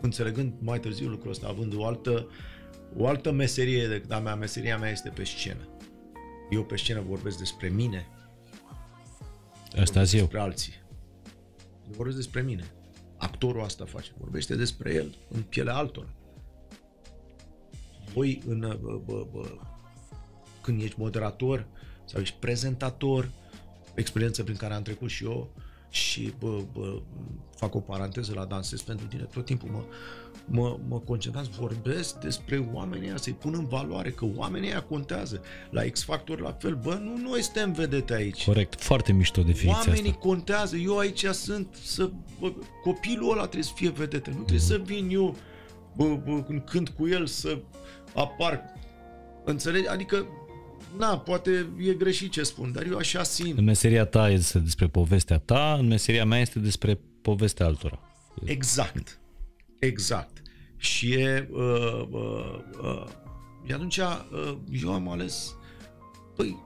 înțelegând mai târziu lucrul ăsta, având o altă meserie decât a mea, meseria mea este pe scenă. Eu pe scenă vorbesc despre mine. Asta zic eu. Despre alții. Eu vorbesc despre mine. Actorul asta face, vorbește despre el în pielea altora. Voi când ești moderator sau ești prezentator, experiență prin care am trecut și eu, și fac o paranteză la dansez pentru tine, tot timpul mă concentrez, vorbesc despre oamenii ăia, să-i pun în valoare, că oamenii ăia contează. La X Factor la fel, bă, nu noi suntem vedete aici. Corect, foarte mișto definiția asta. Oamenii contează, eu aici sunt, copilul ăla trebuie să fie vedete, nu trebuie să vin eu când cu el să apar, înțelegi? Adică na, poate e greșit ce spun, dar eu așa simt. În meseria ta este despre povestea ta, în meseria mea este despre povestea altora. Exact. Exact. Și e... atunci eu am ales, păi,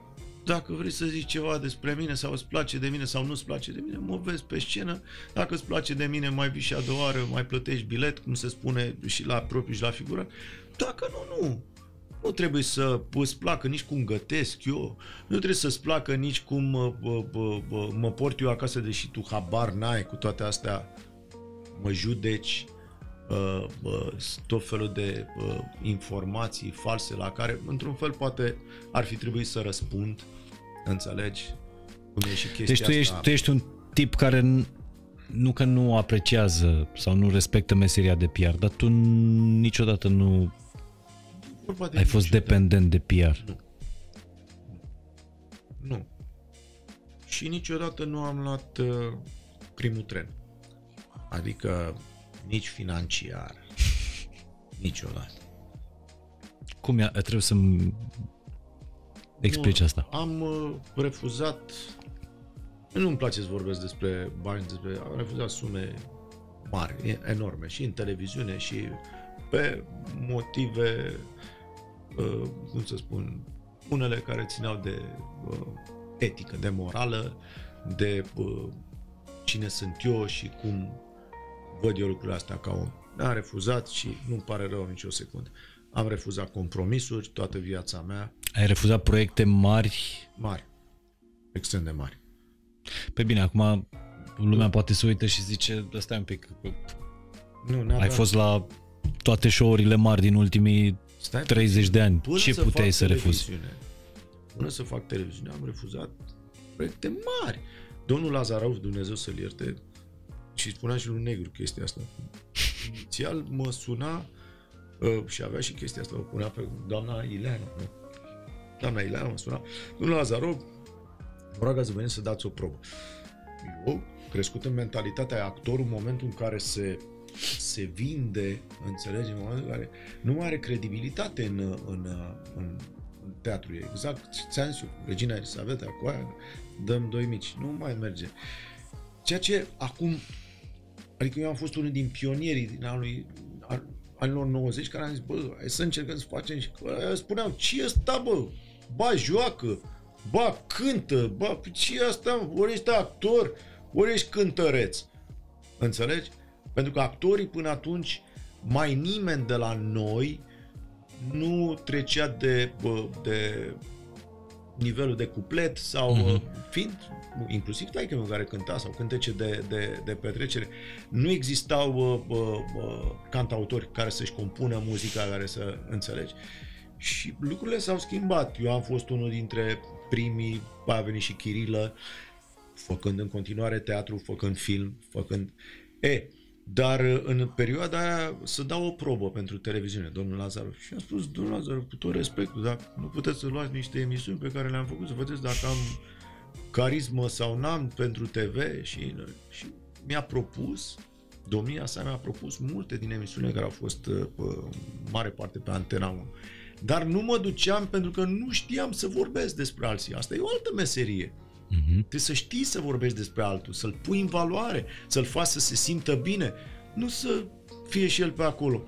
dacă vrei să zici ceva despre mine sau îți place de mine sau nu îți place de mine, mă vezi pe scenă. Dacă îți place de mine, mai vii și a doua oară, mai plătești bilet, cum se spune și la propriu și la figură. Dacă nu, nu. Nu trebuie să îți placă nici cum gătesc eu, nu trebuie să-ți placă nici cum mă port eu acasă, deși tu habar n-ai, cu toate astea mă judeci, tot felul de informații false la care, într-un fel, poate ar fi trebuit să răspund, înțelegi? Cum e și chestia asta. Deci tu ești un tip care... nu că nu apreciază sau nu respectă meseria de PR, dar tu niciodată nu... ai fost dependent de PR? Nu. Nu. Și niciodată nu am luat primul tren. Adică nici financiar. Niciodată. Cum e? Trebuie să-mi explici asta. Am refuzat, nu-mi place să vorbesc despre bani, am refuzat sume mari, enorme, și în televiziune și pe motive, cum să spun, unele care țineau de etică, de morală, de cine sunt eu și cum văd eu lucrurile astea ca om. Am refuzat și nu-mi pare rău nicio secundă. Am refuzat compromisuri toată viața mea. Ai refuzat proiecte mari? Mari. Extrem de mari. Păi bine, acum lumea poate să uite și zice, stai un pic, nu, ai fost la toate show-urile mari din ultimii 30 de ani. Ce puteai să refuzi? Până să fac televiziune, am refuzat proiecte mari. Domnul Lazarov, Dumnezeu să-l ierte, și spunea și lui Negru chestia asta. Inițial mă suna și avea și chestia asta, o punea pe doamna Ileana. Nu? Doamna Ileana mă suna. Domnul Lazarov, vă rog să veniți să dați o probă. Eu, crescut în mentalitatea actorul, în momentul în care se vinde, înțelegi, în momentul în care nu mai are credibilitate în teatru. Exact, ți-am zis, Regina Elisabeta, cu aia dăm doi mici, nu mai merge. Ceea ce acum, adică eu am fost unul din pionierii din anilor 90 care am zis, bă, hai să încercăm să facem, și spuneam, ce ăsta, bă? Ba, joacă, ba, cântă, ba, ce asta? Ori ești actor, ori ești cântăreț. Înțelegi? Pentru că actorii până atunci, mai nimeni de la noi nu trecea de nivelul de cuplet sau fiind inclusiv taică-miu care cânta sau cântece de petrecere, nu existau cantautori care să-și compună muzica, care să înțelegi. Și lucrurile s-au schimbat. Eu am fost unul dintre primii, a venit și Chirilă, făcând în continuare teatru, făcând film, făcând... Dar în perioada aia să dau o probă pentru televiziune, domnul Lazaru. Și am spus, domnul Lazaru, cu tot respectul, dacă nu puteți să luați niște emisiuni pe care le-am făcut, să vedeți dacă am carismă sau n-am pentru TV. Și mi-a propus, domnia sa mi-a propus multe din emisiunile care au fost în mare parte pe Antena 1. Dar nu mă duceam pentru că nu știam să vorbesc despre alții. Asta e o altă meserie. Trebuie să știi să vorbești despre altul, să-l pui în valoare, să-l faci să se simtă bine, nu să fie și el pe acolo.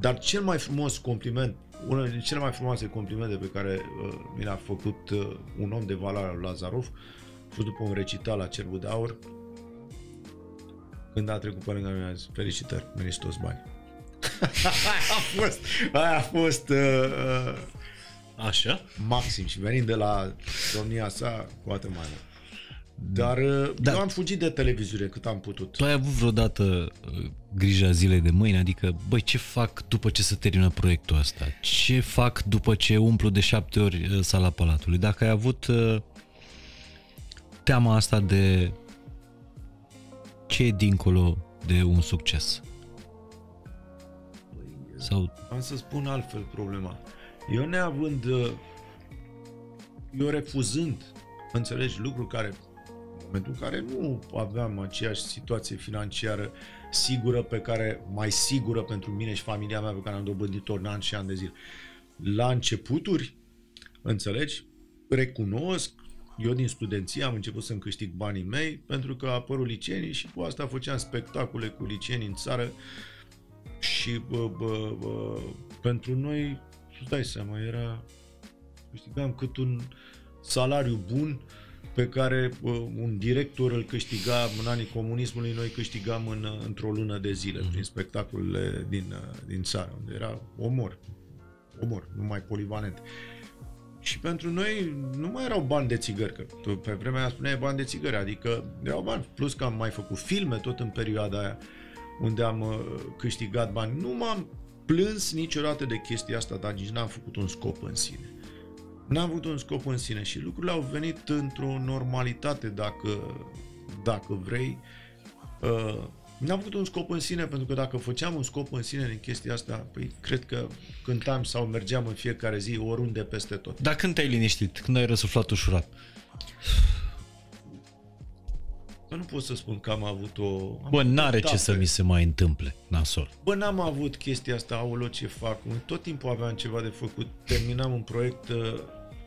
Dar cel mai frumos compliment, unul din cele mai frumoase complimente pe care mi l-a făcut un om de valoare, Lazarov, a fost după un recital la Cervul de Aur, când a trecut pe lângă mine, a zis, felicitări, meriți toți bani. Aia a fost așa? Maxim, și venind de la domnia sa, poate mai mult. Dar eu am fugit de televiziune cât am putut. Tu ai avut vreodată grija zilei de mâine? Adică, băi, ce fac după ce se termină proiectul ăsta? Ce fac după ce umplu de 7 ori sala Palatului? Dacă ai avut teama asta de ce e dincolo de un succes? Sau... Am să spun altfel problema. Eu neavând, eu refuzând, înțelegi, lucruri care, în momentul în care nu aveam aceeași situație financiară sigură pe care, mai sigură pentru mine și familia mea pe care am dobândit-o în ani și ani de zile. La începuturi, înțelegi, recunosc, eu din studenție am început să-mi câștig banii mei pentru că apărul liceenii și cu asta făceam spectacole cu liceenii în țară și pentru noi, îți dai seama, era, câștigam cât un salariu bun pe care un director îl câștiga în anii comunismului, noi câștigam într-o lună de zile prin spectacolele din țară, unde era omor, numai polivalent. Și pentru noi nu mai erau bani de țigări, că tu pe vremea aia spuneai bani de țigări, adică erau bani, plus că am mai făcut filme tot în perioada aia unde am câștigat bani. Nu m-am plâns niciodată de chestia asta, dar nici n-am făcut un scop în sine. N-am avut un scop în sine și lucrurile au venit într-o normalitate, dacă vrei. N-am avut un scop în sine, pentru că dacă făceam un scop în sine din chestia asta, păi cred că cântam sau mergeam în fiecare zi, oriunde, peste tot. Dar când te-ai liniștit? Când ai răsuflat ușurat? Nu pot să spun că am avut o... Bă, n-are ce să mi se mai întâmple, nasol. Bă, n-am avut chestia asta, aolo, ce fac? Tot timpul aveam ceva de făcut, terminam un proiect,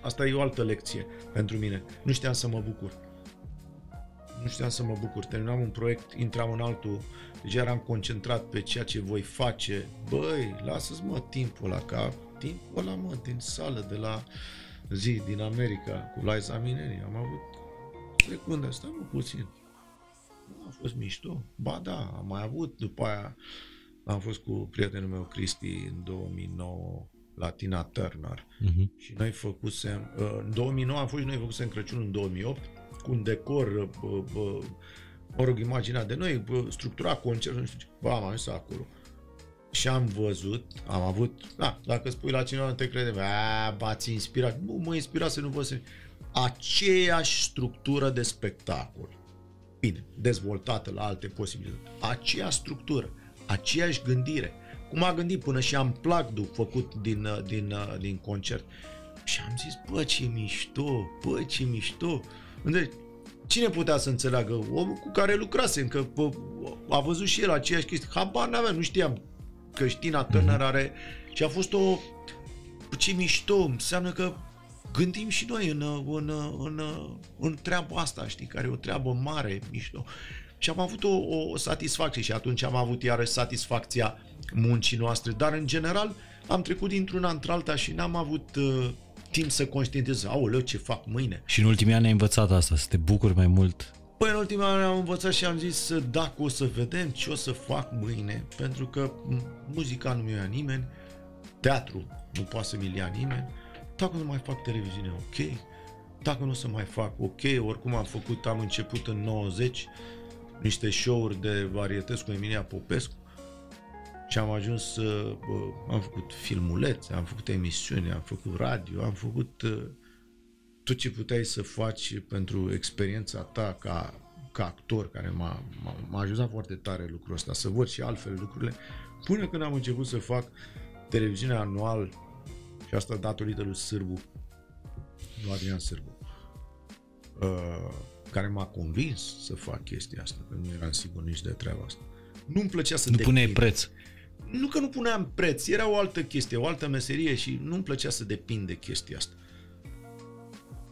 asta e o altă lecție pentru mine. Nu știam să mă bucur, terminam un proiect, intram în altul, deja eram concentrat pe ceea ce voi face. Băi, lasă-ți, mă, timpul ăla, mă, din sală, de la zi, din America, cu Liza Mineri, am avut secundă, stai, mă, puțin. A fost mișto. Ba da, am mai avut. După aia am fost cu prietenul meu Cristi în 2009 la Tina Turner. Și noi făcusem... În 2009 am fost și noi făcusem Crăciunul în 2008 cu un decor, mă rog, imaginat de noi, structura concertul, nu știu ce. Bă, am ajuns acolo. Și am văzut, am avut... Da, dacă spui la cineva, nu te crede. Ați inspirat. Nu, mă inspira să nu vă să... Aceeași structură de spectacol. Bine, dezvoltată la alte posibilități. Aceeași structură, aceeași gândire. Cum a gândit până și am Plagdu făcut din concert. Și am zis, bă, ce mișto. Cine putea să înțeleagă? Omul cu care lucrasem, că a văzut și el aceeași chestie. Habar n-aveam, nu știam că Tina Turner are... Și a fost o... Ce mișto, înseamnă că gândim și noi în treaba asta, știi, care e o treabă mare, mișto. Și am avut o satisfacție și atunci am avut iarăși satisfacția muncii noastre, dar în general am trecut dintr-una într-alta și n-am avut timp să conștientizez, aoleu, ce fac mâine. Și în ultimii ani ai învățat asta, să te bucuri mai mult? Păi în ultimii ani am învățat și am zis, dacă o să vedem ce o să fac mâine, pentru că muzica nu mi-o ia nimeni, teatru nu poate să mi-l ia nimeni, dacă nu mai fac televiziune, ok, dacă nu o să mai fac, ok, oricum am făcut, am început în 90 niște show-uri de varietăți cu Emilia Popescu și am ajuns, am făcut filmulețe, am făcut emisiuni, am făcut radio, am făcut tot ce puteai să faci pentru experiența ta ca actor, care m-a ajutat foarte tare lucrul ăsta, să văd și altfel lucrurile, până când am început să fac televiziunea anual, și asta datorită lui Sârbu, Adrian Sârbu, care m-a convins să fac chestia asta, că nu eram sigur nici de treaba asta. Nu-mi plăcea să depind. Nu puneai preț. Nu că nu puneam preț, era o altă chestie, o altă meserie și nu-mi plăcea să depind de chestia asta.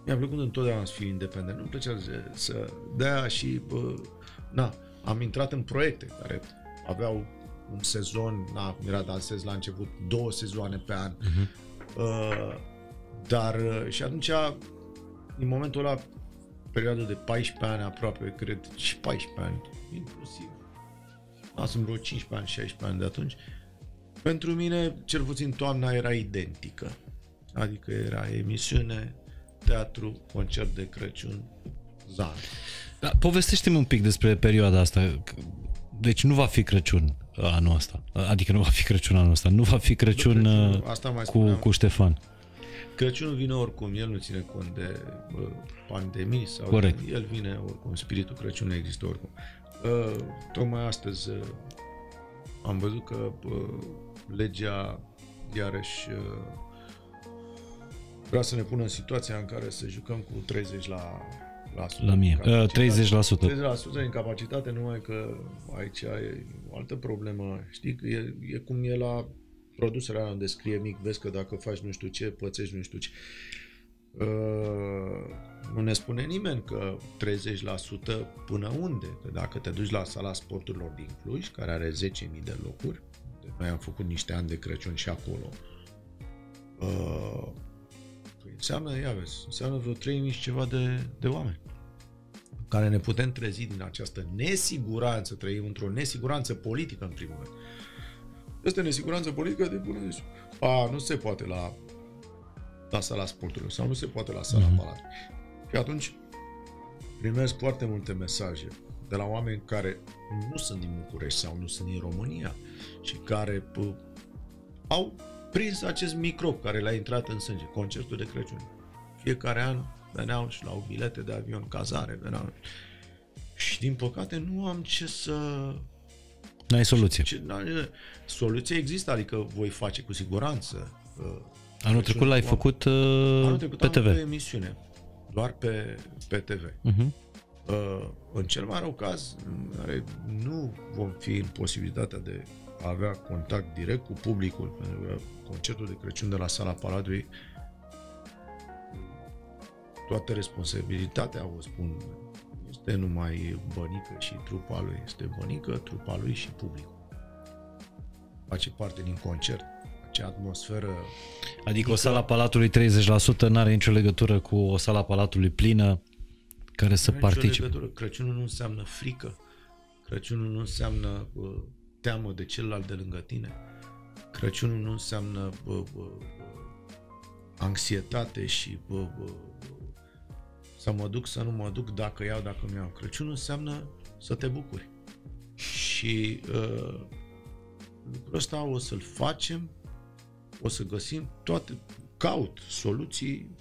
Mi-a plăcut întotdeauna să fiu independent, nu-mi plăcea să dea și, am intrat în proiecte care aveau un sezon, cum era Dansez la început, 2 sezoane pe an, dar și atunci, în momentul ăla, perioada de 14 ani aproape, cred, și 14 ani, inclusiv, sunt vreo 15 ani, 16 ani de atunci, pentru mine, cel puțin toamna era identică, adică era emisiune, teatru, concert de Crăciun, zare. Dar povestește-mi un pic despre perioada asta. Deci nu va fi Crăciun anul ăsta. Adică nu va fi Crăciun anul ăsta. Nu va fi Crăciun, asta mai cu Ștefan. Crăciunul vine oricum. El nu ține cont de pandemii. Sau corect. El vine oricum. Spiritul Crăciunului există oricum. Tocmai astăzi am văzut că legea iarăși vrea să ne pună în situația în care să jucăm cu 30% incapacitate, numai că aici e o altă problemă. Știi că e cum e la produserea unde scrie mic, vezi că dacă faci nu știu ce, pățești nu știu ce. Nu ne spune nimeni că 30% până unde? Că dacă te duci la Sala Sporturilor din Cluj, care are 10.000 de locuri, noi am făcut niște ani de Crăciun și acolo, înseamnă, ia vezi, înseamnă vreo 3.000 ceva de oameni care ne putem trezi din această nesiguranță, trăim într-o nesiguranță politică în primul rând. Este nesiguranță politică de bună ziua. Nu se poate la Sala Sporturilor sau nu se poate la Sala Palatului. Și atunci primesc foarte multe mesaje de la oameni care nu sunt din București sau nu sunt din România și care au prins acest microb care l-a intrat în sânge, concertul de Crăciun. Fiecare an veneau și luau bilete de avion, cazare, veneau. Și din păcate nu am ce să... N-ai soluție. Soluție există, adică voi face cu siguranță. Anul trecut l-ai făcut pe TV. Pe emisiune, doar pe TV. În cel mai rău caz, nu vom fi în posibilitatea de avea contact direct cu publicul, pentru că concertul de Crăciun de la Sala Palatului, toată responsabilitatea, o spun, este numai Bănică și trupa lui, este Bănică, trupa lui și publicul. Face parte din concert, acea atmosferă. Adică o Sala Palatului 30% n-are nicio legătură cu o Sala Palatului plină care să participe. Crăciunul nu înseamnă frică, Crăciunul nu înseamnă teamă de celălalt de lângă tine. Crăciunul nu înseamnă anxietate și să mă duc, să nu mă duc, dacă iau, dacă mi-au. Crăciunul înseamnă să te bucuri. Și lucrul ăsta o să-l facem, o să găsim toate, caut soluții.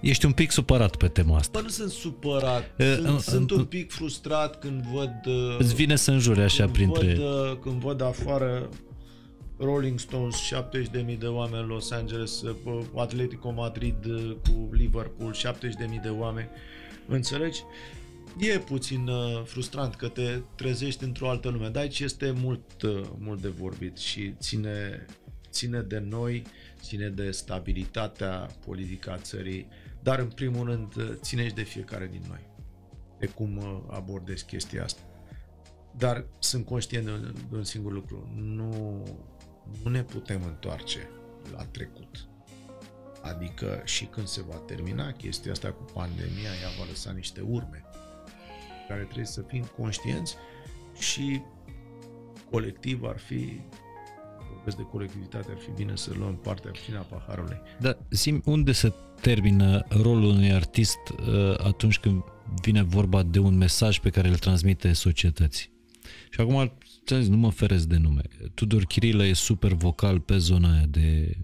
Ești un pic supărat pe tema asta. Bă, nu sunt supărat. Sunt un pic frustrat când văd... Îți vine să înjuri așa printre... Când văd afară Rolling Stones, 70.000 de oameni în Los Angeles, Atletico Madrid cu Liverpool, 70.000 de oameni. Înțelegi? E puțin frustrant că te trezești într-o altă lume. Dar aici este mult de vorbit și ține de noi, ține de stabilitatea politică a țării, dar în primul rând ține și de fiecare din noi, de cum abordez chestia asta. Dar sunt conștient de un singur lucru, nu ne putem întoarce la trecut. Adică și când se va termina chestia asta cu pandemia, ea va lăsa niște urme care trebuie să fim conștienți și colectiv ar fi vorbesc de colectivitate, ar fi bine să luăm partea plină a paharului. Dar unde se termină rolul unui artist atunci când vine vorba de un mesaj pe care îl transmite societății? Și acum, nu mă feresc de nume, Tudor Chirilă e super vocal pe zona aia de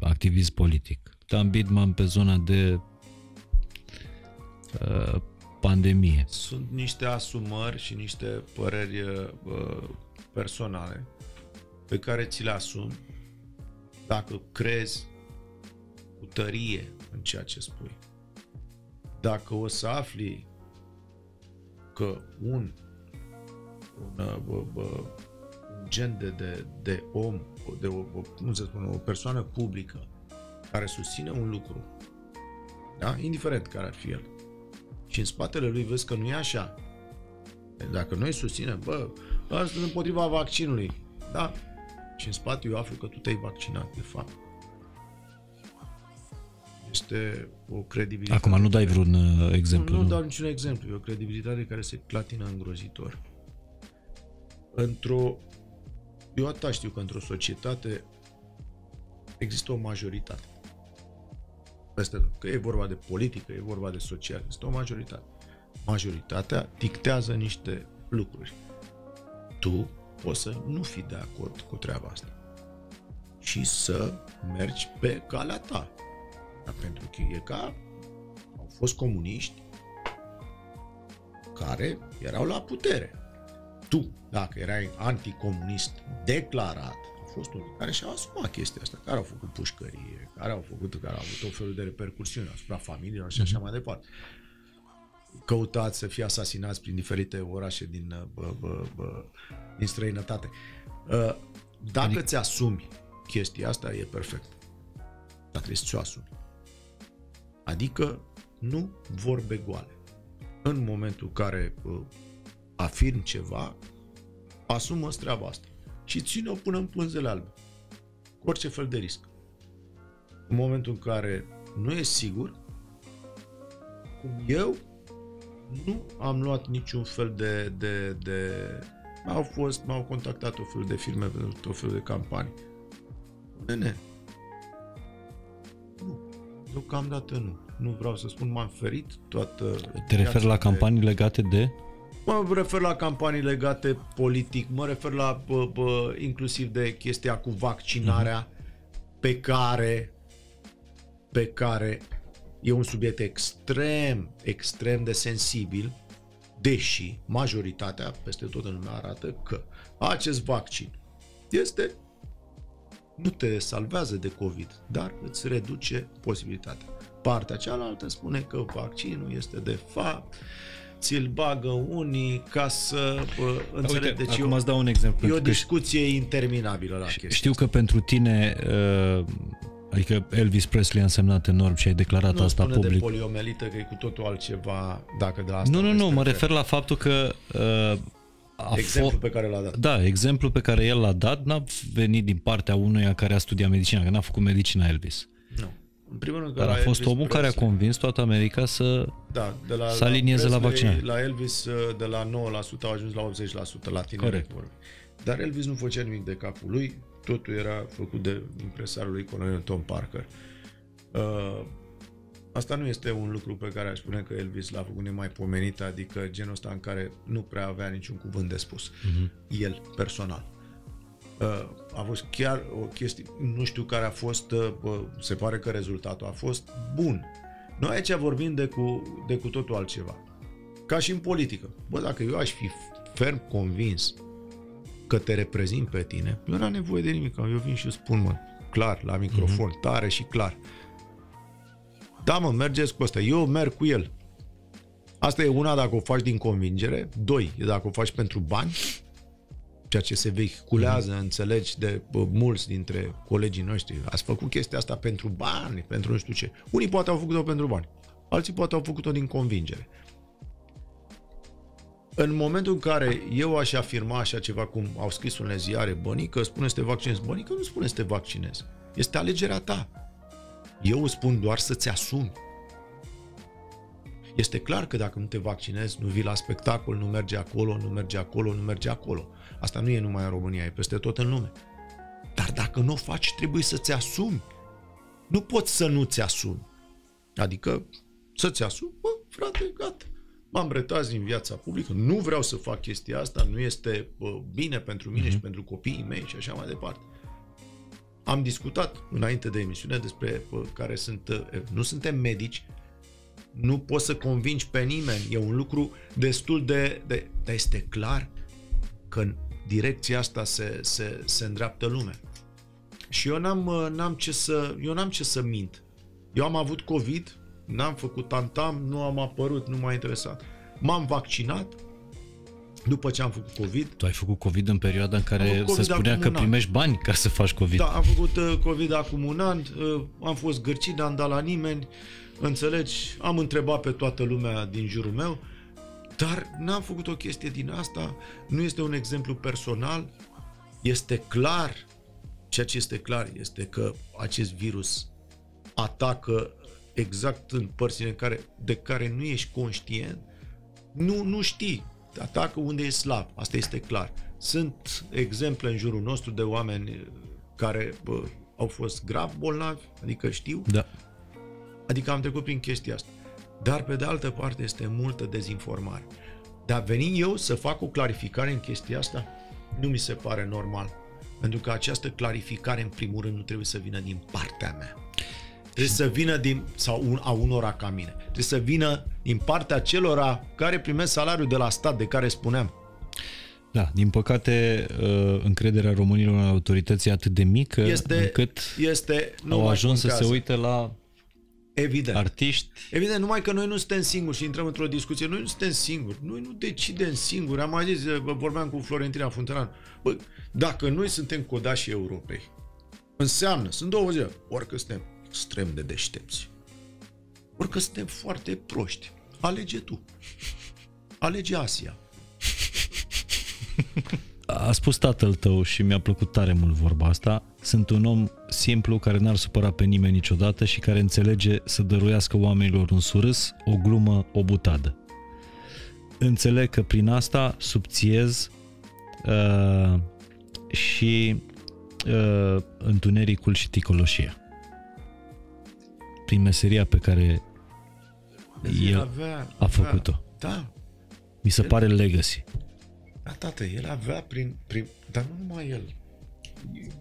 activist politic, Dan Bidman pe zona de pandemie. Sunt niște asumări și niște păreri personale pe care ți le asumi dacă crezi cu tărie în ceea ce spui. Dacă o să afli că un gen de om, o persoană publică care susține un lucru, da? Indiferent care ar fi el, și în spatele lui vezi că nu e așa. Dacă noi susținem, ăsta sunt împotriva vaccinului, da? Și în spate eu aflu că tu te-ai vaccinat, de fapt. Este o credibilitate. Acum nu dai vreun exemplu. Nu dau niciun exemplu. E o credibilitate care se clatină îngrozitor. Eu atât știu că într-o societate există o majoritate. Că e vorba de politică, e vorba de social, este o majoritate. Majoritatea dictează niște lucruri. Tu poți să nu fii de acord cu treaba asta și să mergi pe calea ta. Dar pentru că au fost comuniști care erau la putere. Tu, dacă erai anticomunist declarat, au fost unii care și-au asumat chestia asta, care au făcut pușcărie, care au avut tot felul de repercusiuni asupra familiilor și așa mai departe. Căutați să fie asasinați prin diferite orașe din străinătate. Dacă îți asumi chestia asta, e perfect. Dar trebuie să ți-o asumi. Adică nu vorbe goale. În momentul în care afirm ceva, asumă-ți treaba asta și ține-o până în pânzele albe, cu orice fel de risc. În momentul în care nu ești sigur, cum eu, nu am luat niciun fel de m-au contactat tot felul de firme pentru tot felul de campanii. Nu, deocamdată nu. Nu vreau să spun, m-am ferit toată... Te referi la campanii legate de... Mă refer la campanii legate politic, mă refer la inclusiv de chestia cu vaccinarea, pe care e un subiect extrem, extrem de sensibil, deși majoritatea peste tot în lume arată că acest vaccin nu te salvează de COVID, dar îți reduce posibilitatea. Partea cealaltă spune că vaccinul este de fapt... ți-l bagă unii ca să înțelegi. Uite, deci acum îți dau un exemplu. E o discuție interminabilă la chestia. Știu că pentru tine, adică Elvis Presley a însemnat enorm și ai declarat asta public. Nu spune de poliomielită, că e cu totul altceva, dacă de asta... Nu, mă refer la faptul că... exemplul pe care l-a dat. Da, exemplul pe care el l-a dat n-a venit din partea unuia care a studiat medicina, că n-a făcut medicina Elvis. Nu. În primul rând, dar a fost Elvis omul Presley, care a convins toată America să alinieze la vaccinare. La Elvis de la 9% au ajuns la 80% la tineri. Dar Elvis nu făcea nimic de capul lui, totul era făcut de impresarul lui colonel Tom Parker. Asta nu este un lucru pe care aș spune că Elvis l-a făcut nemaipomenit, adică genul ăsta în care nu prea avea niciun cuvânt de spus. El personal. A fost chiar o chestie, nu știu care a fost, se pare că rezultatul a fost bun. Noi aici vorbim de cu totul altceva. Ca și în politică. Dacă eu aș fi ferm convins că te reprezint pe tine, nu era nevoie de nimic. Eu vin și spun, clar, la microfon, tare și clar. Da, mergeți cu ăsta. Eu merg cu el. Asta e una dacă o faci din convingere. Doi, e dacă o faci pentru bani. Ceea ce se vehiculează, înțelegi, de mulți dintre colegii noștri. Ați făcut chestia asta pentru bani, pentru nu știu ce. Unii poate au făcut-o pentru bani, alții poate au făcut-o din convingere. În momentul în care eu aș afirma așa ceva, cum au scris unele ziare, bănică, spune să te vaccinezi, bănică, nu spune să te vaccinezi. Este alegerea ta. Eu îți spun doar să-ți asumi. Este clar că dacă nu te vaccinezi, nu vii la spectacol, nu mergi acolo, nu mergi acolo, nu mergi acolo. Asta nu e numai în România, e peste tot în lume. dacă nu o faci, trebuie să-ți asumi. Nu poți să nu-ți asumi. Adică să-ți asumi, bă, frate, gata. M-am retras din viața publică, nu vreau să fac chestia asta, nu este bine pentru mine și pentru copiii mei și așa mai departe. Am discutat înainte de emisiune despre care sunt, nu suntem medici, nu poți să convingi pe nimeni, e un lucru destul de dar este clar că în direcția asta se îndreaptă lumea. Și eu n-am ce să mint. Eu am avut COVID, n-am făcut tantam, nu am apărut, nu m-a interesat. M-am vaccinat după ce am făcut COVID. Tu ai făcut COVID în perioada în care se spunea că primești bani ca să faci COVID. Da, am făcut COVID acum un an, am fost gârcit, n-am dat la nimeni, înțelegi, am întrebat pe toată lumea din jurul meu, dar n-am făcut o chestie din asta, nu este un exemplu personal, este clar, ceea ce este clar este că acest virus atacă exact în părțile de care nu ești conștient, nu știi, atacă unde e slab, asta este clar. Sunt exemple în jurul nostru de oameni care au fost grav bolnavi, adică știu, da. Adică am trecut prin chestia asta. Dar pe de altă parte este multă dezinformare. Dar veni eu să fac o clarificare în chestia asta, nu mi se pare normal. Pentru că această clarificare, în primul rând, nu trebuie să vină din partea mea. Trebuie să vină a unora ca mine. Trebuie să vină din partea celora care primesc salariul de la stat, de care spuneam. Da, din păcate, încrederea românilor în autorități e atât de mică încât au ajuns să se uite la artiști. Evident, numai că noi nu suntem singuri și intrăm într-o discuție. Noi nu suntem singuri, noi nu decidem singuri. Am mai zis, vorbeam cu Florentina Funtelan. Bă, dacă noi suntem codașii Europei, înseamnă, sunt două zile, orică suntem extrem de deștepți, orică suntem foarte proști. Alege tu. Alege Asia. A spus tatăl tău și mi-a plăcut tare mult vorba asta. Sunt un om simplu care n-ar supăra pe nimeni niciodată și care înțelege să dăruiască oamenilor un surâs, o glumă, o butadă. Înțeleg că prin asta subțiez și întunericul și ticoloșia. Prin meseria pe care el a făcut-o. Da. Mi se pare legacy. Da, tată, el avea prin... Dar nu numai el.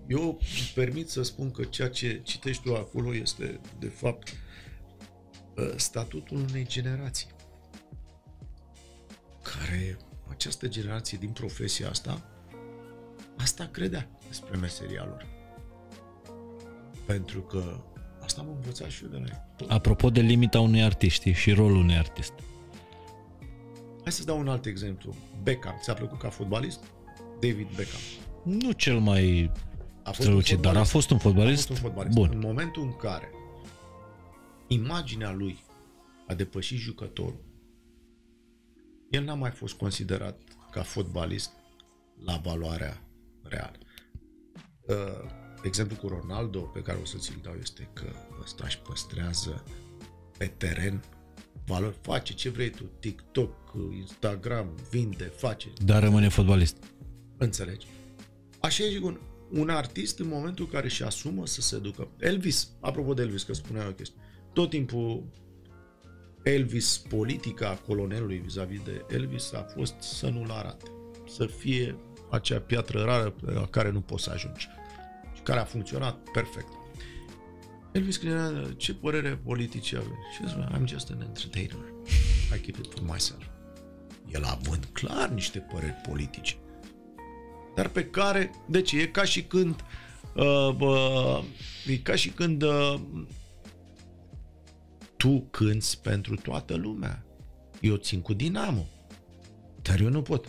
Eu îmi permit să spun că ceea ce citești tu acolo este, de fapt, statutul unei generații. Care, această generație din profesia asta credea despre meseria lor. Pentru că asta am învățat și eu de la ei. Apropo de limita unui artist și rolul unui artist. Hai să-ți dau un alt exemplu. Beckham. Ți-a plăcut ca fotbalist? David Beckham. Nu cel mai strălucit, dar a fost un fotbalist bun. În momentul în care imaginea lui a depășit jucătorul, el n-a mai fost considerat ca fotbalist la valoarea reală. Exemplul cu Ronaldo pe care o să ți-l dau este că ăsta își păstrează pe teren valori, face ce vrei tu, TikTok, Instagram, vinde, face. Dar rămâne fotbalist. Înțelegi? Așa e un artist în momentul în care își asumă să se ducă. Elvis, apropo de Elvis, că spunea o chestie, tot timpul Elvis, politica colonelului vis-a-vis de Elvis a fost să nu-l arate, să fie acea piatră rară la care nu poți să ajungi. Și care a funcționat perfect. Elvis spunea, ce părere politice aveți? Și spunea, I'm just an entertainer. I keep it for myself. El având clar niște păreri politice, dar pe care, deci e ca și când tu cânti pentru toată lumea. Eu țin cu Dinamo, dar eu nu pot.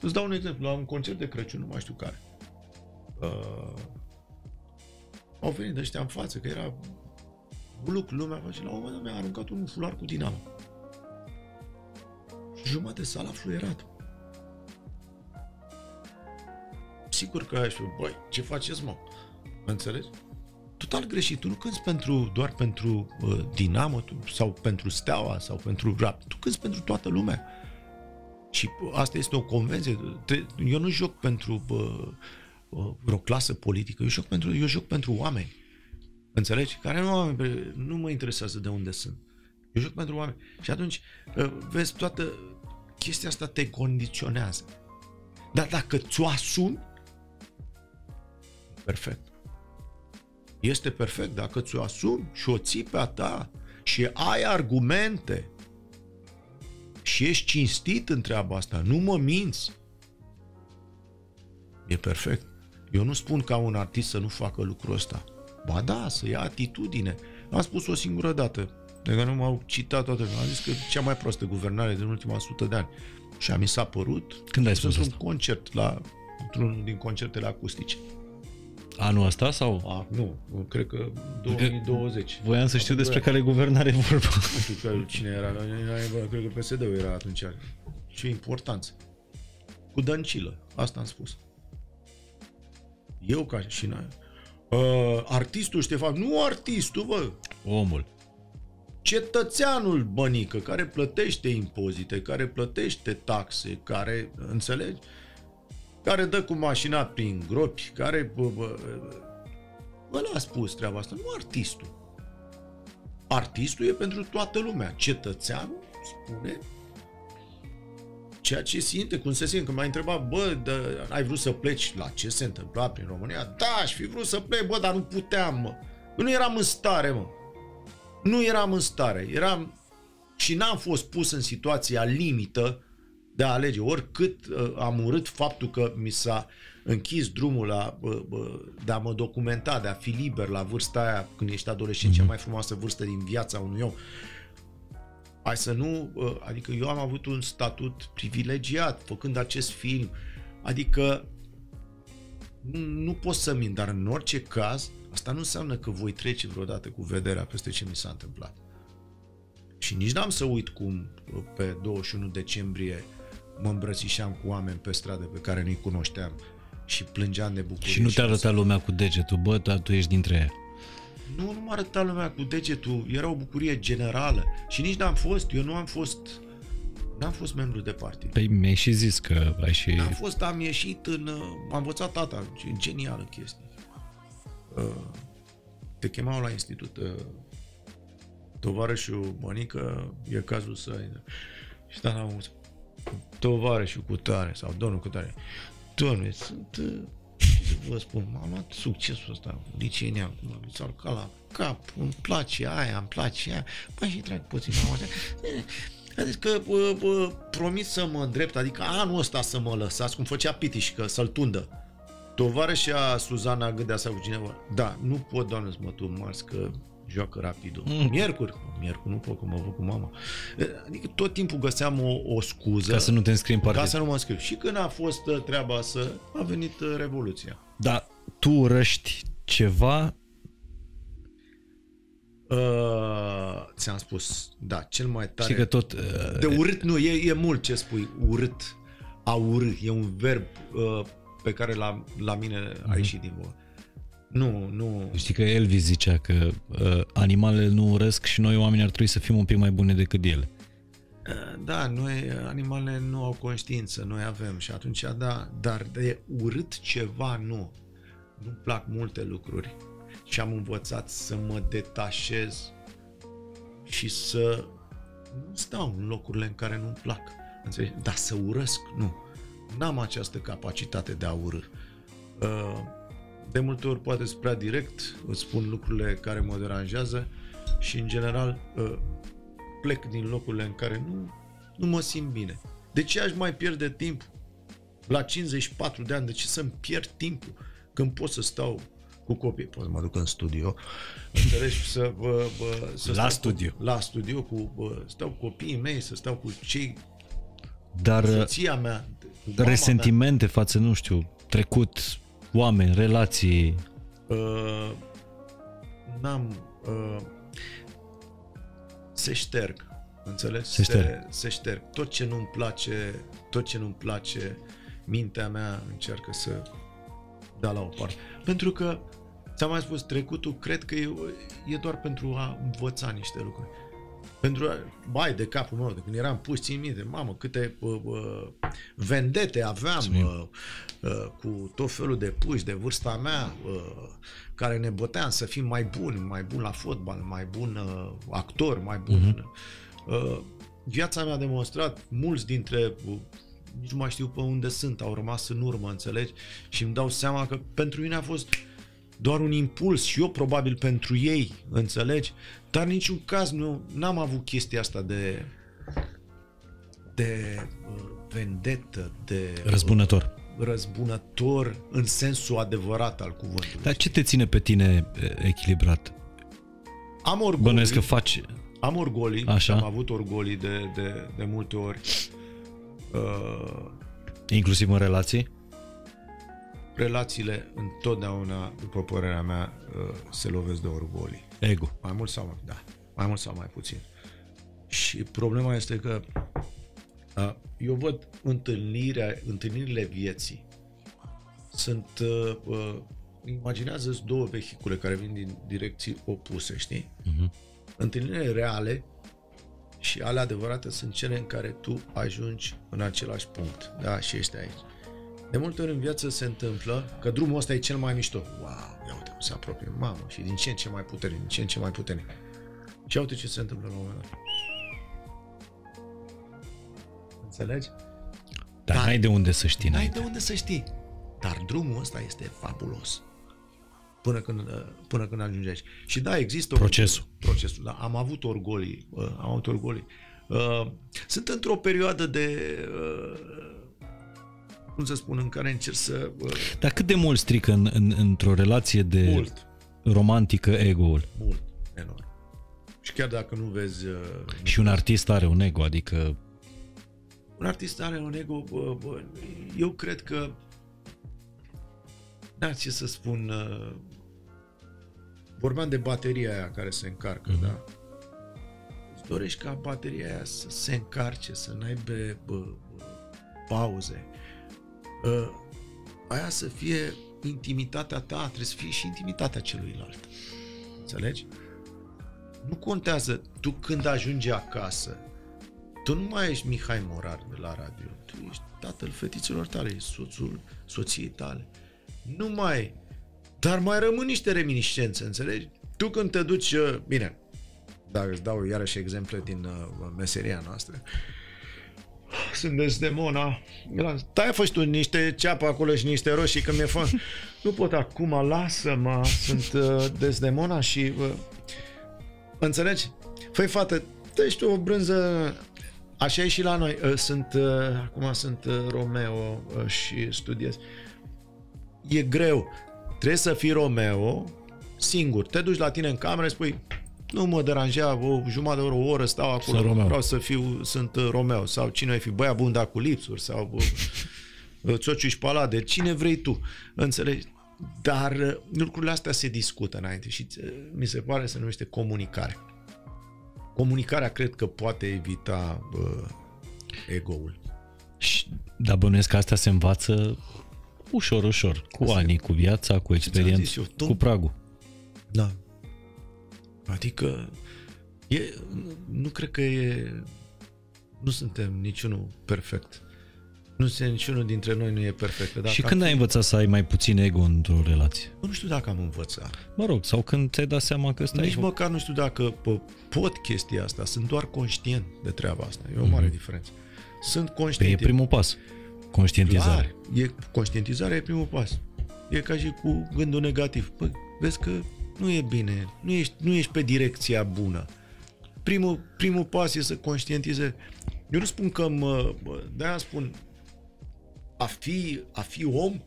Îți dau un exemplu, la un concert de Crăciun, nu mai știu care. Au venit ăștia în față, că era buluc lumea, și la un moment dat mi-a aruncat un fular cu Dinamo. Jumătate de sală a fluierat. Sigur că ai spus, băi, ce faceți, mă? Înțelegi? Total greșit. Tu nu cânti doar pentru Dinamo sau pentru Steaua sau pentru Rap. Tu cânti pentru toată lumea. Și asta este o convenție. Eu nu joc pentru vreo clasă politică. Eu joc pentru oameni. Înțelegi? Care nu mă interesează de unde sunt. Eu joc pentru oameni. Și atunci, vezi, toată chestia asta te condiționează. Dar dacă ți-o asumi, perfect. Este perfect dacă ți-o asumi și o ții pe a ta și ai argumente și ești cinstit în treaba asta, nu mă minți. E perfect. Eu nu spun ca un artist să nu facă lucrul ăsta. Ba da, să ia atitudine. Am spus o singură dată, de că nu m-au citat toată. Am zis că cea mai proastă guvernare din ultima 100 de ani. Și mi s-a părut. Când ai spus asta? Un concert, într-unul din concertele acustice. Anul ăsta sau? Nu, cred că 2020. Voiam să știu despre care guvernare vorba. Nu știu cine era, cred că PSD-ul era atunci. Ce importanță. Cu Dăncilă, asta am spus. Eu ca și n-am. Artistul Ștefan, nu artistul, bă. Omul. Cetățeanul Bănică, care plătește impozite, care plătește taxe, care, înțelegi? Care dă cu mașina prin gropi, care... Ăla a spus treaba asta, nu artistul. Artistul e pentru toată lumea. Cetățeanul spune ceea ce simte, cum se simte. Când m-a întrebat, bă, ai vrut să pleci la ce se întâmpla prin România? Da, aș fi vrut să plec, bă, dar nu puteam, mă. Nu eram în stare, mă. Nu eram în stare. Eram... Și n-am fost pus în situația limită de a alege. Oricât am urât faptul că mi s-a închis drumul la, de a mă documenta, de a fi liber la vârsta aia, când ești adolescent, cea mai frumoasă vârstă din viața unui om. Hai să nu... Adică eu am avut un statut privilegiat făcând acest film. Adică nu pot să mint, dar în orice caz asta nu înseamnă că voi trece vreodată cu vederea peste ce mi s-a întâmplat. Și nici n-am să uit cum pe 21 decembrie mă îmbrățișeam cu oameni pe stradă pe care nu-i cunoșteam și plângeam de bucurie. Și nu te arăta lumea cu degetul, bă, tu ești dintre ei. Nu mă arăta lumea cu degetul, era o bucurie generală și nici n-am fost, eu n-am fost membru de partid. Păi mi-ai și zis că ai și... Am ieșit am învățat tata, genială chestie. Te chemau la institut, tovarășul Bănică, e cazul să... Și dar n-am zis, tovarășul cu tare, sau domnul cu tare, domnule, sunt... Vă spun, m-am luat succesul ăsta liceenia, acum, mi s-a urcat la cap, îmi place aia, îmi place aia, mai și trec puțin la oastea. Adică promit să mă îndrept, adică anul ăsta să mă lăsați, cum făcea Pitiș, că să-l tundă. Tovarășea Suzana Gâdea sau cu cineva, da, nu pot, doamne, să mă tu marți, că joacă Rapidul. Miercuri, nu pot, că mă văd cu mama. Adică tot timpul găseam o scuză. Ca să nu te înscrii în partid. Ca să nu mă înscriu. Și când a fost treaba să... A venit Revoluția. Dar tu urăști ceva? Ți-am spus, da, cel mai tare. Știi că tot... De urât nu, e mult ce spui, urât. A urât, e un verb pe care la mine a ieșit din vorbă. Nu. Știi că Elvis zicea că animalele nu urăsc și noi oamenii ar trebui să fim un pic mai buni decât ele. Da, noi animalele nu au conștiință, noi avem și atunci da, dar de urât ceva nu. Nu-mi plac multe lucruri și am învățat să mă detașez și să nu stau în locurile în care nu-mi plac. Înțelegi? Dar să urăsc, nu. N-am această capacitate de a urâ. De multe ori poate sunt prea direct, îți spun lucrurile care mă deranjează și în general plec din locurile în care nu mă simt bine. De ce aș mai pierde timp? La 54 de ani, de ce să-mi pierd timpul când pot să stau cu copii? Pot să mă duc în studio, înțelegi, să stau cu copiii mei, să stau cu cei... Dar soția mea, cu resentimente mea. Față, nu știu, trecut... Oameni, relații... Se șterg, înțelegi? Se șterg. Tot ce nu-mi place, mintea mea încearcă să dea la o parte. Pentru că, ți-am mai spus, trecutul cred că e doar pentru a învăța niște lucruri. Pentru că, bai, de capul meu, de când eram puși, țin minte, mamă, câte vendete aveam cu tot felul de puși de vârsta mea, care ne băteam să fim mai buni, mai buni la fotbal, mai buni actori, mai buni. Viața mi-a demonstrat, mulți dintre, nici nu mai știu pe unde sunt, au rămas în urmă, înțelegi? Și îmi dau seama că pentru mine a fost doar un impuls și eu probabil pentru ei, înțelegi? Dar în niciun caz nu n-am avut chestia asta de vendetă, de răzbunător în sensul adevărat al cuvântului. Dar ce te ține pe tine echilibrat? Am orgolii. Bănuiesc că faci... Am orgolii. Așa. Am avut orgolii de multe ori. Inclusiv în relații? Relațiile întotdeauna, după părerea mea, se lovesc de orgolii. Ego. Mai mult sau mai, da, mai mult sau mai puțin. Și problema este că eu văd întâlnirile vieții. Sunt, imaginează-ți două vehicule care vin din direcții opuse, știi? Întâlnirile reale și ale adevărate sunt cele în care tu ajungi în același punct. Da, și ești aici. De multe ori în viață se întâmplă că drumul ăsta e cel mai mișto. Wow, ia uite, se apropie, mamă, și din ce în ce mai puternic, din ce în ce mai puternic. Și uite ce se întâmplă la un moment dat. Înțelegi? Dar n-ai de unde să știi. N-ai de unde să știi. Dar drumul ăsta este fabulos. Până când ajungi aici. Și da, există procesul. Procesul, da. Am avut orgolii. Sunt într-o perioadă de... cum să spun, în care încerc să... Dar cât de mult strică într-o relație de romantică ego-ul? Mult, enorm. Și chiar dacă nu vezi... Și un artist are un ego, adică... Un artist are un ego... Eu cred că... Da, ce să spun... Vorbeam de bateria aia care se încarcă, da? Îți dorești ca bateria aia să se încarce, să n-aibă pauze. Aia să fie intimitatea ta, trebuie să fie și intimitatea celuilalt. Înțelegi? Nu contează, tu când ajungi acasă, tu nu mai ești Mihai Morar de la radio, tu ești tatăl fetițelor tale, ești soțul soției tale. Nu mai, dar mai rămân niște reminiscențe, înțelegi? Tu când te duci, bine, dacă îți dau iarăși exemple din meseria noastră, sunteți de Mona. Taia fă și tu niște ceapă acolo și niște roșii că mi-e fan. Nu pot acum, lasă-mă, sunt Desdemona și... înțelegi? Făi, fată, dă-și tu o brânză... Așa e și la noi. Acum sunt Romeo și studiez. E greu. Trebuie să fii Romeo singur. Te duci la tine în cameră și spui... Nu mă deranja, o jumătate de oră, o oră stau acolo, vreau să fiu, sunt Romeo sau cine ai fi, băia bunda cu lipsuri sau țociu și palade, cine vrei tu, înțelegi? Dar lucrurile astea se discută înainte și mi se pare se numește comunicare. Comunicarea cred că poate evita ego-ul. Dar bănuiesc că asta se învață ușor, ușor, cu ani, cu viața, cu experiență, cu pragul. Da. Adică nu cred că nu suntem niciunul perfect. Nu suntem niciunul dintre noi nu e perfect. Dacă și când ai învățat să ai mai puțin ego într-o relație? Nu știu dacă am învățat. Mă rog, sau când ți-ai dat seama că stai... Nici măcar nu știu dacă pot chestia asta. Sunt doar conștient de treaba asta. E o mare diferență. Sunt conștient. Păi e primul pas. Conștientizare. Clar, conștientizarea e primul pas. E ca și cu gândul negativ. Păi, vezi că nu e bine, nu ești pe direcția bună. Primul pas e să conștientizezi. Eu nu spun că de-aia spun a fi om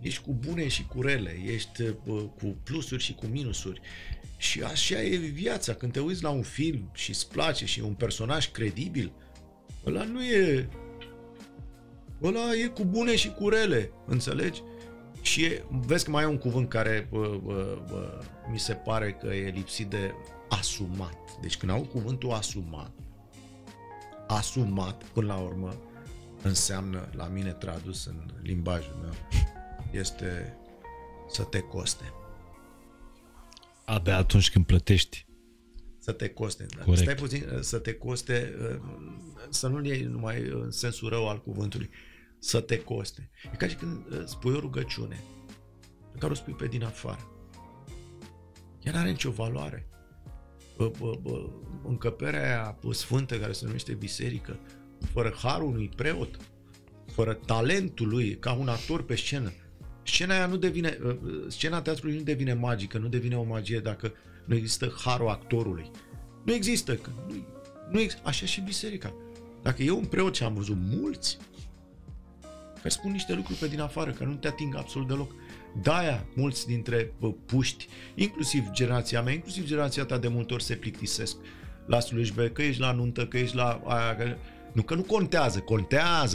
ești cu bune și cu rele, ești cu plusuri și cu minusuri. Și așa e viața. Când te uiți la un film și îți place și e un personaj credibil, ăla nu e... Ăla e cu bune și cu rele, înțelegi? Și vezi că mai e un cuvânt care mi se pare că e lipsit de asumat. Deci când aud cuvântul asumat până la urmă înseamnă, la mine tradus în limbajul meu, este să te coste. Abia atunci când plătești să te coste. Corect. Stai puțin, să te coste, să nu-l iei numai în sensul rău al cuvântului, să te coste. E ca și când spui o rugăciune în care o spui pe din afară. Ea n-are nicio valoare. Încăperea aia sfântă care se numește biserică, fără harul unui preot, fără talentul lui ca un actor pe scenă, scena aia nu devine, scena teatrului nu devine magică, nu devine o magie dacă nu există harul actorului. Nu există. Așa și biserica. Dacă eu un preot și am văzut mulți care spun niște lucruri pe din afară, care nu te ating absolut deloc. De-aia mulți dintre puști, inclusiv generația mea, inclusiv generația ta, de multe ori se plictisesc la slujbe, că ești la nuntă, că ești la aia, că... Nu, că nu contează,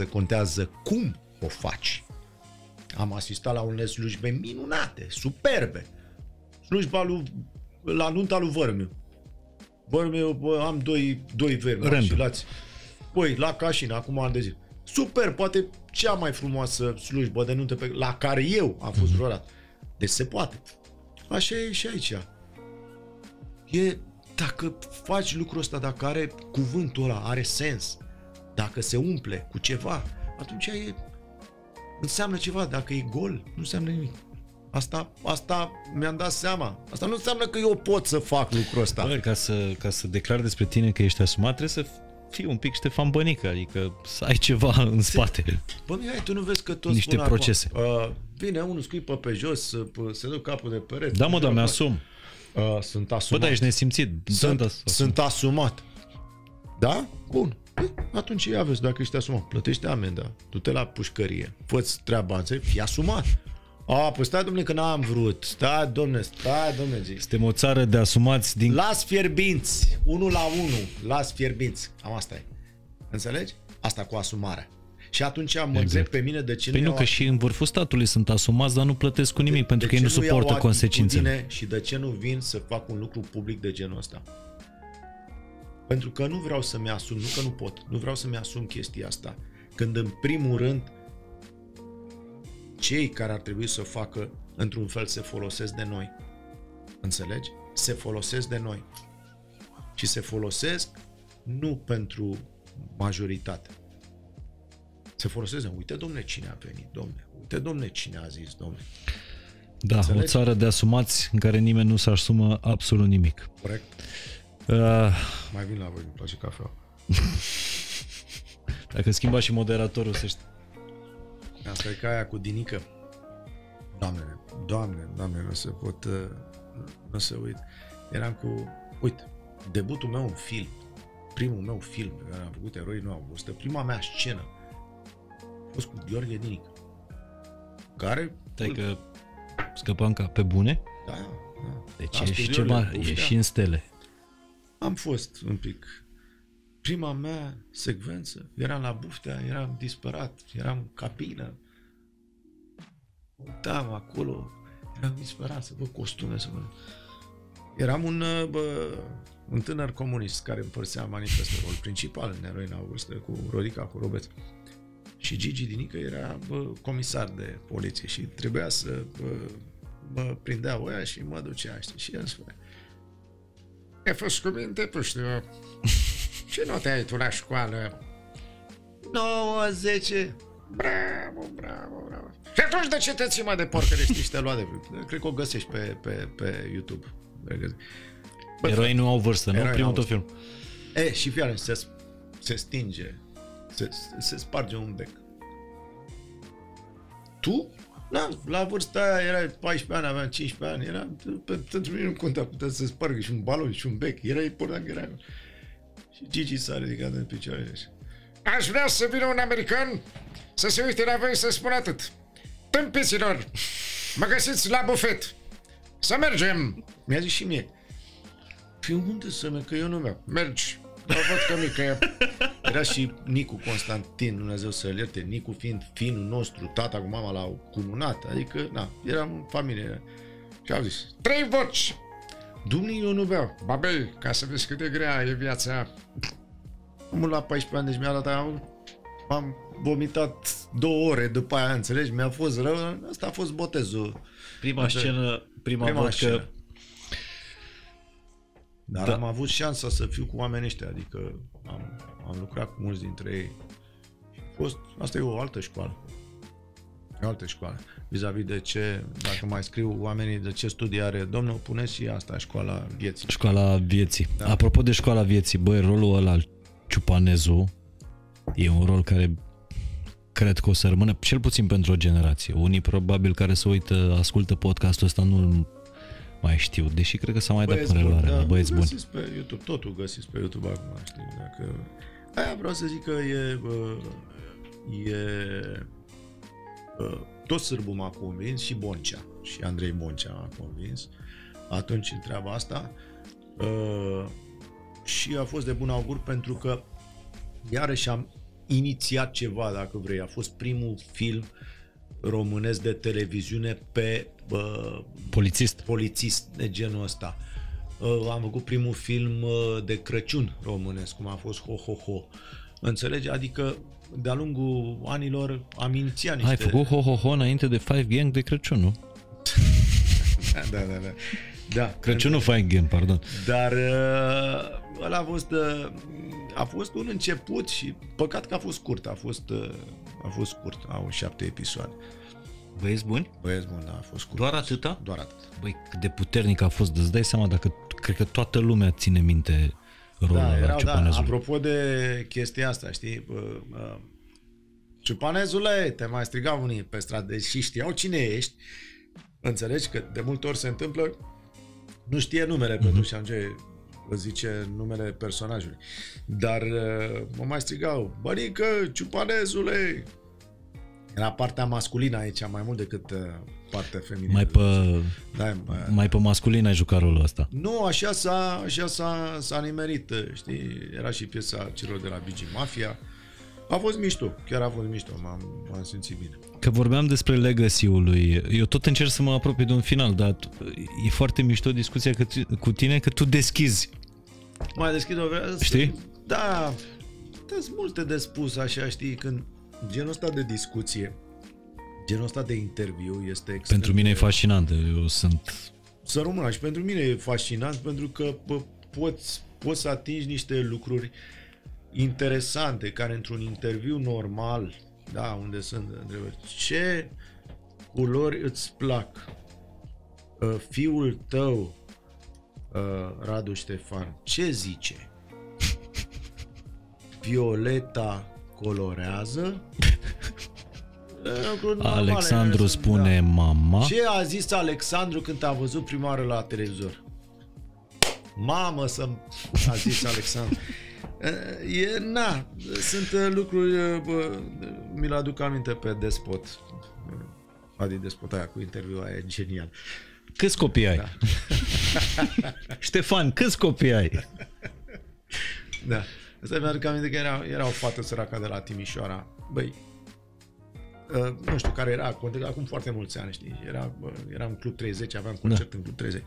contează cum o faci. Am asistat la unele slujbe minunate, superbe. Slujba lui, la nunta lui Vărmiu. Vărmiu, bă, am doi vermi și lați. Păi, la Cașina, acum an de zi. Super, poate cea mai frumoasă slujbă de nuntă la care eu am fost jurat. Deci se poate. Așa e și aici. E, dacă faci lucrul ăsta, dacă are cuvântul ăla, are sens, dacă se umple cu ceva, atunci e... Înseamnă ceva, dacă e gol, nu înseamnă nimic. Asta mi-am dat seama. Asta nu înseamnă că eu pot să fac lucrul ăsta. Bă, ca să declar despre tine că ești asumat, trebuie să fii un pic Ștefan Bănică, adică să ai ceva în spate. Bă, Mihai, tu nu vezi că toți niște procese. Vine unul, scuipă pe jos, se dă capul de perete. Da, mă, doamne, asum. Sunt asumat. Bă, dar ești nesimțit. Sunt asumat. Da? Bun. Atunci ia vezi dacă ești asumat. Plătește amenda, du-te la pușcărie, fă-ți treaba, fii asumat. A, păi stai, dom'le, că n-am vrut. Stai, dom'le, zic. Suntem o țară de asumați din... Las fierbinți, 1 la 1, las fierbinți. Cam asta e. Înțelegi? Asta cu asumarea. Și atunci mă întreb pe mine de ce... Păi nu, că și în vârful statului sunt asumați, dar nu plătesc cu nimic, pentru că ei nu suportă consecințele. Și de ce nu vin să fac un lucru public de genul ăsta? Pentru că nu vreau să-mi asum, nu că nu pot, nu vreau să-mi asum chestia asta. Când în primul rând cei care ar trebui să o facă într-un fel se folosesc de noi. Înțelegi? Se folosesc de noi. Și se folosesc nu pentru majoritate. Se folosesc de, uite, domne, cine a venit, domne. Uite, domne, cine a zis, domne. Da, înțelegi? O țară de asumați în care nimeni nu se asumă absolut nimic. Corect. Mai vin la voi, îmi place cafeaua. Dacă schimba și moderatorul să știe. Asta e ca aia cu Dinică. Doamne, nu se uit. Eram cu, uite, debutul meu în film, primul meu film pe care am făcut, Eroii nu au vârstă, prima mea scenă a fost cu Gheorghe Dinică, care... Stai că scăpam ca pe bune? Da. Deci e și în stele. Am fost un pic. Prima mea secvență, eram la Buftea, eram disperat, eram în cabină, uitam acolo, eram disperat să văd costume, să văd. Eram un tânăr comunist care împărțea manifestul, rolul principal în Eroi n-au vârstă, cu Rodica, cu Robert. Și Gigi Dinică era comisar de poliție și trebuia să mă prindea oia și mă ducea, știi, și el spunea: "E fost cu minte, tu știu, ce note ai tu la școală?" 9, 10. Bravo. Și atunci de ce te ții, mă, de porcărești? Și te-a luat de... Cred că o găsești pe YouTube. Eroii nu au vârstă, nu? Primul tău film. E, și fiară, se stinge. Se sparge un bec. Tu? Da, la vârsta aia erai 14 ani, aveam 15 ani. Era, pentru mine nu conta, putea să spargă și un balon și un bec. Era important că era... Și Gigi s-a ridicat în picioare. Aș vrea să vină un american să se uite la voi să spun atât: tâmpiților, mă găsiți la bufet, să mergem. Mi-a zis și mie. Păi unde să merg, că eu nu merg. Mergi, dar văd că mică e. Era și Nicu Constantin, Dumnezeu să-l ierte, Nicu fiind finul nostru, tata cu mama l-au cununat, adică, na, eram în familie. Și au zis: 3 voci. Dumne, eu nu beau. Babei, ca să vezi cât de grea e viața. Am la 14 ani, deci mi-a dat, am vomitat 2 ore după aia, înțelegi? Mi-a fost rău, asta a fost botezul. Prima scenă, prima vodcă. Dar am avut șansa să fiu cu oamenii ăștia, adică am lucrat cu mulți dintre ei. Asta e o altă școală. E o altă școală. Vis-a-vis de ce, dacă mai scriu oamenii de ce studii are domnul, puneți și asta, școala vieții. Școala vieții. Da. Apropo de școala vieții, băi, rolul ăla al Ciupanezu e un rol care cred că o să rămână, cel puțin pentru o generație. Unii probabil care se uită, ascultă podcastul ăsta, nu mai știu, deși cred că s-a mai dat în reluare. Da, băieți buni. Găsiți pe YouTube, totul găsiți pe YouTube acum, știi, dacă... Aia vreau să zic că tot Sârbu m-a convins și Boncea, și Andrei Boncea m-a convins atunci în treaba asta și a fost de bun augur pentru că iarăși am inițiat ceva, dacă vrei, a fost primul film românesc de televiziune pe polițist de genul ăsta. Am făcut primul film de Crăciun românesc, cum a fost Ho Ho Ho. Înțelegi? Adică de-a lungul anilor am inițiat niște... Ai făcut Ho Ho Ho înainte de Five Gang de Crăciun, nu? Da. Da, Crăciunul Five Gang, pardon. Dar ăla a fost un început și păcat că a fost scurt. A fost scurt, au 7 episoade. Băieți buni? Băieți buni, da, a fost scurt. Doar atâta? Doar atât. Băi, cât de puternic a fost, îți dai seama, dacă cred că toată lumea ține minte rolul la Ciupanezul. Da, apropo de chestia asta, știi, Ciupanezule, te mai strigau unii pe stradă și știau cine ești, înțelegi că de multe ori se întâmplă, nu știe numele pentru și Angel zice numele personajului, dar mă mai strigau, Bănică, Ciupanezule. Era partea masculină aici, mai mult decât partea feminină. Mai pe masculin ai jucat rolul ăsta. Nu, așa s-a nimerit, știi? Era și piesa celor de la Bigi Mafia. A fost mișto, chiar a fost mișto, m-am simțit bine. Că vorbeam despre legacy-ul lui, eu tot încerc să mă apropii de un final, dar e foarte mișto discuția cu tine, că tu deschizi. Mai deschid o vrează? Știi? Da, sunt multe de spus așa, știi, când genul ăsta de discuție, genul ăsta de interviu este extrem. Pentru mine e fascinant, eu sunt... Să rămână și pentru mine e fascinant pentru că poți să atingi niște lucruri interesante care într-un interviu normal, da, unde sunt întrebări, ce culori îți plac? Fiul tău, Radu Ștefan, ce zice? Violeta colorează. Alexandru spune da. Mama. Ce a zis Alexandru când te-a văzut prima oară la televizor? Mamă să-mi a zis Alexandru. Sunt lucruri, mi le aduc aminte pe Despot. Adi Despot aia cu interviul aia, e genial. Câți copii ai? Da. Ștefan, câți copii ai? Da. Asta mi-aduc aminte că era o fată săracă de la Timișoara. Băi, nu știu care era, acum foarte mulți ani, știi? Era în Club 30, aveam concert în Club 30.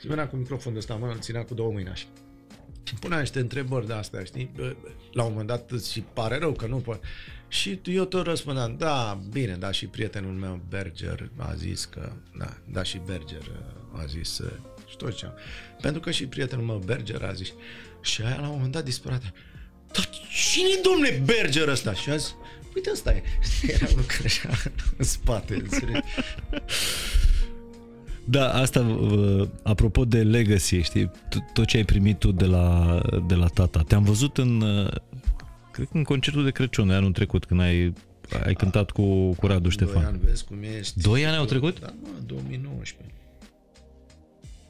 Și venea cu microfonul ăsta, mă ținea cu două mâini așa. Și punea niște întrebări de astea, știi? La un moment dat și pare rău că nu pot. Și eu tot răspundeam, da, bine, da, și prietenul meu, Berger, a zis că... Da, și Berger a zis... Și tot ce am. Pentru că și prietenul meu, Berger, a zis... Și aia la un moment dat disperată. Dar cine-i domnule Berger ăsta? Și a zis, uite ăsta e. Era lucrul așa în spate, înțelegi? Da, asta, apropo de legacy, știi? Tot ce ai primit tu de la tata. Te-am văzut cred că în concertul de Crăciun de anul trecut, când ai cântat cu Radu Ștefan. 2 ani, vezi cum ești. 2 ani au trecut? Da, mă, 2019.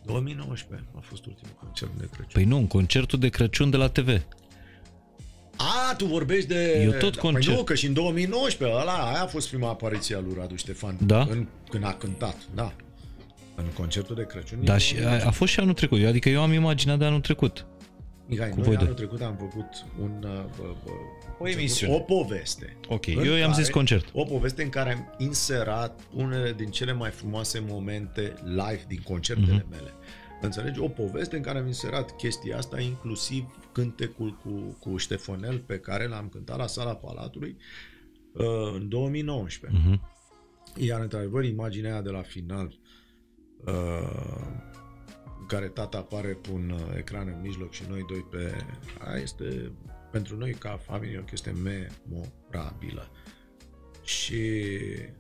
2019 a fost ultimul concert de Crăciun. Păi nu, un concertul de Crăciun de la TV. A, tu vorbești de... Eu tot concert. Păi nu, că și în 2019 aia a fost prima apariție a lui Radu Ștefan. Da? Când a cântat, da. În concertul de Crăciun. Da, și a fost și anul trecut. Adică eu am imaginat de anul trecut. Mihai, noi anul trecut am făcut o emisiune. O poveste. Ok, eu i-am zis concert. O poveste în care am inserat unele din cele mai frumoase momente live din concertele mele. Înțelegi? O poveste în care am inserat chestia asta, inclusiv cântecul cu Ștefanel pe care l-am cântat la Sala Palatului în 2019. Iar într-adevăr, imaginea de la final care tata apare pe un ecran în mijloc și noi doi pe... Aia este, pentru noi, ca familie, o chestie memorabilă. Și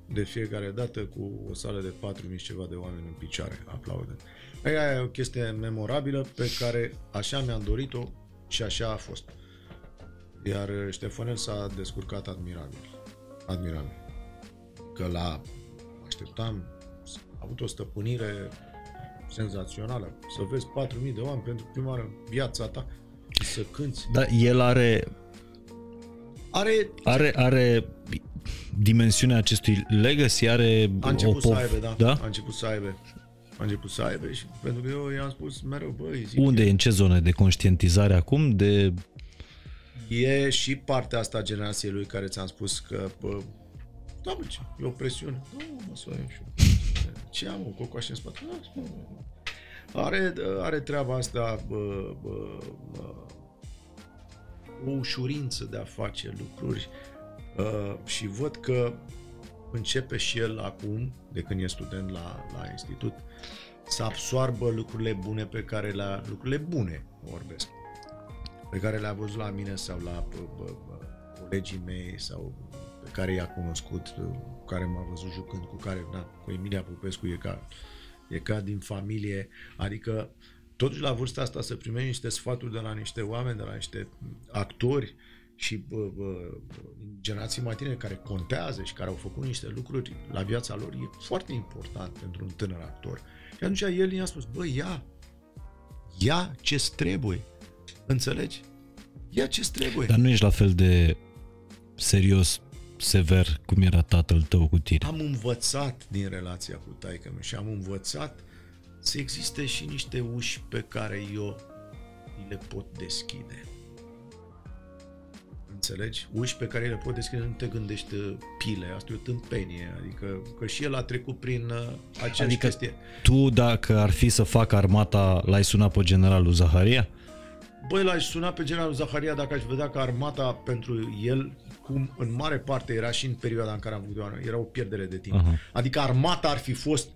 de fiecare dată cu o sală de 4.000 și ceva de oameni în picioare, aplaudă. Aia e o chestie memorabilă pe care așa mi-am dorit-o și așa a fost. Iar Ștefanel s-a descurcat admirabil. Admirabil. Că la așteptam, a avut o stăpânire senzațională. Să vezi 4.000 de oameni pentru prima oară în viața ta și să cânti. Dar el are dimensiunea acestui legacy, are... A început să aibă, da. A început să aibă. A început să aibă și pentru că eu i-am spus mereu, băi... Unde e, în ce zonă de conștientizare acum? De... E și partea asta generației lui care ți-am spus că... Bă, da, bă, ce? E o presiune. Nu, mă, să și eu. Ce am, o cocoașă în spate? Are treaba asta... o ușurință de a face lucruri și văd că începe și el acum, de când e student la institut, să absoarbă lucrurile bune pe care le-a văzut la mine sau la colegii mei sau pe care i-a cunoscut, cu care m-a văzut jucând, cu Emilia Popescu e ca din familie, adică totuși la vârsta asta să primești niște sfaturi de la niște oameni, de la niște actori și generații mai tineri care contează și care au făcut niște lucruri la viața lor, e foarte important pentru un tânăr actor. Și atunci el i-a spus, bă, ia ce-ți trebuie, înțelegi? Ia ce-ți trebuie. Dar nu ești la fel de serios, sever, cum era tatăl tău cu tine. Am învățat din relația cu taică-miu și am învățat să existe și niște uși pe care eu le pot deschide. Înțelegi? Uși pe care le pot deschide, nu te gândești pile, asta e o tâmpenie, adică că și el a trecut prin aceeași chestie. Tu, dacă ar fi să fac armata, l-ai sunat pe generalul Zaharia? Băi, l-aș suna pe generalul Zaharia dacă aș vedea că armata pentru el, cum în mare parte era și în perioada în care am făcut-o, era o pierdere de timp. Aha. Adică armata ar fi fost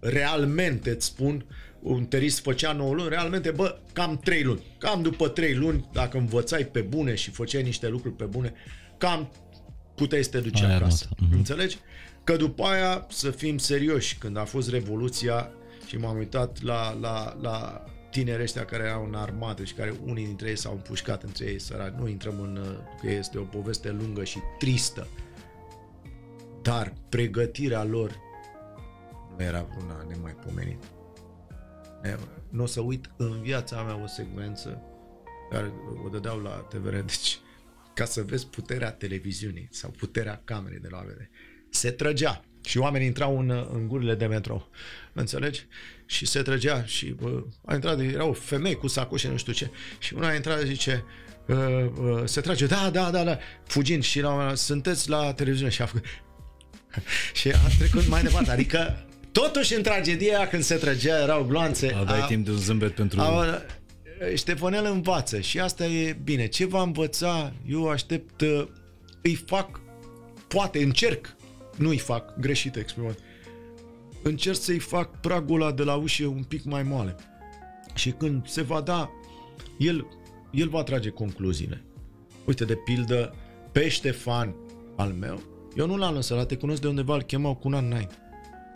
realmente, îți spun, un terist făcea 9 luni, realmente, bă, cam 3 luni. Cam după 3 luni, dacă învățai pe bune și făceai niște lucruri pe bune, cam puteai să te duci acasă. Înțelegi? Că după aia, să fim serioși, când a fost Revoluția și m-am uitat la tineri ăștia care erau în armată și care unii dintre ei s-au împușcat între ei, săraci. Nu intrăm că este o poveste lungă și tristă. Dar pregătirea lor era una nemaipomenită. Nu o să uit în viața mea o secvență care o dădeau la TVR, deci ca să vezi puterea televiziunii sau puterea camerei de la AVD. Se trăgea și oamenii intrau în gurile de metrou. Înțelegi? Și se trăgea și a intrat, era o femeie cu sacoșe, nu știu ce, și una a intrat și zice se trage, da, fugind și la sunteți la televiziune și a făcut și a trecut mai departe, adică totuși în tragedia când se trăgea erau gloanțe. Aveai timp de un zâmbet pentru... Ștefanel învață și asta e bine. Ce va învăța, eu aștept, îi fac, poate încerc, nu îi fac, greșit exprimat, încerc să-i fac pragul ăla de la ușă un pic mai moale. Și când se va da, el va trage concluziile. Uite, de pildă, pe Ștefan al meu, eu nu l-am lăsat, te cunosc de undeva, îl chemau cu un an înainte.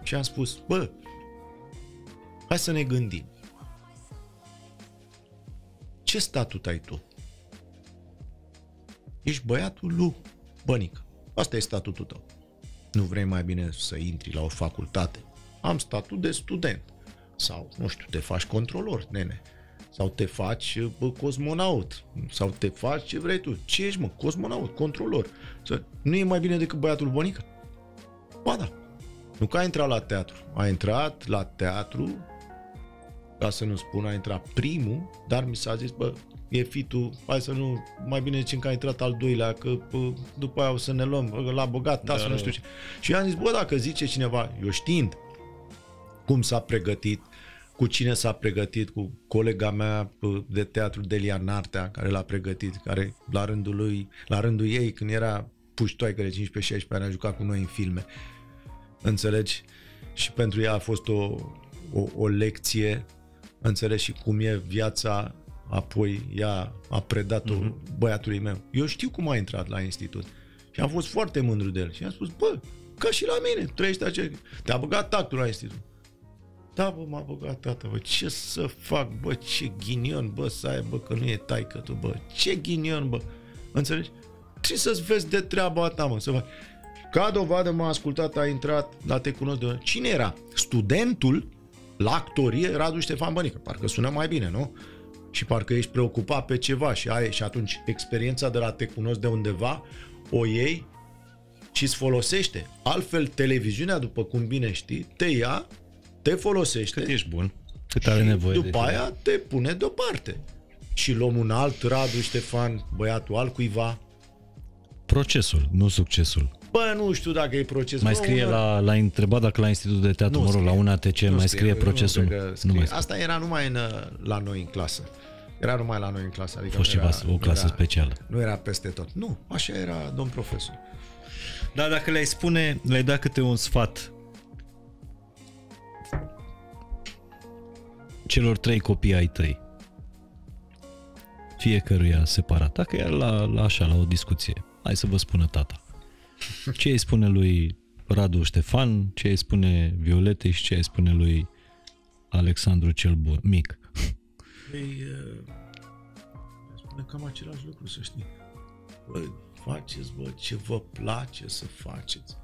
Și am spus, bă, hai să ne gândim. Ce statut ai tu? Ești băiatul lui Bănică. Asta e statutul tău. Nu vrei mai bine să intri la o facultate? Am statut de student. Sau, nu știu, te faci controlor, nene. Sau te faci cosmonaut. Sau te faci ce vrei tu. Ce ești, mă? Cosmonaut, controlor. Nu e mai bine decât băiatul Bănică? Ba da. Nu că a intrat la teatru. A intrat la teatru, ca să nu spun, a intrat primul, dar mi s-a zis, bă, e fitul, hai să nu, mai bine zicem că a intrat al doilea, că după aia o să ne luăm, l-a băgat, da, să nu știu ce. Și eu am zis, bă, dacă zice cineva, eu știind cum s-a pregătit, cu cine s-a pregătit, cu colega mea de teatru, Delia Nartea, care l-a pregătit, care la rândul ei, când era puștoaică de 15-16 ani, a jucat cu noi în filme. Înțelegi? Și pentru ea a fost o lecție a înțeles și cum e viața, apoi ea a predat-o băiatului meu. Eu știu cum a intrat la institut și am fost foarte mândru de el și am spus, bă, ca și la mine, trăiește acest... Te-a băgat tactul la institut. Da, bă, m-a băgat tata, bă, ce să fac, bă, ce ghinion, bă, să ai, bă, că nu e taică tu, bă, ce ghinion, bă, înțelegi? Trebuie să-ți vezi de treaba ta, mă, să faci. Ca dovadă m-a ascultat, a intrat, la Te Cunosc de... Cine era? Studentul la actorie, Radu Ștefan Bănică, parcă sună mai bine, nu? Și parcă ești preocupat pe ceva și ai, și atunci experiența de la Te Cunosc de undeva, o iei și îți folosește. Altfel, televiziunea, după cum bine știi, te ia, te folosește. Cât ești bun, cât are nevoie. După aia te pune deoparte. Și luăm un alt Radu Ștefan, băiatul altcuiva. Procesul, nu succesul. Bă, nu știu dacă e procesul. Mai scrie la... L-ai întrebat dacă la Institutul de Teatru, mă rog, la un ATC, mai scrie procesul? Nu mai scrie. Asta era numai în, la noi în clasă. Era numai la noi în clasă. Adică fost ceva, o clasă specială. Nu era peste tot. Nu, așa era domn profesor. Dar dacă le-ai spune, le-ai da câte un sfat celor 3 copii ai tăi, fiecăruia separat, dacă e la așa, la o discuție, hai să vă spună tata. Ce îi spune lui Radu Ștefan, ce îi spune Violetei și ce îi spune lui Alexandru cel bun, mic? Ei, spune cam același lucru, să știi. Bă, faceți, bă, ce vă place să faceți.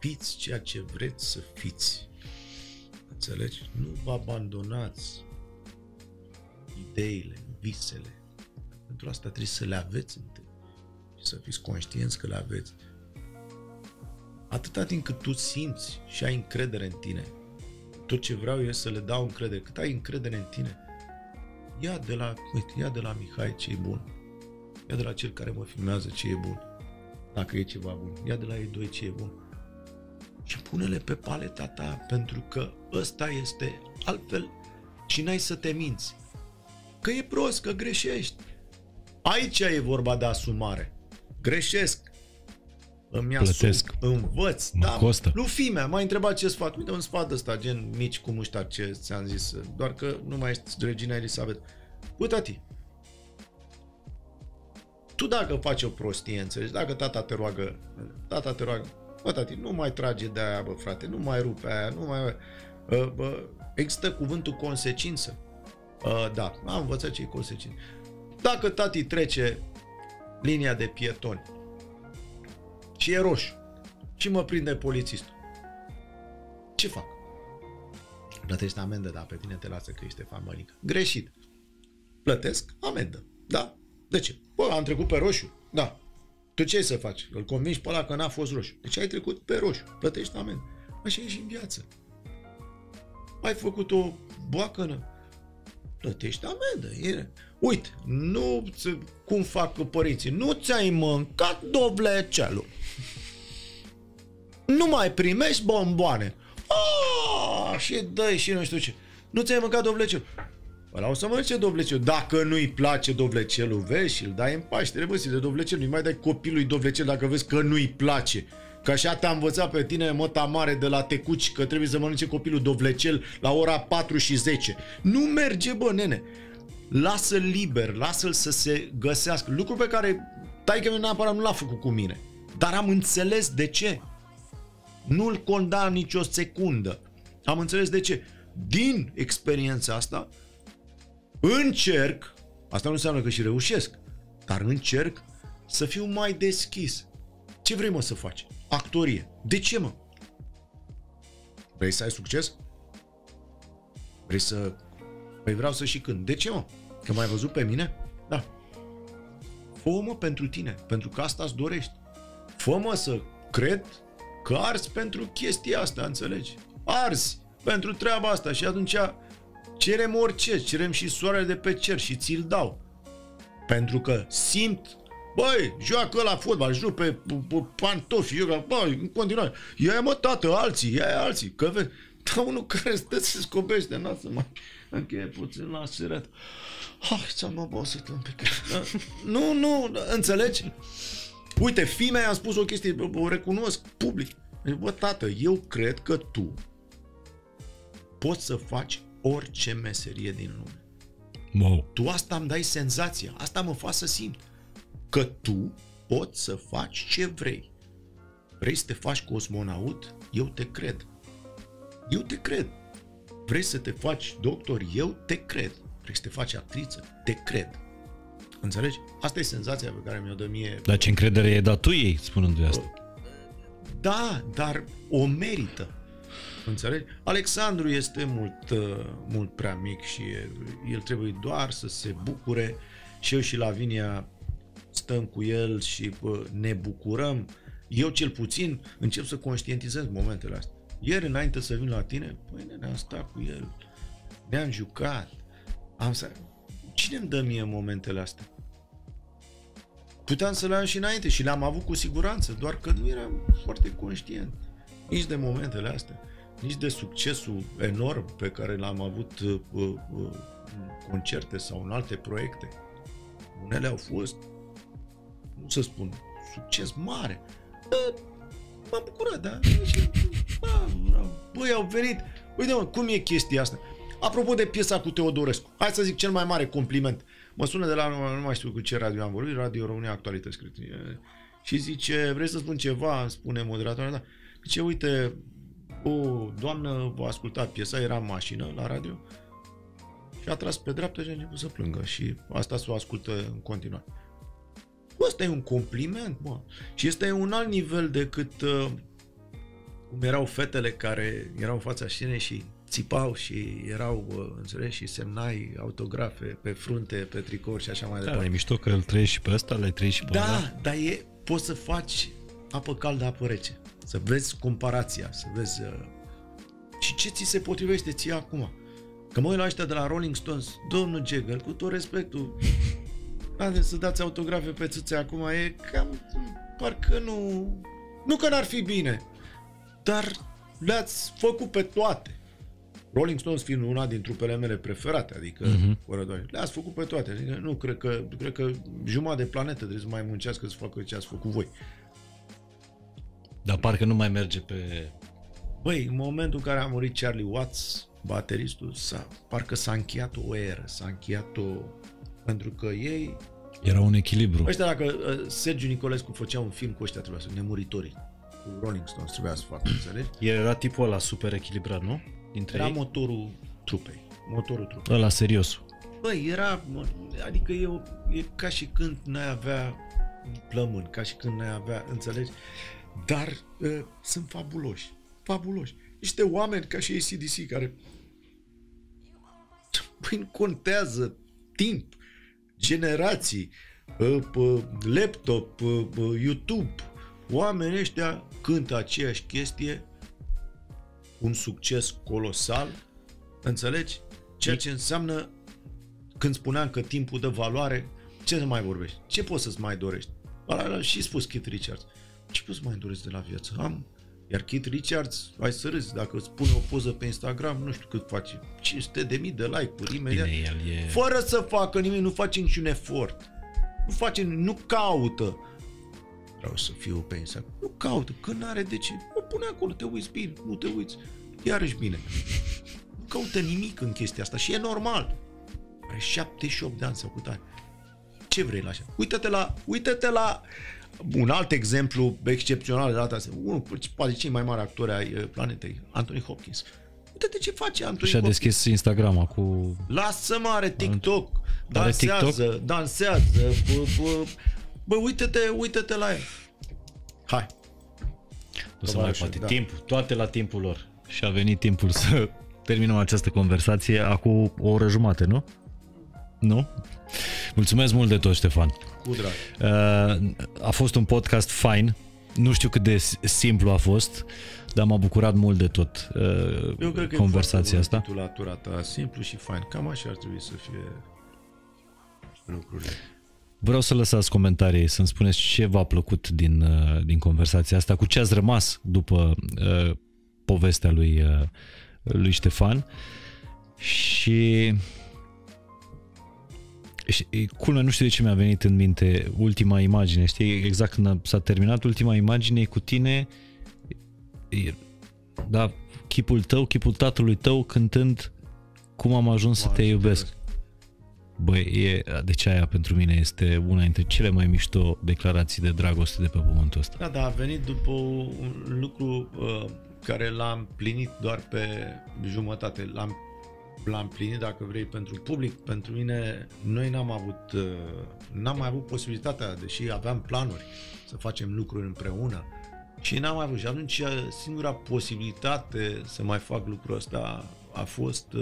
Fiți ceea ce vreți să fiți. Înțelegi? Nu vă abandonați ideile, visele. Pentru asta trebuie să le aveți întâi. Și să fiți conștienți că le aveți. Atâta timp cât tu simți și ai încredere în tine. Tot ce vreau e să le dau încredere. Cât ai încredere în tine, ia de la Mihai ce e bun. Ia de la cel care mă filmează ce e bun. Dacă e ceva bun. Ia de la ei doi ce e bun. Și pune-le pe paleta ta, pentru că ăsta este, altfel și n-ai să te minți. Că e prost, că greșești. Aici e vorba de asumare. Greșesc. Îmi plătesc. Asum, învăț. Mă costă. Lufimea, m-a întrebat ce sfat. Uite, un sfat ăsta, gen mici cu muștar, ce ți-am zis. Doar că nu mai ești regina Elisabeta. Uite, tati, tu dacă faci o prostie, înțelegi, dacă tata te roagă, bă, tati, nu mai trage de aia, bă, frate, nu mai rupe aia, nu mai... Bă, există cuvântul consecință. Da, am învățat ce e consecință. Dacă tati trece linia de pietoni și e roșu și mă prinde polițistul, ce fac? Plătești amendă, dar pe tine te lasă că ești famălică. Greșit. Plătesc amendă. Da. De ce? Bă, am trecut pe roșu. Da. Tu ce să faci? Îl convingi pe ăla că n-a fost roșu. Deci ai trecut pe roșu. Plătești amendă. Așa e și în viață. Ai făcut o boacănă. Plătești amendă. Uite, nu cum fac părinții. Nu ți-ai mâncat dovlecelul. Nu mai primești bomboane. Și dă și nu știu ce. Nu ți-ai mâncat dovlecelul. Ăla o să mănânce dovlecelul. Dacă nu-i place dovlecelul, vezi și îl dai în pași. Trebuie să-i de dovlecelul. Nu-i mai dai copilului dovlecel dacă vezi că nu-i place. Că așa te-a învățat pe tine măta mare de la Tecuci, că trebuie să mănânce copilul dovlecel la ora 4:10. Nu merge, bă, nene. Lasă-l liber, lasă-l să se găsească. Lucru pe care taică-mi neapărat nu l-a făcut cu mine. Dar am înțeles de ce. Nu-l condamn nicio secundă. Am înțeles de ce. Din experiența asta încerc, asta nu înseamnă că și reușesc, dar încerc să fiu mai deschis. Ce vrei, mă, să faci? Actorie. De ce, mă? Vrei să ai succes? Vrei să... Păi vreau să și cânt. De ce, mă? Că m-ai văzut pe mine? Da. Fă-o, mă, pentru tine, pentru că asta îți dorești. Fă, mă, să cred că arzi pentru chestia asta, înțelegi? Arzi pentru treaba asta și atunci... Cerem orice, cerem și soarele de pe cer și ți-l dau. Pentru că simt, băi, joacă la fotbal, joc pe pantofi, joacă, băi, în continuare. Ia-i, mă, tată, alții, că vezi. Dar unul care stă se scobește, n-a să mai încheie puțin la seret. Hai, ți-am obosit un pic. Nu, înțelegi? Uite, fii mea, i-am spus o chestie, o recunosc public. Bă, tată, eu cred că tu poți să faci orice meserie din lume. Wow. Tu asta îmi dai senzația, asta mă face să simt că tu poți să faci ce vrei. Vrei să te faci cosmonaut? Eu te cred. Eu te cred. Vrei să te faci doctor? Eu te cred. Vrei să te faci actriță? Te cred. Înțelegi? Asta e senzația pe care mi-o dă mie. Dar ce încredere i-ai dat tu ei spunându-i asta? Da, dar o merită. Înțelegi? Alexandru este mult prea mic și el trebuie doar să se bucure. Și eu și Lavinia stăm cu el și ne bucurăm. Eu cel puțin încep să conștientizez momentele astea. Ieri înainte să vin la tine, păi ne-am stat cu el, ne-am jucat, cine îmi dă mie momentele astea? Puteam să le am și înainte și le-am avut cu siguranță, doar că nu eram foarte conștient nici de momentele astea, nici de succesul enorm pe care l-am avut în concerte sau în alte proiecte. Unele au fost, nu să spun, succes mare. M-am bucurat, da? Băi, au venit. Uite-mă, cum e chestia asta? Apropo de piesa cu Teodorescu, hai să zic cel mai mare compliment. Mă sună de la, nu mai știu cu ce radio am vorbit, Radio România Actualități, cred. Și zice, vrei să spun ceva? Îmi spune moderatorul, da. Zice, uite, o doamnă a ascultat piesa, era în mașină la radio și a tras pe dreapta și a început să plângă. Și asta s-o ascultă în continuare. Asta e un compliment, mă. Și ăsta e un alt nivel decât cum erau fetele care erau în fața scenei și țipau și erau, înțelegi, și semnai autografe pe frunte, pe tricouri și așa mai departe. Da, e mișto că îl trăiești și pe ăsta, le trăiești și pe ăla. Da, dar e, poți să faci apă caldă, apă rece. Să vezi comparația, să vezi și ce ți se potrivește ție acum. Că mă uit la ăștia de la Rolling Stones, domnul Jagger, cu tot respectul, haideți să dați autografe pe țâțe acum, e cam, parcă nu... Nu că n-ar fi bine, dar le-ați făcut pe toate. Rolling Stones fiind una din trupele mele preferate, adică, fără doar, le-ați făcut pe toate. Adică, nu, cred că jumătate de planetă trebuie să mai muncească să facă ce ați făcut voi. Dar parcă nu mai merge pe... Băi, în momentul în care a murit Charlie Watts, bateristul, parcă s-a încheiat o eră, s-a încheiat o... Pentru că ei... Era un echilibru. Ăștia, dacă Sergiu Nicolescu făcea un film cu ăștia, trebuia să... Nemuritorii. Cu Rolling Stones trebuia să facă, înțelegi? Era tipul ăla super echilibrat, nu? Dintre era ei? Motorul trupei. Motorul trupei. Ăla seriosul. Băi, era... Adică e ca și când n-ai avea plămân, ca și când n-ai avea... Înțelegi? Dar sunt fabuloși. Fabuloși. Niște oameni ca și ACDC care... Băi, nu contează timp, generații, laptop, YouTube, oamenii ăștia cântă aceeași chestie, un succes colosal, înțelegi? Ceea ce înseamnă, când spuneam că timpul dă valoare, ce să mai vorbești? Ce poți să-ți mai dorești? Ala, și spus Keith Richards, ce poți să mai dorești de la viață? Iar Keith Richards, hai să râzi, dacă îți pune o poză pe Instagram, nu știu cât face, 500.000 de like-uri imediat, e... fără să facă nimic, nu face niciun efort, nu caută. Vreau să fiu pe Instagram, nu caută, că n-are de ce, o pune acolo, te uiți bine, nu te uiți, iarăși bine. Nu caută nimic în chestia asta și e normal. Are 78 de ani sau cât are. Ce vrei la așa? Uită-te la... Un alt exemplu excepțional de data asta, unul poate cei mai mari actori ai planetei, Anthony Hopkins. Uite-te ce face Anthony Hopkins. Și-a deschis Instagram-a cu... Lasă-mă, are TikTok, dansează, bă, uite-te la el. Hai. Nu se mai poate, timp, toate la timpul lor. Și a venit timpul să terminăm această conversație acum o oră jumate, nu? Nu? Mulțumesc mult de tot, Ștefan. Cu drag. A fost un podcast fain. Nu știu cât de simplu a fost, dar m-a bucurat mult de tot conversația asta. Eu cred că e titulatura ta, simplu și fain. Cam așa ar trebui să fie lucrurile. Vreau să lăsați comentarii, să-mi spuneți ce v-a plăcut din conversația asta, cu ce ați rămas după povestea lui Ștefan. Și culmea, nu știu de ce mi-a venit în minte ultima imagine, știi, exact când s-a terminat ultima imagine cu tine, da, chipul tău, chipul tatălui tău cântând Cum am ajuns să te iubesc? Băi, deci aia pentru mine este una dintre cele mai mișto declarații de dragoste de pe pământul ăsta. Da, da, a venit după un lucru care l-am plinit doar pe jumătate. L-am plinit, dacă vrei, pentru public. Pentru mine, noi n-am mai avut posibilitatea, deși aveam planuri să facem lucruri împreună. Și n-am mai avut. Și atunci singura posibilitate să mai fac lucrul ăsta a fost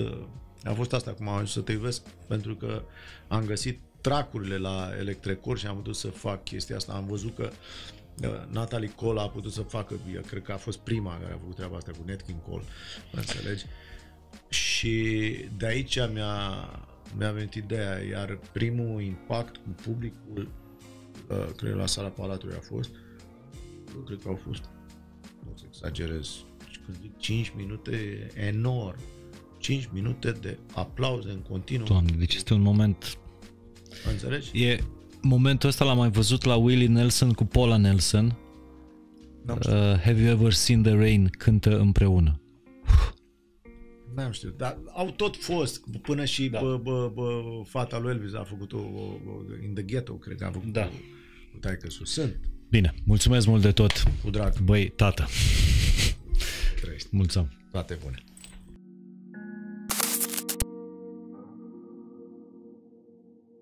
asta, cum am ajuns să te iubesc, pentru că am găsit tracurile la Electrecore și am putut să fac chestia asta. Am văzut că Natalie Cole a putut să facă, cred că a fost prima care a făcut treaba asta cu Nat King Cole, înțelegi? Și de aici mi-a venit ideea, iar primul impact cu publicul, cred la Sala Palatului a fost, cred că au fost, nu să exagerez, când zic 5 minute enorm, 5 minute de aplauze în continuu. Doamne, deci este un moment... Înțelegi? E momentul ăsta, l-am mai văzut la Willie Nelson cu Paula Nelson. Have You Ever Seen the Rain? Cântă împreună. N-am știut, dar au tot fost, până și da. Fata lui Elvis a făcut-o, In the Ghetto, cred că a făcut-o, da. Taică-sul sunt. Bine, mulțumesc mult de tot. Cu drag. Băi, tată. Mulțumesc. Toate bune.